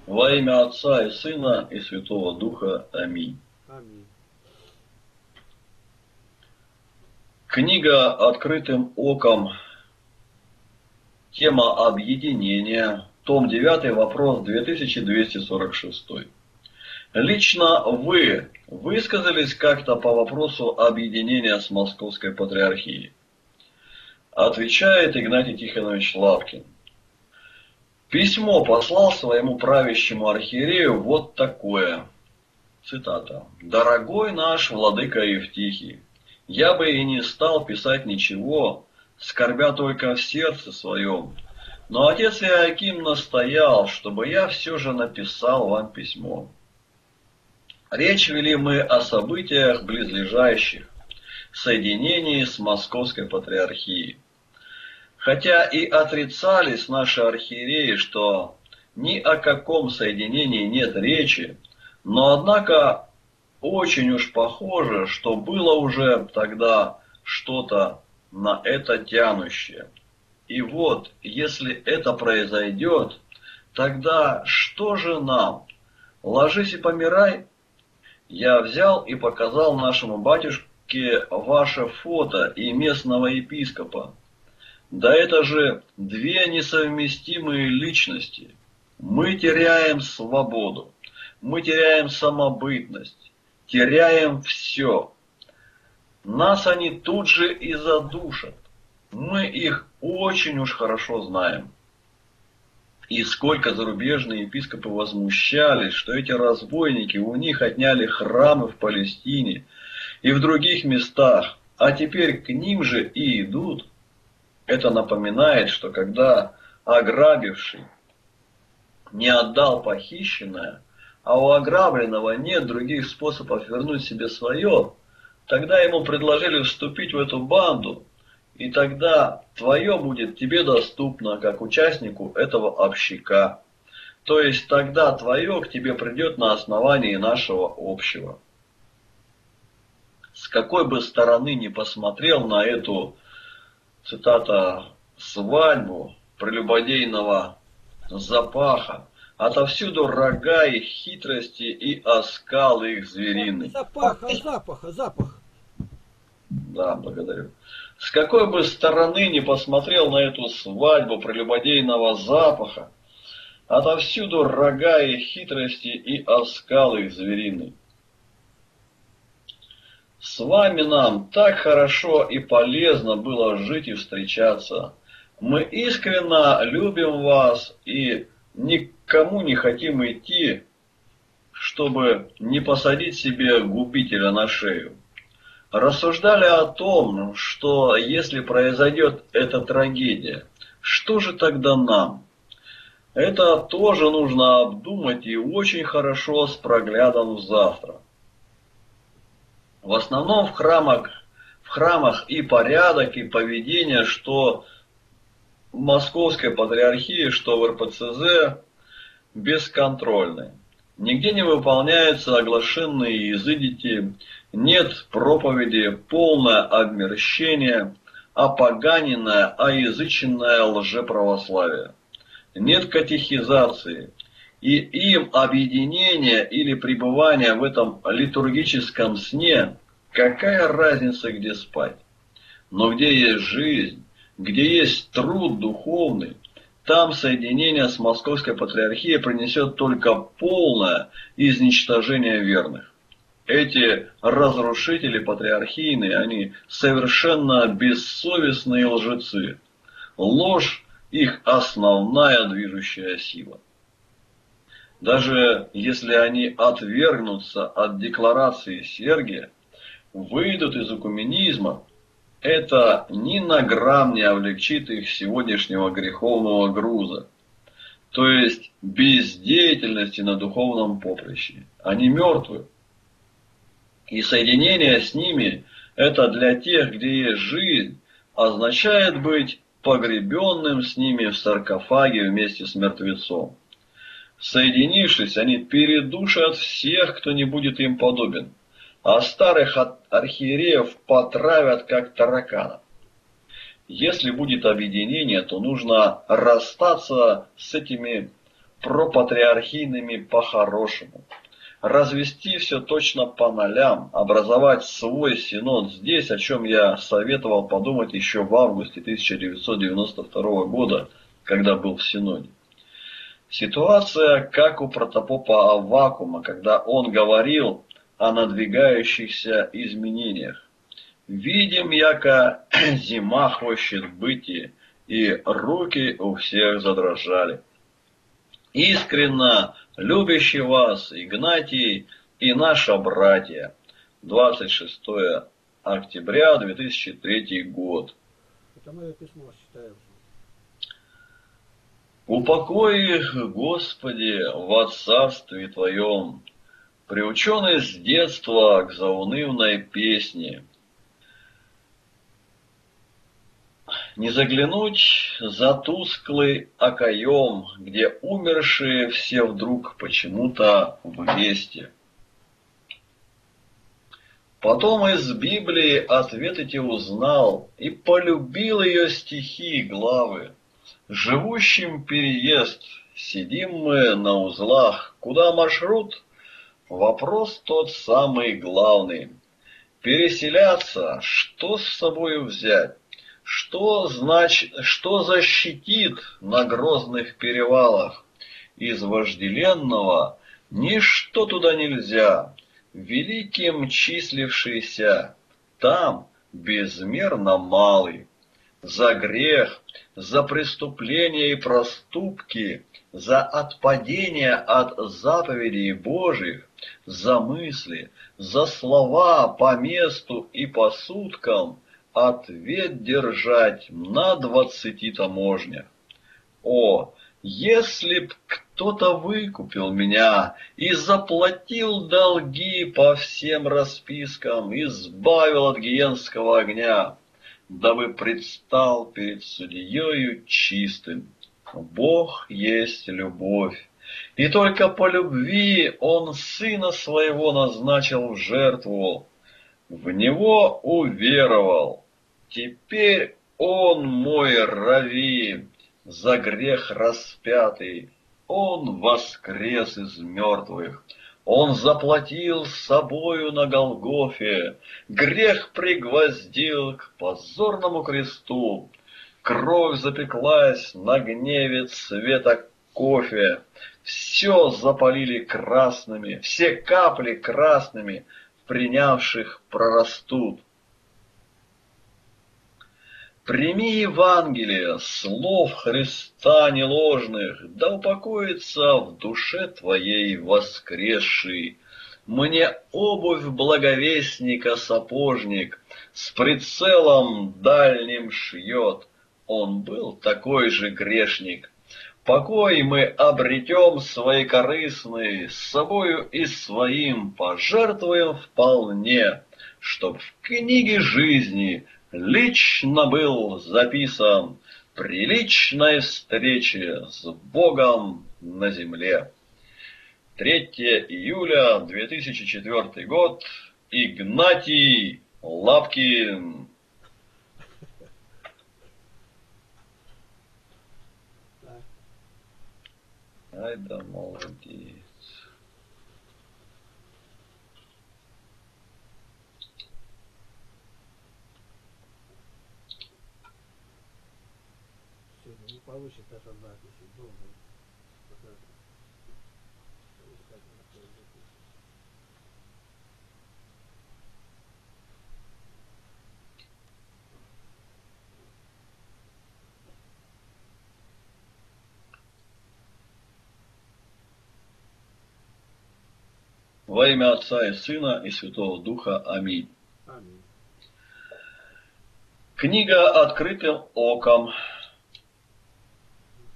Во имя Отца и Сына и Святого Духа. Аминь. Аминь. Книга «Открытым оком». Тема объединения, том девятый, вопрос две тысячи двести сорок шесть. Лично вы высказались как-то по вопросу объединения с Московской Патриархией? Отвечает Игнатий Тихонович Лапкин. Письмо послал своему правящему архиерею вот такое, цитата. «Дорогой наш владыка Евтихий, Я бы и не стал писать ничего, скорбя только в сердце своем. Но отец Иоаким настоял, чтобы я все же написал вам письмо. Речь вели мы о событиях близлежащих, соединении с Московской Патриархией. Хотя и отрицались наши архиереи, что ни о каком соединении нет речи, но однако очень уж похоже, что было уже тогда что-то на это тянущее. И вот, если это произойдет, тогда что же нам? Ложись и помирай. Я взял и показал нашему батюшке ваше фото и местного епископа. Да это же две несовместимые личности. Мы теряем свободу, мы теряем самобытность, теряем все. Нас они тут же и задушат. Мы их очень уж хорошо знаем. И сколько зарубежные епископы возмущались, что эти разбойники у них отняли храмы в Палестине и в других местах, а теперь к ним же и идут. Это напоминает, что когда ограбивший не отдал похищенное, а у ограбленного нет других способов вернуть себе свое, тогда ему предложили вступить в эту банду, и тогда твое будет тебе доступно как участнику этого общака. То есть тогда твое к тебе придет на основании нашего общего. С какой бы стороны ни посмотрел на эту, цитата, свадьбу прелюбодейного запаха, отовсюду рога их хитрости и оскалы их звериный. Запаха, запаха, запах. Да, благодарю. С какой бы стороны ни посмотрел на эту свадьбу прелюбодейного запаха, отовсюду рога их хитрости и оскалы их звериный. С вами нам так хорошо и полезно было жить и встречаться. Мы искренне любим вас и никому не хотим идти, чтобы не посадить себе губителя на шею. Рассуждали о том, что если произойдет эта трагедия, что же тогда нам? Это тоже нужно обдумать и очень хорошо с проглядом в завтра. В основном в храмах, в храмах и порядок, и поведение, что в Московской Патриархии, что в эр пэ цэ зэ, бесконтрольны. Нигде не выполняются оглашенные изыдити, нет проповеди, полное обмерщение, опоганенное, оязыченное лжеправославие. Нет катехизации. И им объединение или пребывание в этом литургическом сне, какая разница, где спать? Но где есть жизнь, где есть труд духовный, там соединение с Московской Патриархией принесет только полное изничтожение верных. Эти разрушители патриархийные, они совершенно бессовестные лжецы. Ложь – их основная движущая сила. Даже если они отвергнутся от декларации Сергия, выйдут из экуменизма, это ни на грамм не облегчит их сегодняшнего греховного груза, то есть бездеятельности на духовном поприще. Они мертвы, и соединение с ними – это для тех, где есть жизнь, означает быть погребенным с ними в саркофаге вместе с мертвецом. Соединившись, они передушат всех, кто не будет им подобен, а старых архиереев потравят, как тараканов. Если будет объединение, то нужно расстаться с этими пропатриархийными по-хорошему, развести все точно по нолям, образовать свой синод здесь, о чем я советовал подумать еще в августе тысяча девятьсот девяносто второго года, когда был в синоде. Ситуация, как у протопопа Аввакума, когда он говорил о надвигающихся изменениях. «Видим, яко зима хвощет бытие, и руки у всех задрожали. Искренно любящий вас Игнатий и наши братья». двадцать шестое октября две тысячи третий год. Это мое письмо, считаю. Упокой их, Господи, во царстве Твоем, приученный с детства к заунывной песне. Не заглянуть за тусклый окоем, где умершие все вдруг почему-то вместе. Потом из Библии ответ эти узнал и полюбил ее стихи и главы. Живущим переезд, сидим мы на узлах, куда маршрут? Вопрос тот самый главный. Переселяться, что с собой взять? Что значит, что защитит на грозных перевалах? Из вожделенного ничто туда нельзя, великим числившийся, там безмерно малый. За грех, за преступления и проступки, за отпадение от заповедей Божьих, за мысли, за слова по месту и по суткам, ответ держать на двадцати таможнях. О, если б кто-то выкупил меня и заплатил долги по всем распискам, избавил от гиенского огня, дабы предстал перед судьею чистым. Бог есть любовь, и только по любви Он Сына Своего назначил в жертву, в Него уверовал. Теперь Он мой рави, за грех распятый, Он воскрес из мертвых, Он заплатил собою на Голгофе, грех пригвоздил к позорному кресту, кровь запеклась на гневе цвета кофе, все запалили красными, все капли красными, принявших прорастут. Прими Евангелие, слов Христа неложных, да упокоится в душе твоей воскресший. Мне обувь благовестника сапожник с прицелом дальним шьет, он был такой же грешник. Покой мы обретем свой корыстный, с собою и своим пожертвуем вполне, чтоб в книге жизни лично был записан при личной встрече с Богом на земле. третьего июля две тысячи четвёртый год. Игнатий Лапкин. Ай да молодец. Сегодня не получится эта запись, долго. Во имя Отца и Сына и Святого Духа. Аминь. Аминь. Книга «Открытым оком».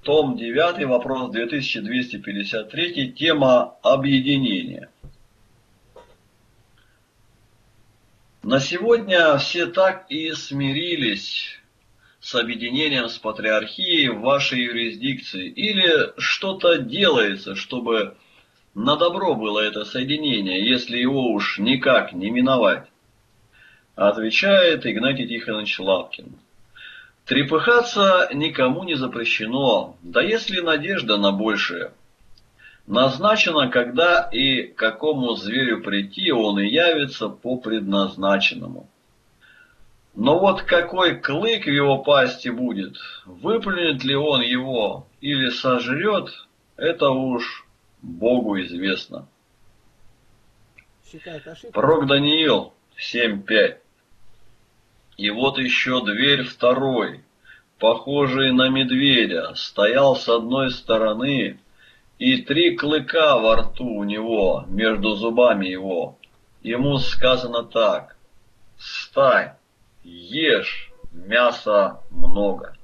Том девятый, вопрос две тысячи двести пятьдесят три, тема «Объединение». На сегодня все так и смирились с объединением с патриархией в вашей юрисдикции. Или что-то делается, чтобы... на добро было это соединение, если его уж никак не миновать, отвечает Игнатий Тихонович Лапкин. Трепыхаться никому не запрещено, да есть ли надежда на большее? Назначено, когда и к какому зверю прийти, он и явится по предназначенному. Но вот какой клык в его пасти будет, выплюнет ли он его или сожрет, это уж... Богу известно. Пророк Даниил семь пять. И вот еще дверь второй, похожий на медведя, стоял с одной стороны, и три клыка во рту у него, между зубами его. Ему сказано так: встань, ешь, мяса много.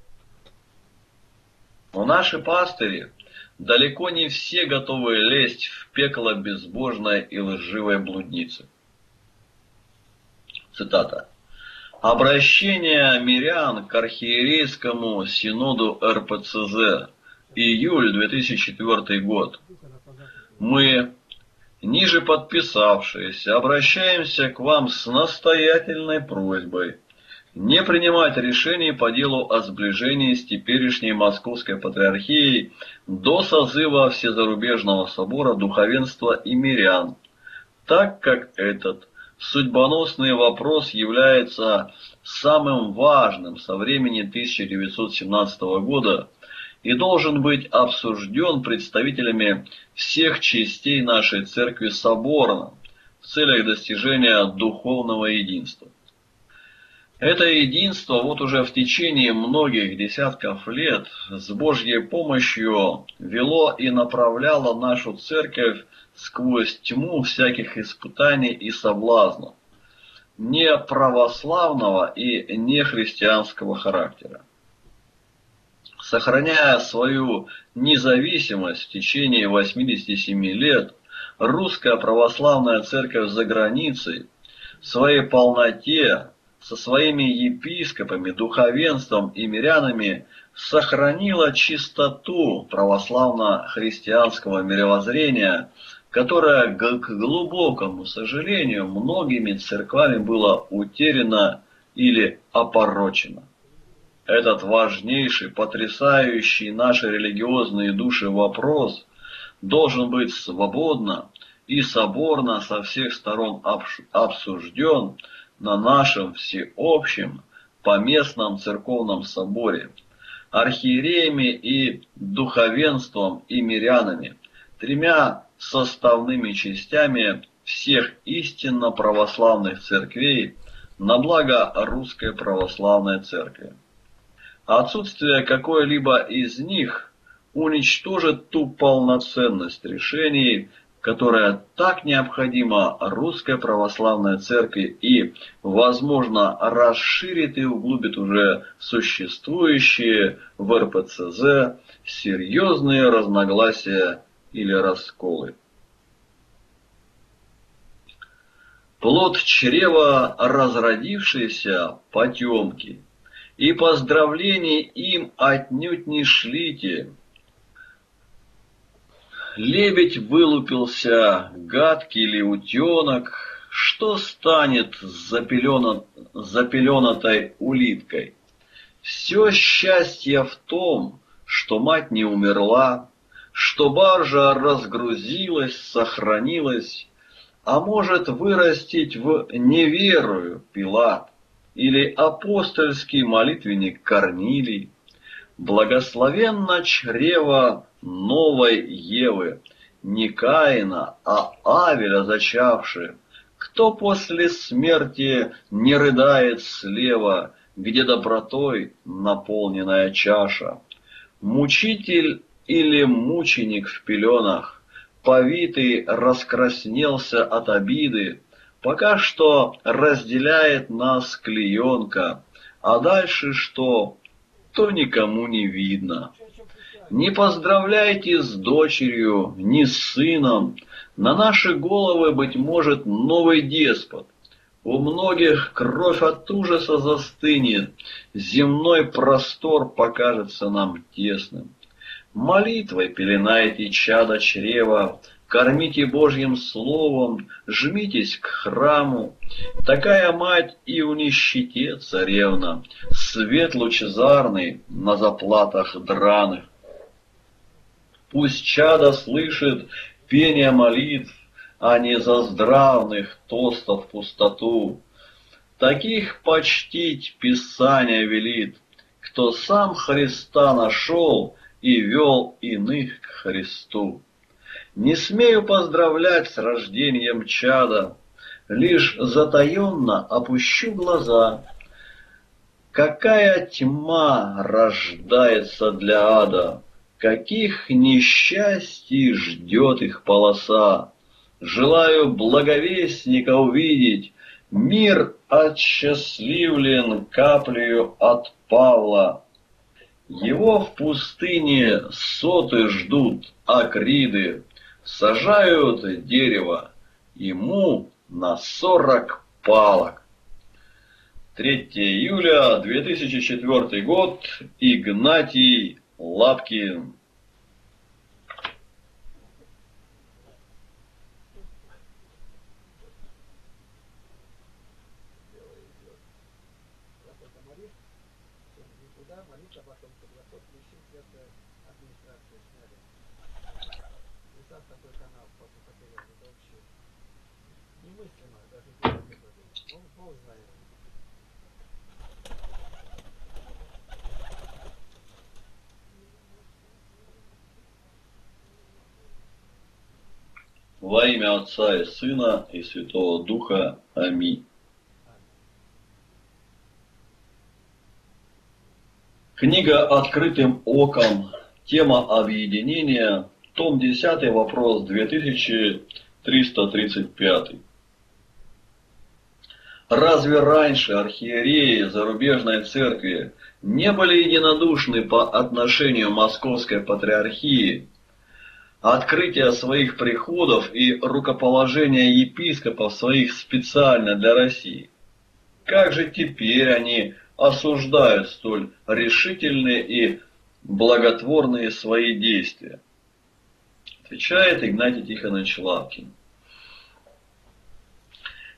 Но наши пастыри далеко не все готовы лезть в пекло безбожной и лживой блудницы. Цитата. Обращение мирян к архиерейскому синоду эр пэ цэ зэ, июль две тысячи четвёртый год. Мы, ниже подписавшиеся, обращаемся к вам с настоятельной просьбой не принимать решений по делу о сближении с теперешней Московской Патриархией до созыва Всезарубежного собора духовенства и мирян, так как этот судьбоносный вопрос является самым важным со времени тысяча девятьсот семнадцатого года и должен быть обсужден представителями всех частей нашей Церкви соборно в целях достижения духовного единства. Это единство вот уже в течение многих десятков лет с Божьей помощью вело и направляло нашу Церковь сквозь тьму всяких испытаний и соблазнов, не православного и не христианского характера. Сохраняя свою независимость в течение восьмидесяти семи лет, Русская Православная Церковь за границей в своей полноте, со своими епископами, духовенством и мирянами сохранила чистоту православно-христианского мировоззрения, которое, к глубокому сожалению, многими церквами было утеряно или опорочено. Этот важнейший, потрясающий наши религиозные души вопрос должен быть свободно и соборно со всех сторон обсужден на нашем всеобщем поместном церковном соборе, архиереями и духовенством и мирянами, тремя составными частями всех истинно православных церквей на благо Русской Православной Церкви. Отсутствие какой-либо из них уничтожит ту полноценность решений, которая так необходима Русской Православной Церкви и, возможно, расширит и углубит уже существующие в эр пэ цэ зэ серьезные разногласия или расколы. Плод чрева разродившейся потемки, и поздравлений им отнюдь не шлите. Лебедь вылупился, гадкий ли утенок, что станет с запеленатой улиткой? Все счастье в том, что мать не умерла, что баржа разгрузилась, сохранилась, а может вырастить в неверую Пилат или апостольский молитвенник Корнилий. Благословенно чрево новой Евы, не Каина, а Авеля зачавши, кто после смерти не рыдает слева, где добротой наполненная чаша. Мучитель или мученик в пеленах, повитый раскраснелся от обиды, пока что разделяет нас клеенка, а дальше что, то никому не видно. Не поздравляйте с дочерью, ни с сыном. На наши головы, быть может, новый деспот. У многих кровь от ужаса застынет, земной простор покажется нам тесным. Молитвой пеленайте чадо чрева, кормите Божьим словом, жмитесь к храму. Такая мать и в нищете царевна, свет лучезарный на заплатах драных. Пусть чадо слышит пение молитв, а не заздравных тостов в пустоту. Таких почтить Писание велит, кто сам Христа нашел и вел иных к Христу. Не смею поздравлять с рождением чада, лишь затаенно опущу глаза. Какая тьма рождается для ада, каких несчастий ждет их полоса. Желаю благовестника увидеть, мир осчастливлен каплею от Павла. Его в пустыне соты ждут, акриды, сажают дерево ему на сорок палок. третьего июля две тысячи четвёртый год. Игнатий Лапкин. Во имя Отца и Сына и Святого Духа. Аминь. Книга «Открытым оком», тема объединения, том десятый, вопрос две тысячи триста тридцать пять. Разве раньше архиереи зарубежной церкви не были единодушны по отношению Московской патриархии? Открытие своих приходов и рукоположение епископов своих специально для России. Как же теперь они осуждают столь решительные и благотворные свои действия? Отвечает Игнатий Тихонович Лапкин.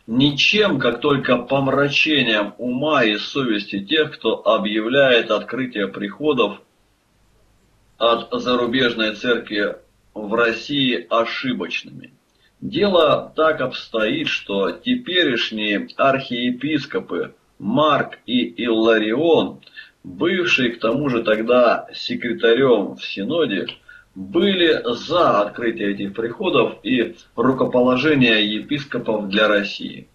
Ничем, как только помрачением ума и совести тех, кто объявляет открытие приходов от зарубежной церкви в России ошибочными. Дело так обстоит, что теперешние архиепископы Марк и Илларион, бывшие к тому же тогда секретарем в Синоде, были за открытие этих приходов и рукоположение епископов для России.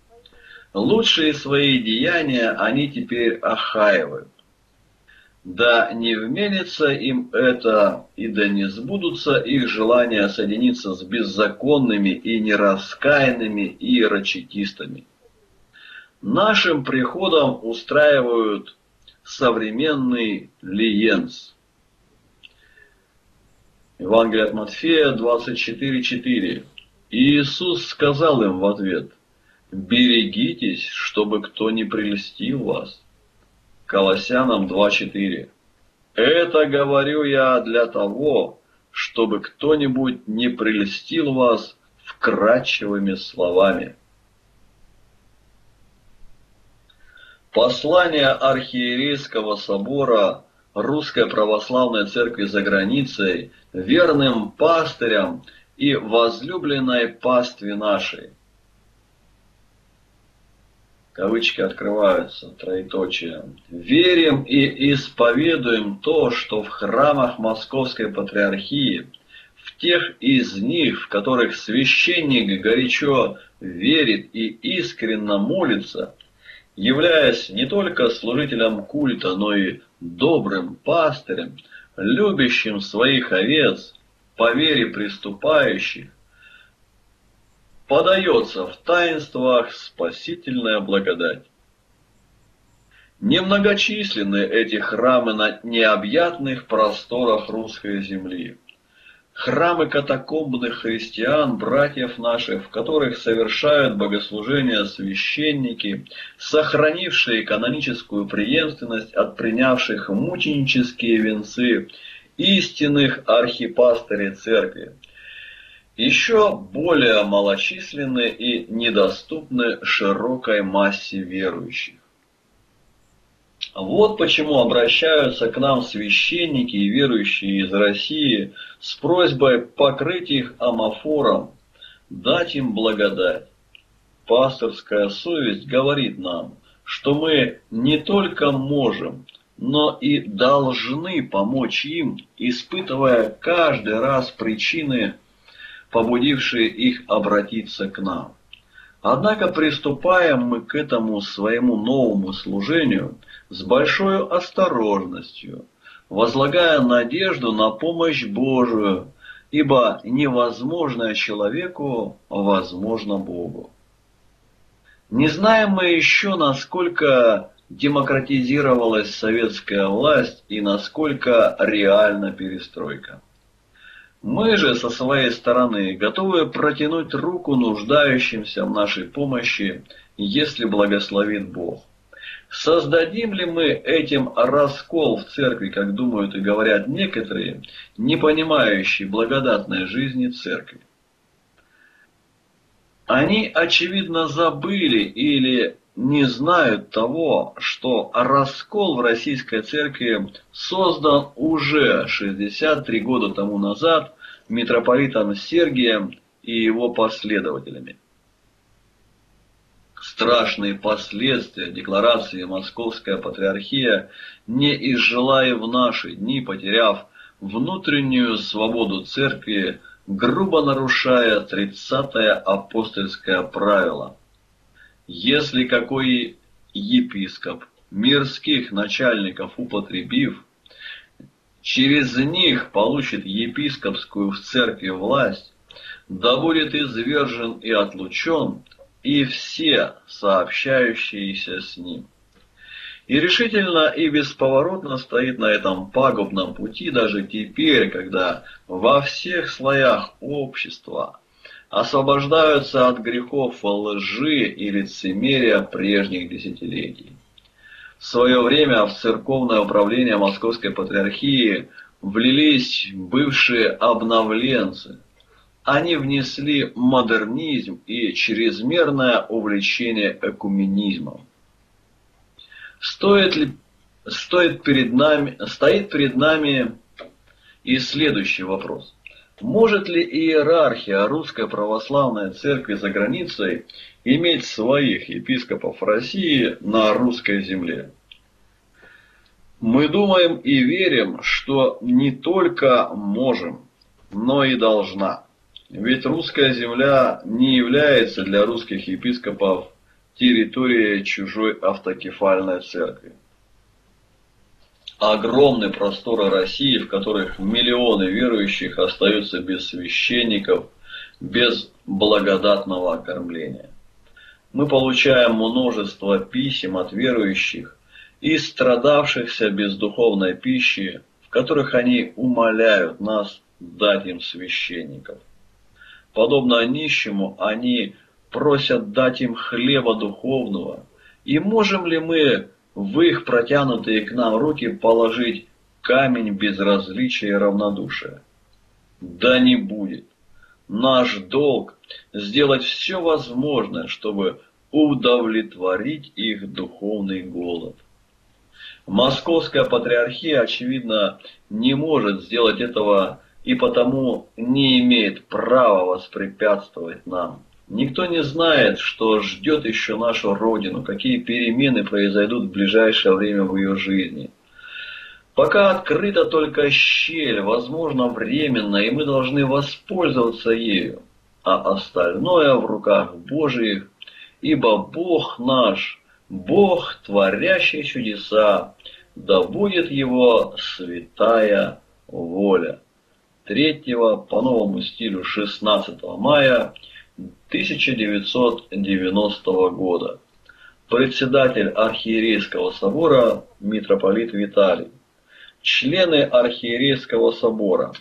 Лучшие свои деяния они теперь охаивают. Да не вменится им это, и да не сбудутся их желания соединиться с беззаконными и нераскаянными и рачитистами. Нашим приходом устраивают современный лиенс. Евангелие от Матфея двадцать четыре четыре. Иисус сказал им в ответ: «Берегитесь, чтобы кто не прельстил вас». Колоссянам два четыре. «Это говорю я для того, чтобы кто-нибудь не прельстил вас вкрадчивыми словами». Послание Архиерейского собора Русской Православной Церкви за границей верным пастырям и возлюбленной пастве нашей. Кавычки открываются, троеточие. Верим и исповедуем то, что в храмах Московской Патриархии, в тех из них, в которых священник горячо верит и искренно молится, являясь не только служителем культа, но и добрым пастырем, любящим своих овец, по вере приступающих, подается в таинствах спасительная благодать. Немногочисленны эти храмы на необъятных просторах русской земли. Храмы катакомбных христиан, братьев наших, в которых совершают богослужения священники, сохранившие каноническую преемственность от принявших мученические венцы истинных архипастырей церкви. Еще более малочисленны и недоступны широкой массе верующих. Вот почему обращаются к нам священники и верующие из России с просьбой покрыть их омофором, дать им благодать. Пасторская совесть говорит нам, что мы не только можем, но и должны помочь им, испытывая каждый раз причины, побудившие их обратиться к нам. Однако приступаем мы к этому своему новому служению с большой осторожностью, возлагая надежду на помощь Божию, ибо невозможное человеку возможно Богу. Не знаем мы еще, насколько демократизировалась советская власть и насколько реальна перестройка. Мы же со своей стороны готовы протянуть руку нуждающимся в нашей помощи, если благословит Бог. Создадим ли мы этим раскол в церкви, как думают и говорят некоторые, не понимающие благодатной жизни церкви? Они, очевидно, забыли или не знают того, что раскол в российской церкви создан уже шестьдесят три года тому назад митрополитом Сергием и его последователями. Страшные последствия декларации Московская Патриархия не изжила и в наши дни, потеряв внутреннюю свободу церкви, грубо нарушая тридцатое апостольское правило. Если какой епископ, мирских начальников употребив, через них получит епископскую в церкви власть, да будет извержен и отлучен, и все сообщающиеся с ним. И решительно и бесповоротно стоит на этом пагубном пути даже теперь, когда во всех слоях общества освобождаются от грехов лжи и лицемерия прежних десятилетий. В свое время в церковное управление Московской Патриархии влились бывшие обновленцы. Они внесли модернизм и чрезмерное увлечение экуменизмом. Стоит ли, стоит перед нами, стоит перед нами и следующий вопрос. Может ли иерархия Русской Православной Церкви за границей иметь своих епископов России на русской земле? Мы думаем и верим, что не только можем, но и должна. Ведь русская земля не является для русских епископов территорией чужой автокефальной церкви. Огромные просторы России, в которых миллионы верующих остаются без священников, без благодатного окормления. Мы получаем множество писем от верующих и страдавшихся без духовной пищи, в которых они умоляют нас дать им священников. Подобно нищему, они просят дать им хлеба духовного, и можем ли мы в их протянутые к нам руки положить камень безразличия и равнодушия? Да не будет. Наш долг – сделать все возможное, чтобы удовлетворить их духовный голод. Московская Патриархия, очевидно, не может сделать этого и потому не имеет права воспрепятствовать нам. Никто не знает, что ждет еще нашу Родину, какие перемены произойдут в ближайшее время в ее жизни. Пока открыта только щель, возможно, временно, и мы должны воспользоваться ею, а остальное в руках Божиих, ибо Бог наш, Бог, творящий чудеса, да будет Его святая воля. третьего по новому стилю шестнадцатого мая тысяча девятьсот девяностого года. Председатель Архиерейского собора митрополит Виталий. Члены Архиерейского собора: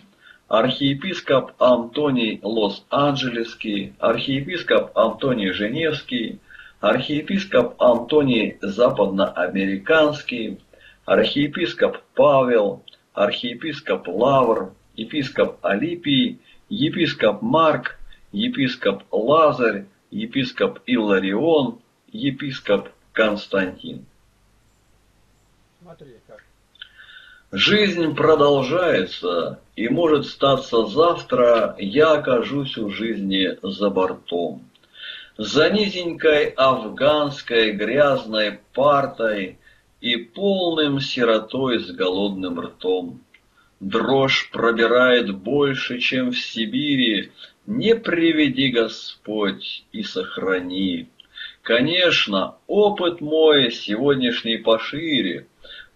архиепископ Антоний Лос-Анджелесский, архиепископ Антоний Женевский, архиепископ Антоний Западноамериканский, архиепископ Павел, архиепископ Лавр, епископ Алипий, епископ Марк, епископ Лазарь, епископ Илларион, епископ Константин. Смотри, как. Жизнь продолжается, и может статься завтра я окажусь у жизни за бортом. За низенькой афганской грязной партой и полным сиротой с голодным ртом. Дрожь пробирает больше, чем в Сибири, не приведи Господь и сохрани. Конечно, опыт мой сегодняшний пошире,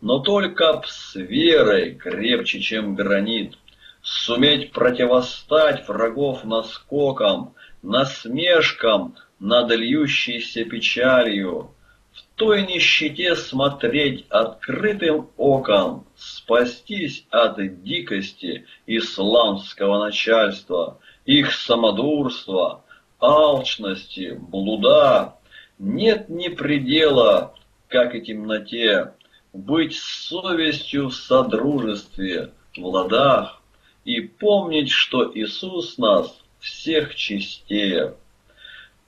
но только с верой крепче, чем гранит, суметь противостать врагов наскокам, насмешкам, над льющейся печалью, в той нищете смотреть открытым оком, спастись от дикости исламского начальства, их самодурства, алчности, блуда. Нет ни предела, как и темноте, быть с совестью в содружестве, в ладах, и помнить, что Иисус нас всех чистее.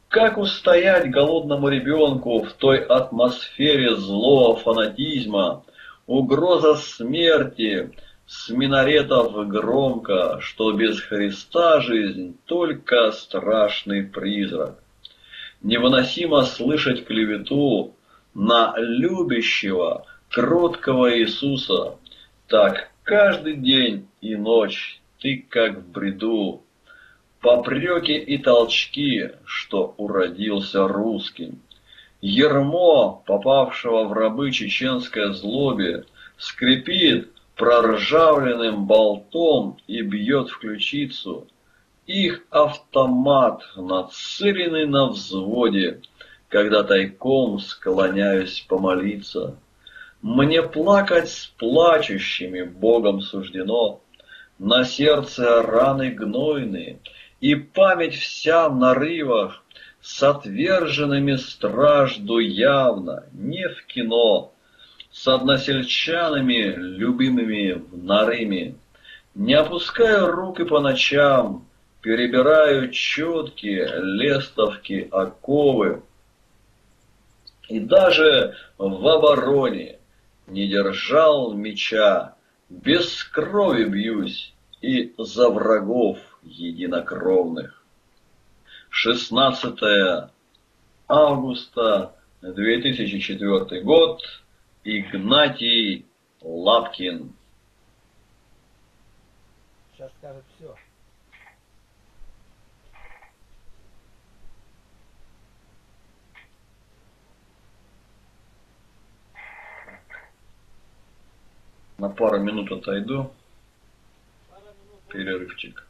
Как устоять голодному ребенку в той атмосфере злого фанатизма, угроза смерти, с минаретов громко, что без Христа жизнь только страшный призрак. Невыносимо слышать клевету на любящего, кроткого Иисуса. Так каждый день и ночь ты как в бреду. Попреки и толчки, что уродился русским. Ярмо, попавшего в рабы чеченской злобе, скрипит проржавленным болтом и бьет в ключицу. Их автомат, нацеленный на взводе, когда тайком склоняюсь помолиться. Мне плакать с плачущими Богом суждено, на сердце раны гнойные, и память вся в нарывах, с отверженными стражду явно, не в кино, с односельчанами любимыми в нарыме. Не опускаю руки по ночам, перебираю четкие лестовки, оковы, и даже в обороне не держал меча, без крови бьюсь и за врагов единокровных. шестнадцатое августа две тысячи четвёртый год. Игнатий Лапкин. Сейчас скажет все. На пару минут отойду. Перерывчик.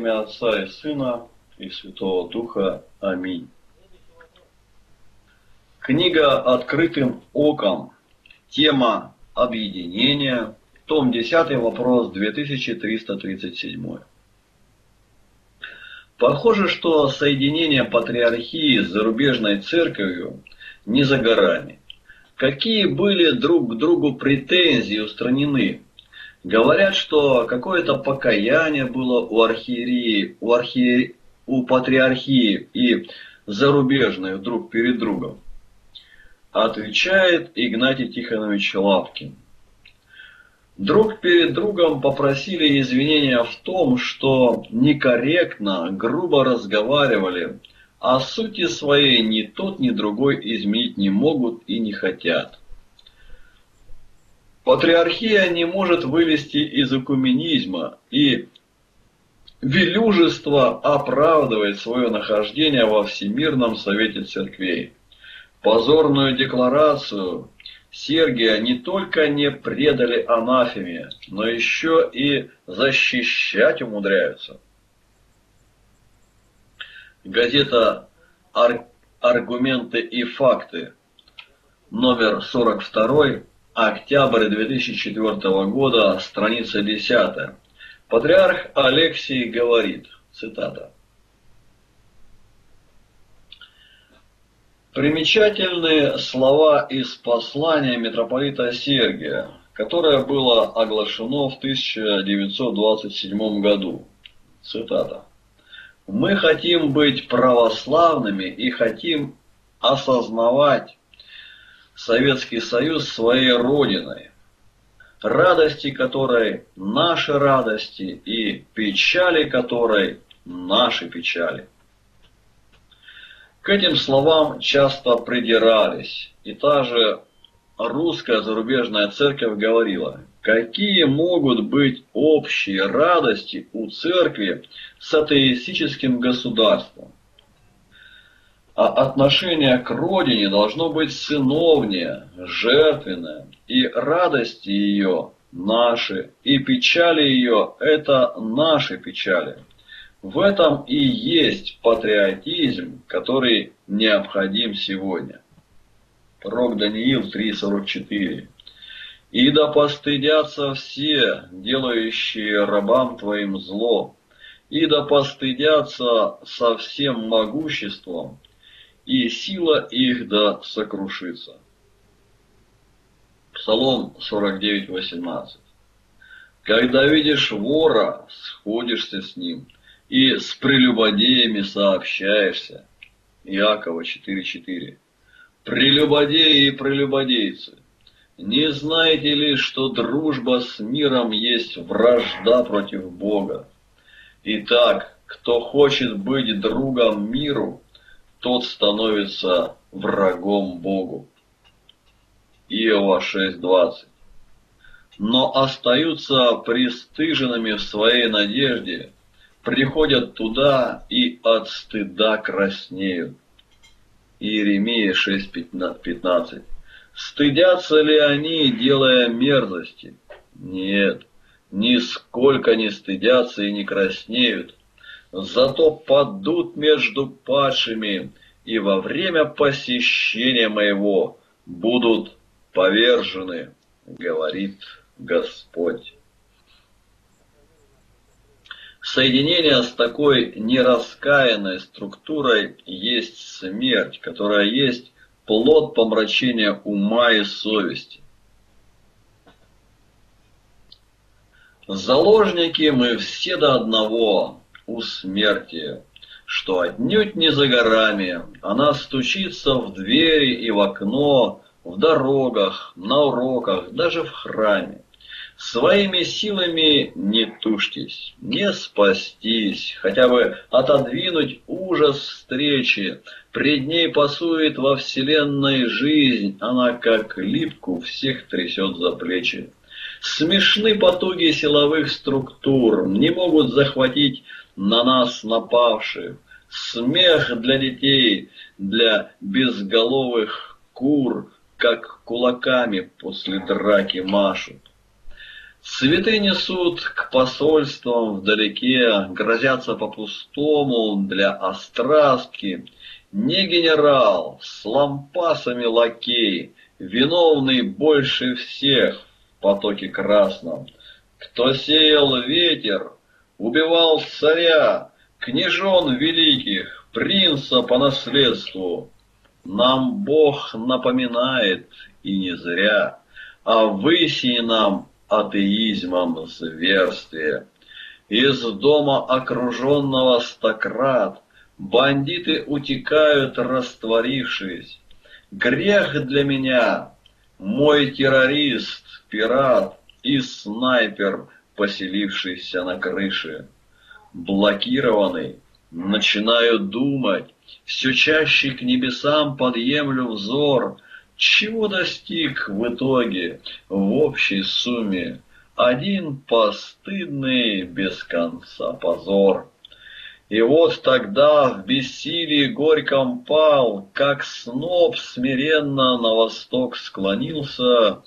имя Отца и Сына и Святого Духа. Аминь. Книга «Открытым оком». Тема «Объединение». Том десятый, вопрос две тысячи триста тридцать семь. Похоже, что соединение патриархии с зарубежной церковью не за горами. Какие были друг к другу претензии устранены? Говорят, что какое-то покаяние было у архиереи, у, архиереи, у патриархии и зарубежных друг перед другом. Отвечает Игнатий Тихонович Лапкин. Друг перед другом попросили извинения в том, что некорректно, грубо разговаривали, а сути своей ни тот, ни другой изменить не могут и не хотят. Патриархия не может вылезти из экуменизма, и велюжество оправдывает свое нахождение во Всемирном Совете Церквей. Позорную декларацию Сергия не только не предали анафеме, но еще и защищать умудряются. Газета «Аргументы и факты», номер сорок два, октябрь две тысячи четвёртого года, страница десятая. Патриарх Алексий говорит, цитата. Примечательные слова из послания митрополита Сергия, которое было оглашено в тысяча девятьсот двадцать седьмом году. Цитата. «Мы хотим быть православными и хотим осознавать Советский Союз своей родиной, радости которой наши радости и печали которой наши печали». К этим словам часто придирались, и та же русская зарубежная церковь говорила, какие могут быть общие радости у церкви с атеистическим государством. А отношение к родине должно быть сыновнее, жертвенное, и радости ее наши, и печали ее – это наши печали. В этом и есть патриотизм, который необходим сегодня. Пророк Даниил три сорок четыре. «И да постыдятся все, делающие рабам твоим зло, и да постыдятся со всем могуществом, и сила их да сокрушится». Псалом сорок девять восемнадцать. «Когда видишь вора, сходишься с ним, и с прелюбодеями сообщаешься». Иакова четыре четыре. «Прелюбодеи и прелюбодейцы, не знаете ли, что дружба с миром есть вражда против Бога? Итак, кто хочет быть другом миру, тот становится врагом Богу». Иова шесть двадцать. «Но остаются пристыженными в своей надежде, приходят туда и от стыда краснеют». Иеремия шесть пятнадцать. «Стыдятся ли они, делая мерзости? Нет, нисколько не стыдятся и не краснеют. Зато падут между падшими, и во время посещения моего будут повержены, говорит Господь». Соединение с такой нераскаянной структурой есть смерть, которая есть плод помрачения ума и совести. Заложники мы все до одного у смерти, что отнюдь не за горами. Она стучится в двери и в окно, в дорогах, на уроках, даже в храме. Своими силами не тушьтесь, не спастись, хотя бы отодвинуть ужас встречи. Пред ней пасует во вселенной жизнь, она как липку всех трясет за плечи. Смешны потуги силовых структур, не могут захватить на нас напавших. Смех для детей, для безголовых кур, как кулаками после драки машут. Цветы несут к посольствам вдалеке, грозятся по-пустому для остраски. Не генерал, с лампасами лакей, виновный больше всех в потоке красном. Кто сеял ветер, убивал царя, княжон великих, принца по наследству. Нам Бог напоминает, и не зря, а высей нам атеизмом зверствие. Из дома, окруженного стократ, бандиты утекают, растворившись. Грех для меня, мой террорист, пират и снайпер, поселившийся на крыше. Блокированный, начинаю думать, все чаще к небесам подъемлю взор. Чего достиг в итоге, в общей сумме, один постыдный без конца позор. И вот тогда в бессилии горьком пал, как сноб смиренно на восток склонился,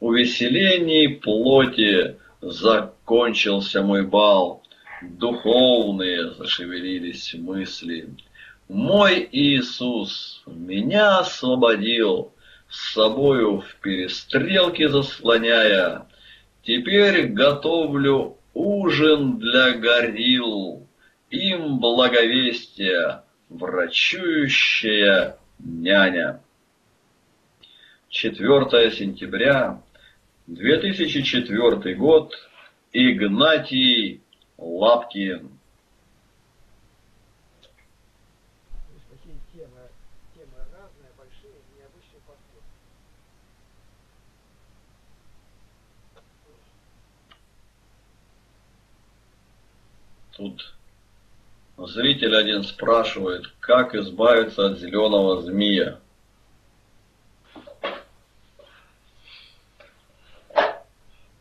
увеселений плоти закончился мой бал, духовные зашевелились мысли. Мой Иисус меня освободил, с собою в перестрелке заслоняя, теперь готовлю ужин для горилл, им благовестие, врачующая няня. четвёртое сентября две тысячи четвёртый год. Игнатий Лапкин. Тут зритель один спрашивает, как избавиться от зеленого змея.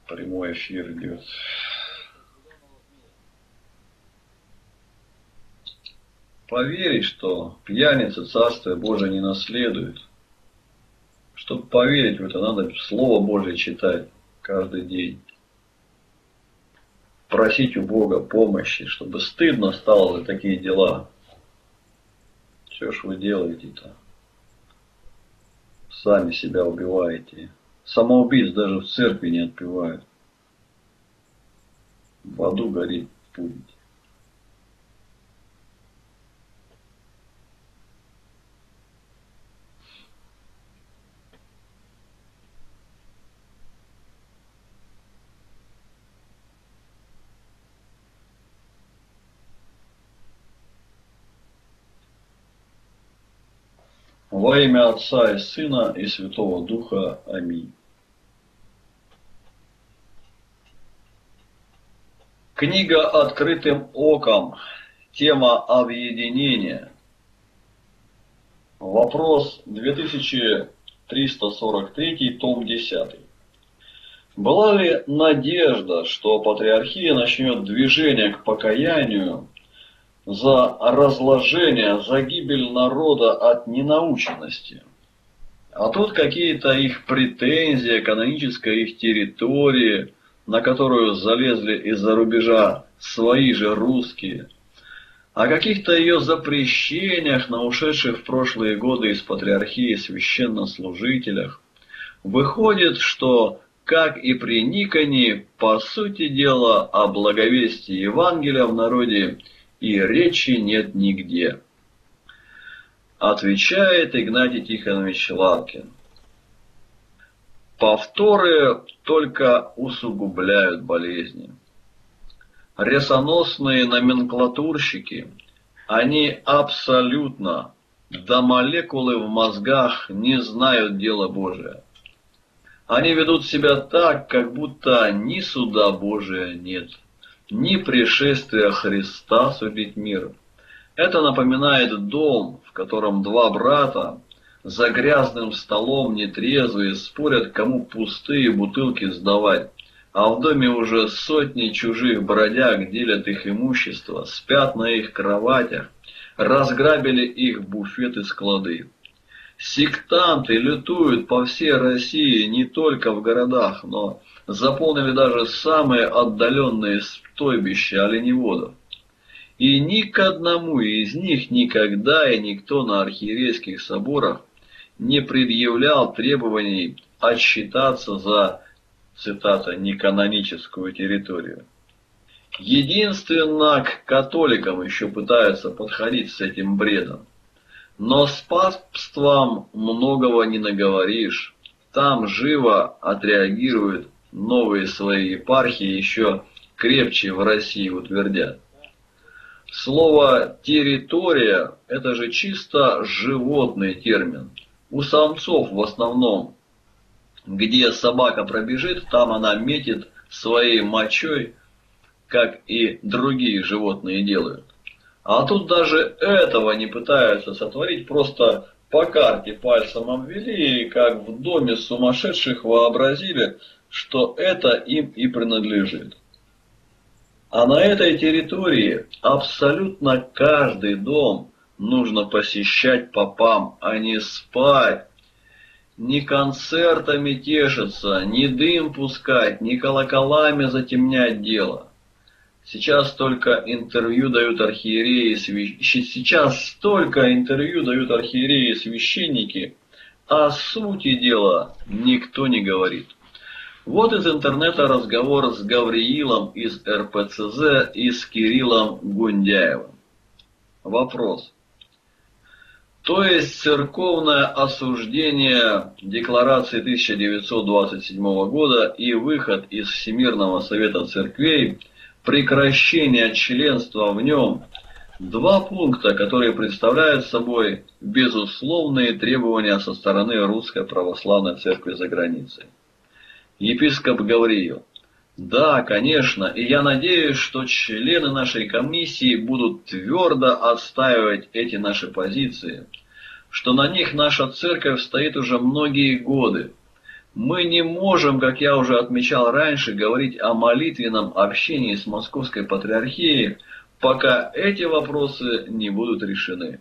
Прямой эфир идет. Поверить, что пьяница Царствие Божие не наследует. Чтобы поверить в это, надо Слово Божие читать каждый день. Просить у Бога помощи, чтобы стыдно стало за такие дела. Что ж вы делаете-то? Сами себя убиваете. Самоубийц даже в церкви не отпевают. В аду горит путь. Во имя Отца и Сына и Святого Духа. Аминь. Книга «Открытым оком». Тема объединения. Вопрос две тысячи триста сорок третий, том десятый. Была ли надежда, что Патриархия начнет движение к покаянию за разложение, за гибель народа от ненаученности? А тут какие-то их претензии, канонической их территории, на которую залезли из-за рубежа свои же русские, о каких-то ее запрещениях на ушедших в прошлые годы из Патриархии священнослужителях. Выходит, что, как и при Никоне, по сути дела, о благовестии Евангелия в народе и речи нет нигде. Отвечает Игнатий Тихонович Лапкин. Повторы только усугубляют болезни. Ресоносные номенклатурщики, они абсолютно до молекулы в мозгах не знают дела Божия. Они ведут себя так, как будто ни суда Божия нет, ни пришествия Христа судить мир. Это напоминает дом, в котором два брата за грязным столом нетрезвые спорят, кому пустые бутылки сдавать, а в доме уже сотни чужих бродяг делят их имущество, спят на их кроватях, разграбили их буфеты и склады. Сектанты лютуют по всей России, не только в городах, но заполнили даже самые отдаленные стойбища оленеводов. И ни к одному из них никогда и никто на архиерейских соборах не предъявлял требований отсчитаться за, цитата, «неканоническую территорию». Единственно, к католикам еще пытаются подходить с этим бредом. Но с папством многого не наговоришь. Там живо отреагируют новые свои епархии, еще крепче в России утвердят. Слово «территория» – это же чисто животный термин. У самцов в основном, где собака пробежит, там она метит своей мочой, как и другие животные делают. А тут даже этого не пытаются сотворить, просто по карте пальцем обвели и как в доме сумасшедших вообразили, что это им и принадлежит. А на этой территории абсолютно каждый дом нужно посещать попам, а не спать, ни концертами тешиться, ни дым пускать, ни колоколами затемнять дело. Сейчас только интервью дают архиереи и священники. Сейчас столько интервью дают архиереи и священники, а сути дела никто не говорит. Вот из интернета разговор с Гавриилом из эр пэ цэ зэ и с Кириллом Гундяевым. Вопрос. То есть церковное осуждение Декларации тысяча девятьсот двадцать седьмого года и выход из Всемирного Совета Церквей, прекращение членства в нем – два пункта, которые представляют собой безусловные требования со стороны Русской Православной Церкви за границей. Епископ Гавриил. Да, конечно, и я надеюсь, что члены нашей комиссии будут твердо отстаивать эти наши позиции, что на них наша церковь стоит уже многие годы. Мы не можем, как я уже отмечал раньше, говорить о молитвенном общении с Московской Патриархией, пока эти вопросы не будут решены.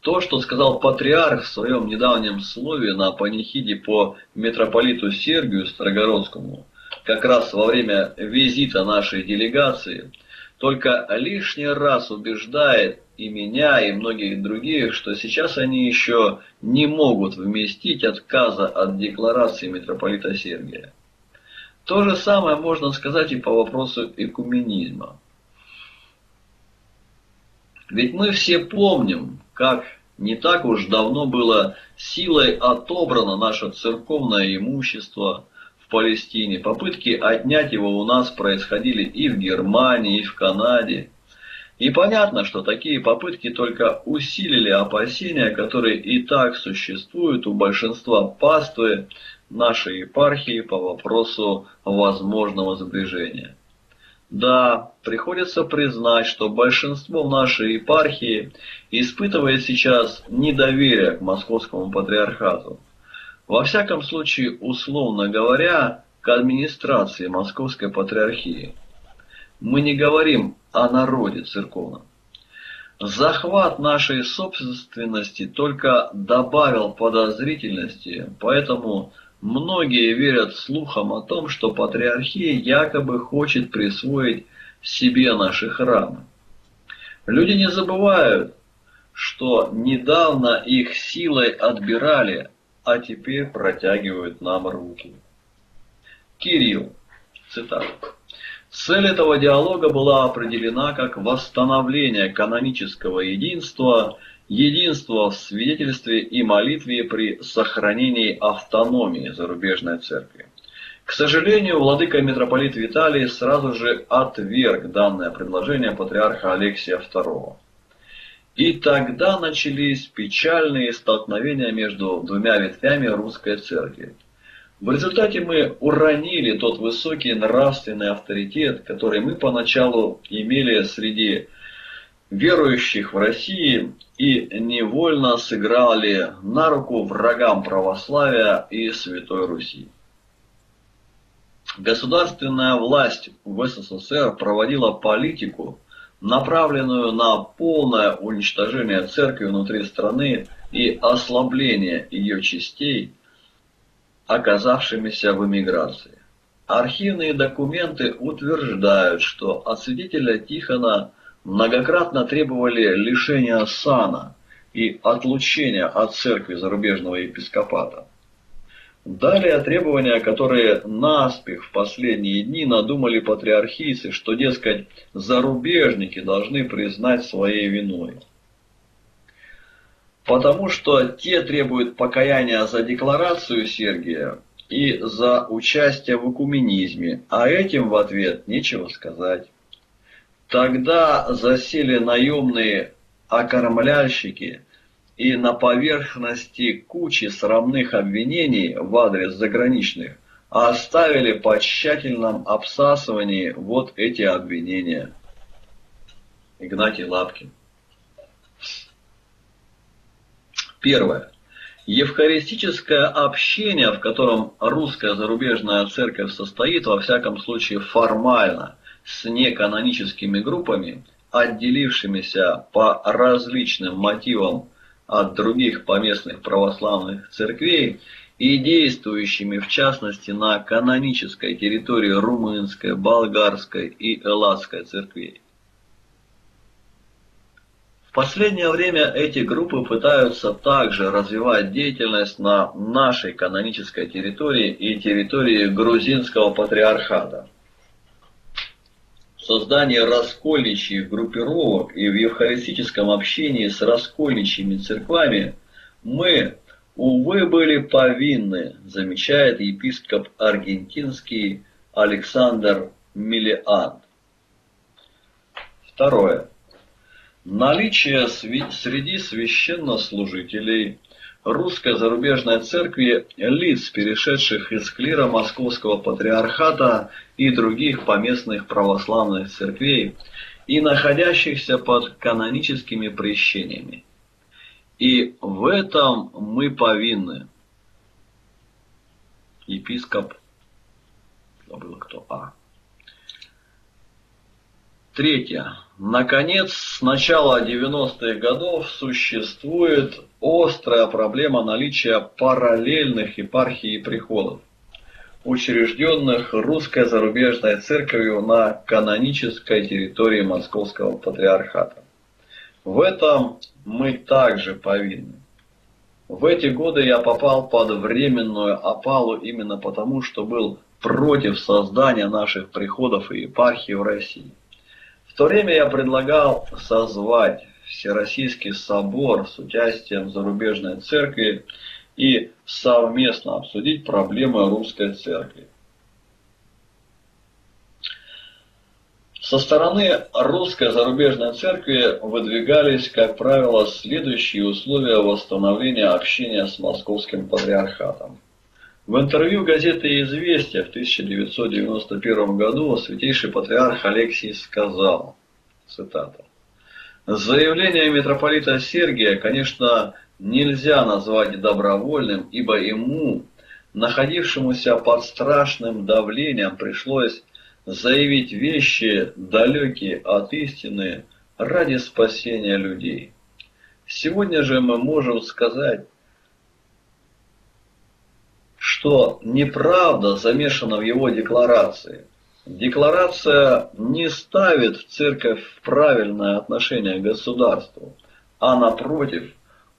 То, что сказал патриарх в своем недавнем слове на панихиде по митрополиту Сергию Строгородскому, как раз во время визита нашей делегации, только лишний раз убеждает и меня, и многих других, что сейчас они еще не могут вместить отказа от декларации митрополита Сергия. То же самое можно сказать и по вопросу экуменизма. Ведь мы все помним, как не так уж давно было силой отобрано наше церковное имущество в Палестине. Попытки отнять его у нас происходили и в Германии, и в Канаде. И понятно, что такие попытки только усилили опасения, которые и так существуют у большинства паствы нашей епархии по вопросу возможного сближения. Да, приходится признать, что большинство нашей епархии испытывает сейчас недоверие к Московскому Патриархату. Во всяком случае, условно говоря, к администрации Московской Патриархии. Мы не говорим о народе церковном. Захват нашей собственности только добавил подозрительности, поэтому... Многие верят слухам о том, что патриархия якобы хочет присвоить себе наши храмы. Люди не забывают, что недавно их силой отбирали, а теперь протягивают нам руки. Кирилл, цитата. Цель этого диалога была определена как восстановление канонического единства, единство в свидетельстве и молитве при сохранении автономии зарубежной церкви. К сожалению, владыка митрополит Виталий сразу же отверг данное предложение патриарха Алексия второго. И тогда начались печальные столкновения между двумя ветвями русской церкви. В результате мы уронили тот высокий нравственный авторитет, который мы поначалу имели среди верующих в России, и невольно сыграли на руку врагам православия и Святой Руси. Государственная власть в эс эс эс эр проводила политику, направленную на полное уничтожение церкви внутри страны и ослабление ее частей, оказавшимися в эмиграции. Архивные документы утверждают, что от святителя Тихона многократно требовали лишения сана и отлучения от церкви зарубежного епископата. Далее требования, которые наспех в последние дни надумали патриархийцы, что, дескать, зарубежники должны признать своей виной. Потому что те требуют покаяния за декларацию Сергия и за участие в экуменизме, а этим в ответ нечего сказать. Тогда засели наемные окормляльщики, и на поверхности кучи срамных обвинений в адрес заграничных оставили по тщательном обсасывании вот эти обвинения. Игнатий Лапкин. Первое. Евхаристическое общение, в котором русская зарубежная церковь состоит, во всяком случае формально, с неканоническими группами, отделившимися по различным мотивам от других поместных православных церквей и действующими в частности на канонической территории румынской, болгарской и элладской церквей. В последнее время эти группы пытаются также развивать деятельность на нашей канонической территории и территории грузинского патриархата. Создание раскольничьих группировок и в евхаристическом общении с раскольничьими церквами мы, увы, были повинны, замечает епископ аргентинский Александр Милиан. Второе. Наличие среди священнослужителей русской зарубежной церкви лиц, перешедших из клира Московского патриархата и других поместных православных церквей и находящихся под каноническими прещениями. И в этом мы повинны. Епископ, забыл кто, а. Третье. Наконец, с начала девяностых годов существует острая проблема наличия параллельных епархий и приходов, учрежденных русской зарубежной церковью на канонической территории Московского патриархата. В этом мы также повинны. В эти годы я попал под временную опалу именно потому, что был против создания наших приходов и епархий в России. В то время я предлагал созвать Всероссийский собор с участием зарубежной церкви и совместно обсудить проблемы русской церкви. Со стороны русской зарубежной церкви выдвигались, как правило, следующие условия восстановления общения с Московским патриархатом. В интервью газеты «Известия» в тысяча девятьсот девяносто первом году святейший патриарх Алексий сказал, цитата, «Заявление митрополита Сергия, конечно, нельзя назвать добровольным, ибо ему, находившемуся под страшным давлением, пришлось заявить вещи, далекие от истины, ради спасения людей. Сегодня же мы можем сказать, что неправда замешана в его декларации. Декларация не ставит церковь в правильное отношение к государству, а напротив,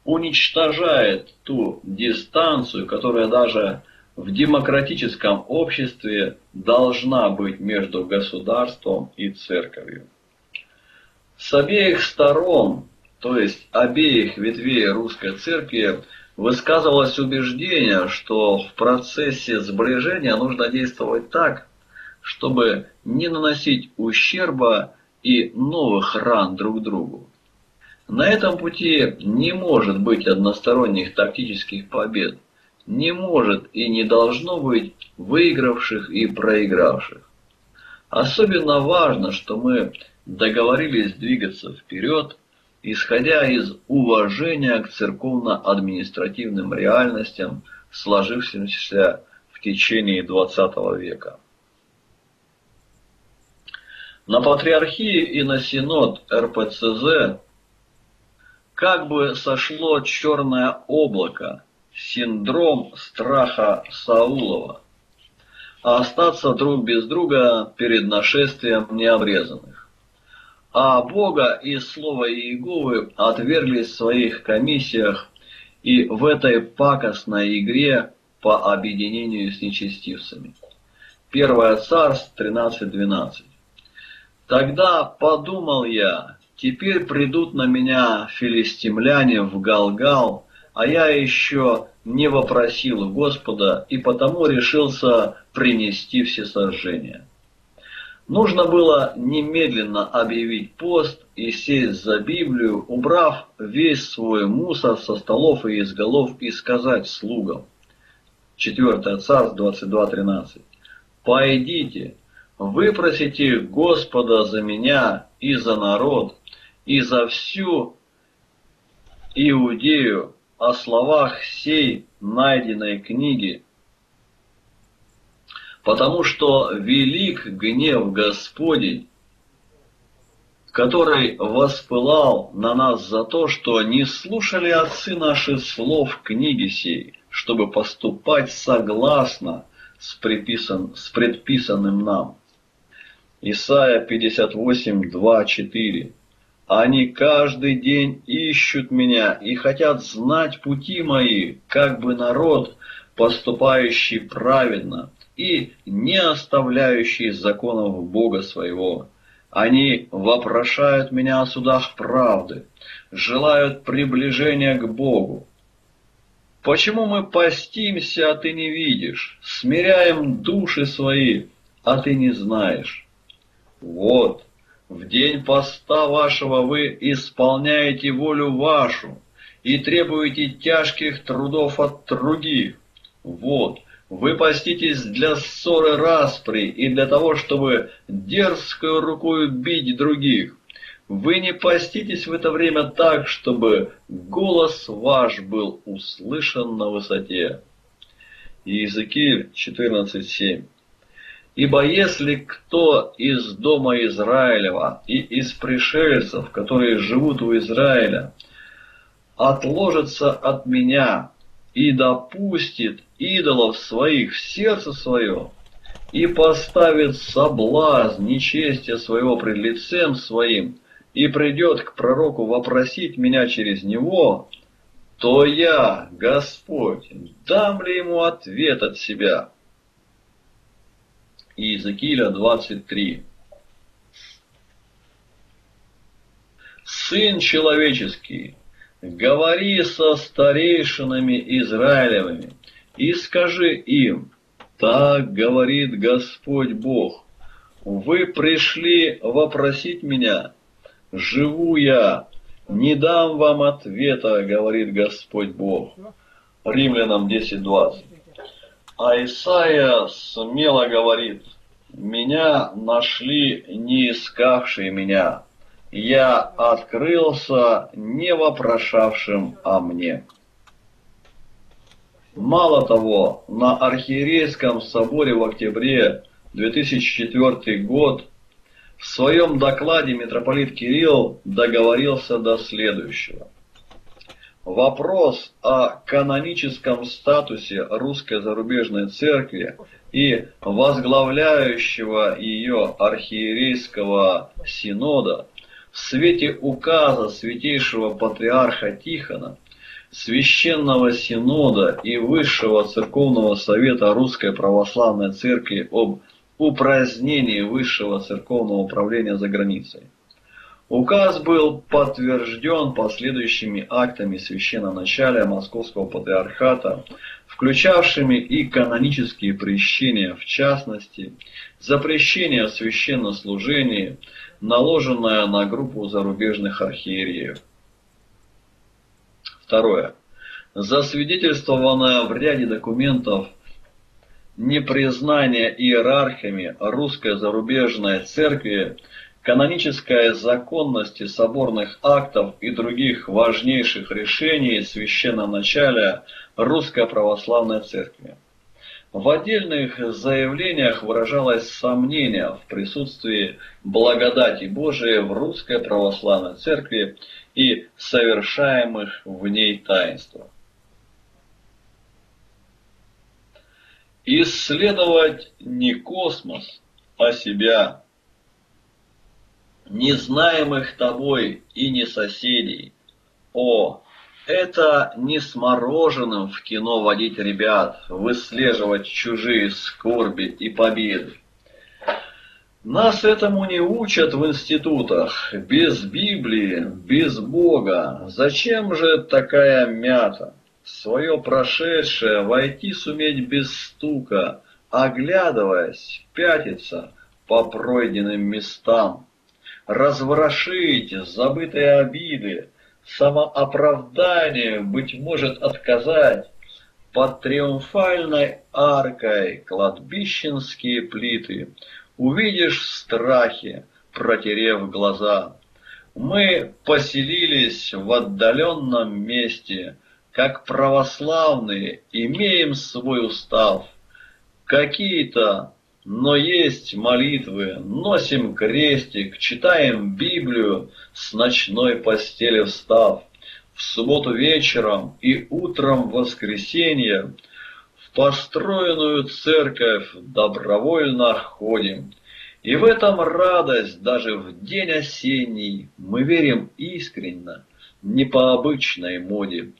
уничтожает ту дистанцию, которая даже в демократическом обществе должна быть между государством и церковью. С обеих сторон, то есть обеих ветвей русской церкви, высказывалось убеждение, что в процессе сближения нужно действовать так, чтобы не наносить ущерба и новых ран друг другу. На этом пути не может быть односторонних тактических побед, не может и не должно быть выигравших и проигравших. Особенно важно, что мы договорились двигаться вперед, исходя из уважения к церковно-административным реальностям, сложившимся в течение двадцатого века. на патриархию и на синод эр пэ цэ зэ как бы сошло черное облако, синдром страха Саулова, а остаться друг без друга перед нашествием необрезанных. А Бога и Слово Иеговы отвергли в своих комиссиях и в этой пакостной игре по объединению с нечестивцами. первое Царств тринадцать двенадцать. Тогда подумал я, теперь придут на меня филистимляне в Галгал, а я еще не вопросил Господа и потому решился принести всесожжение. Нужно было немедленно объявить пост и сесть за Библию, убрав весь свой мусор со столов и из голов, и сказать слугам. четвёртое Царств двадцать два тринадцать. «Пойдите, выпросите Господа за меня и за народ, и за всю Иудею о словах сей найденной книги, потому что велик гнев Господень, который воспылал на нас за то, что не слушали отцы наши слов книги сей, чтобы поступать согласно с, приписан, с предписанным нам». Исайя пятьдесят восемь, два, четыре. «Они каждый день ищут меня и хотят знать пути мои, как бы народ, поступающий праведно и не оставляющий законов Бога своего. Они вопрошают меня о судах правды, желают приближения к Богу. Почему мы постимся, а ты не видишь, смиряем души свои, а ты не знаешь? Вот, в день поста вашего вы исполняете волю вашу и требуете тяжких трудов от других. Вот, вы поститесь для ссоры распри и для того, чтобы дерзкою рукою бить других. Вы не поститесь в это время так, чтобы голос ваш был услышан на высоте». Иезекииль четырнадцать семь. «Ибо если кто из дома Израилева и из пришельцев, которые живут у Израиля, отложится от меня и допустит идолов своих в сердце свое, и поставит соблазн нечестия своего пред лицем своим, и придет к пророку вопросить меня через него, то я, Господь, дам ли ему ответ от себя?» Иезекииля двадцать три. «Сын человеческий, говори со старейшинами Израилевыми и скажи им, так говорит Господь Бог, вы пришли вопросить меня, живу я, не дам вам ответа, говорит Господь Бог». Римлянам десять двадцать. А Исаия смело говорит: «Меня нашли не искавшие меня, я открылся не вопрошавшим о мне». Мало того, на Архиерейском соборе в октябре две тысячи четвёртый год в своем докладе митрополит Кирилл договорился до следующего. Вопрос о каноническом статусе Русской Зарубежной Церкви и возглавляющего ее Архиерейского Синода в свете указа Святейшего Патриарха Тихона, Священного Синода и Высшего Церковного Совета Русской Православной Церкви об упразднении Высшего Церковного Управления за границей. Указ был подтвержден последующими актами священноначалия Московского Патриархата, включавшими и канонические прещения, в частности, запрещение в священнослужении, наложенное на группу зарубежных архиереев. Второе. Засвидетельствованное в ряде документов непризнание иерархами Русской Зарубежной Церкви канонической законности соборных актов и других важнейших решений священноначалия Русской Православной Церкви. В отдельных заявлениях выражалось сомнение в присутствии благодати Божией в Русской Православной Церкви и совершаемых в ней таинствах. Исследовать не космос, а себя, незнаемых тобой и не соседей. О, это не смороженным в кино водить ребят, выслеживать чужие скорби и победы. Нас этому не учат в институтах, без Библии, без Бога. Зачем же такая мята? Свое прошедшее войти суметь без стука, оглядываясь, пятиться по пройденным местам, разворошить забытые обиды, самооправдание, быть может, отказать под триумфальной аркой кладбищенские плиты. Увидишь в страхе, протерев глаза. Мы поселились в отдаленном месте, как православные имеем свой устав. Какие-то, но есть молитвы, носим крестик, читаем Библию с ночной постели встав, в субботу вечером и утром воскресенье в построенную церковь добровольно ходим. И в этом радость даже в день осенний, мы верим искренне, не по обычной моде.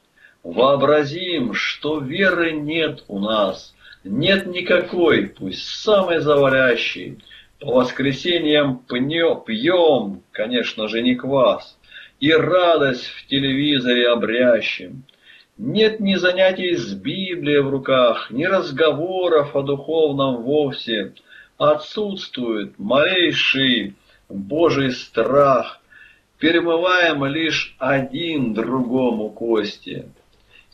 Вообразим, что веры нет у нас, нет никакой, пусть самой завалящей. По воскресеньям пьем, конечно же, не квас, и радость в телевизоре обрящем. Нет ни занятий с Библией в руках, ни разговоров о духовном вовсе. Отсутствует малейший Божий страх. Перемываем лишь один другому кости.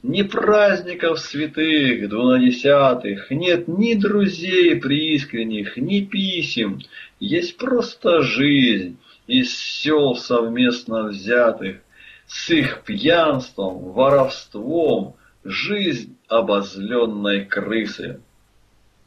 Ни праздников святых, двунадесятых, нет ни друзей приискренних, ни писем. Есть просто жизнь из сел совместно взятых, с их пьянством, воровством, жизнь обозленной крысы.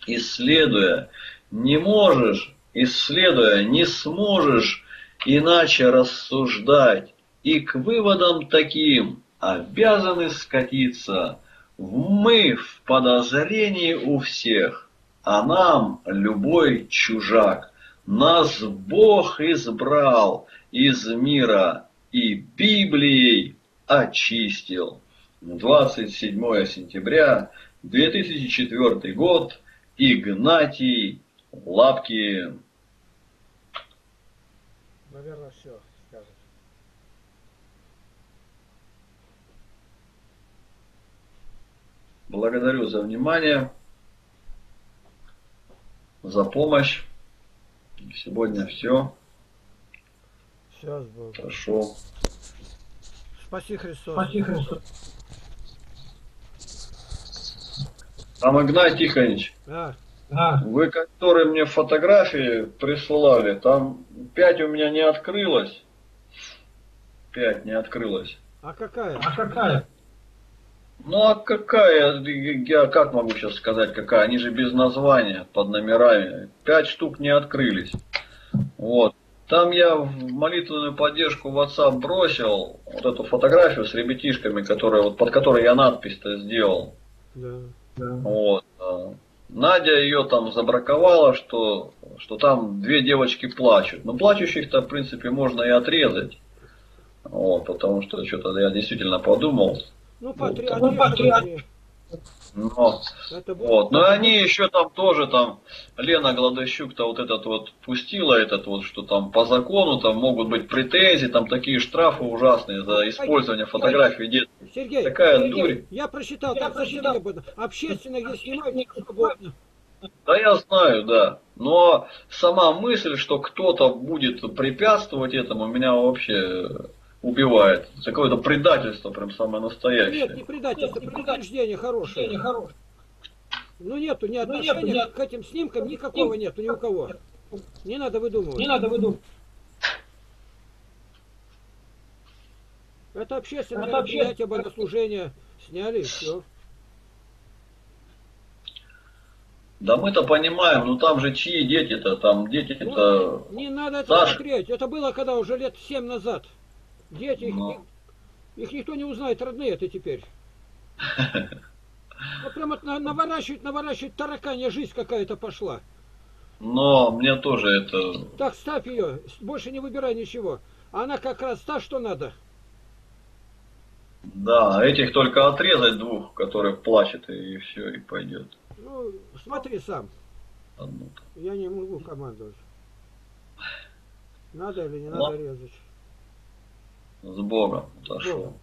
Исследуя не можешь, исследуя не сможешь иначе рассуждать, и к выводам таким обязаны скатиться. Мы в подозрении у всех, а нам любой чужак. Нас Бог избрал из мира и Библией очистил. двадцать седьмое сентября две тысячи четвёртый год. Игнатий Лапкин. Наверное, все скажет. Благодарю за внимание, за помощь. Сегодня все. Сейчас будет. Прошу. Спаси Христос. Спаси Христос. Там Игнатий Тихонович, да. Да. Вы, которые мне фотографии присылали, там пять у меня не открылось. Пять не открылось. А какая? А какая? Ну а какая, я как могу сейчас сказать, какая, они же без названия, под номерами, пять штук не открылись, вот, там я в молитвенную поддержку в WhatsApp бросил вот эту фотографию с ребятишками, которые, вот, под которой я надпись-то сделал, да, да. Вот, Надя ее там забраковала, что, что там две девочки плачут, но плачущих-то в принципе можно и отрезать, вот, потому что что-то я действительно подумал. Ну, патриот, ну, патриот. Но, вот. Но они еще там тоже, там, Лена Гладощук-то вот этот вот пустила, этот вот, что там по закону там могут быть претензии, там такие штрафы ужасные за использование фотографий детей. Сергей, такая Сергей, дурь. Я прочитал, я там прочитал об этом. Общественно, где снимают, не свободно. Да я знаю, да. Но сама мысль, что кто-то будет препятствовать этому, меня вообще убивает. Какое-то предательство прям самое настоящее. Нет, не предательство, это предупреждение хорошее. Хорошее. Ну нету ни отношения нет, к этим снимкам, никакого нет. Нету ни у кого. Не надо выдумывать. Не надо выдумывать. Это общественное это мероприятие, богослужение. Сняли, все. Да мы-то понимаем, ну там же чьи дети-то, там дети-то... Ну, не надо это смотреть, это было когда уже лет семь назад. Дети, их, ну... их никто не узнает, родные это теперь. Вот прям вот наворачивать, наворачивать тараканья жизнь какая-то пошла. Но мне тоже это... Так, ставь ее, больше не выбирай ничего. Она как раз та, что надо. Да, этих только отрезать двух, которые плачут, и все, и пойдет. Ну, смотри сам. Одну-то. Я не могу командовать. Надо или не надо резать. С Богом отошел.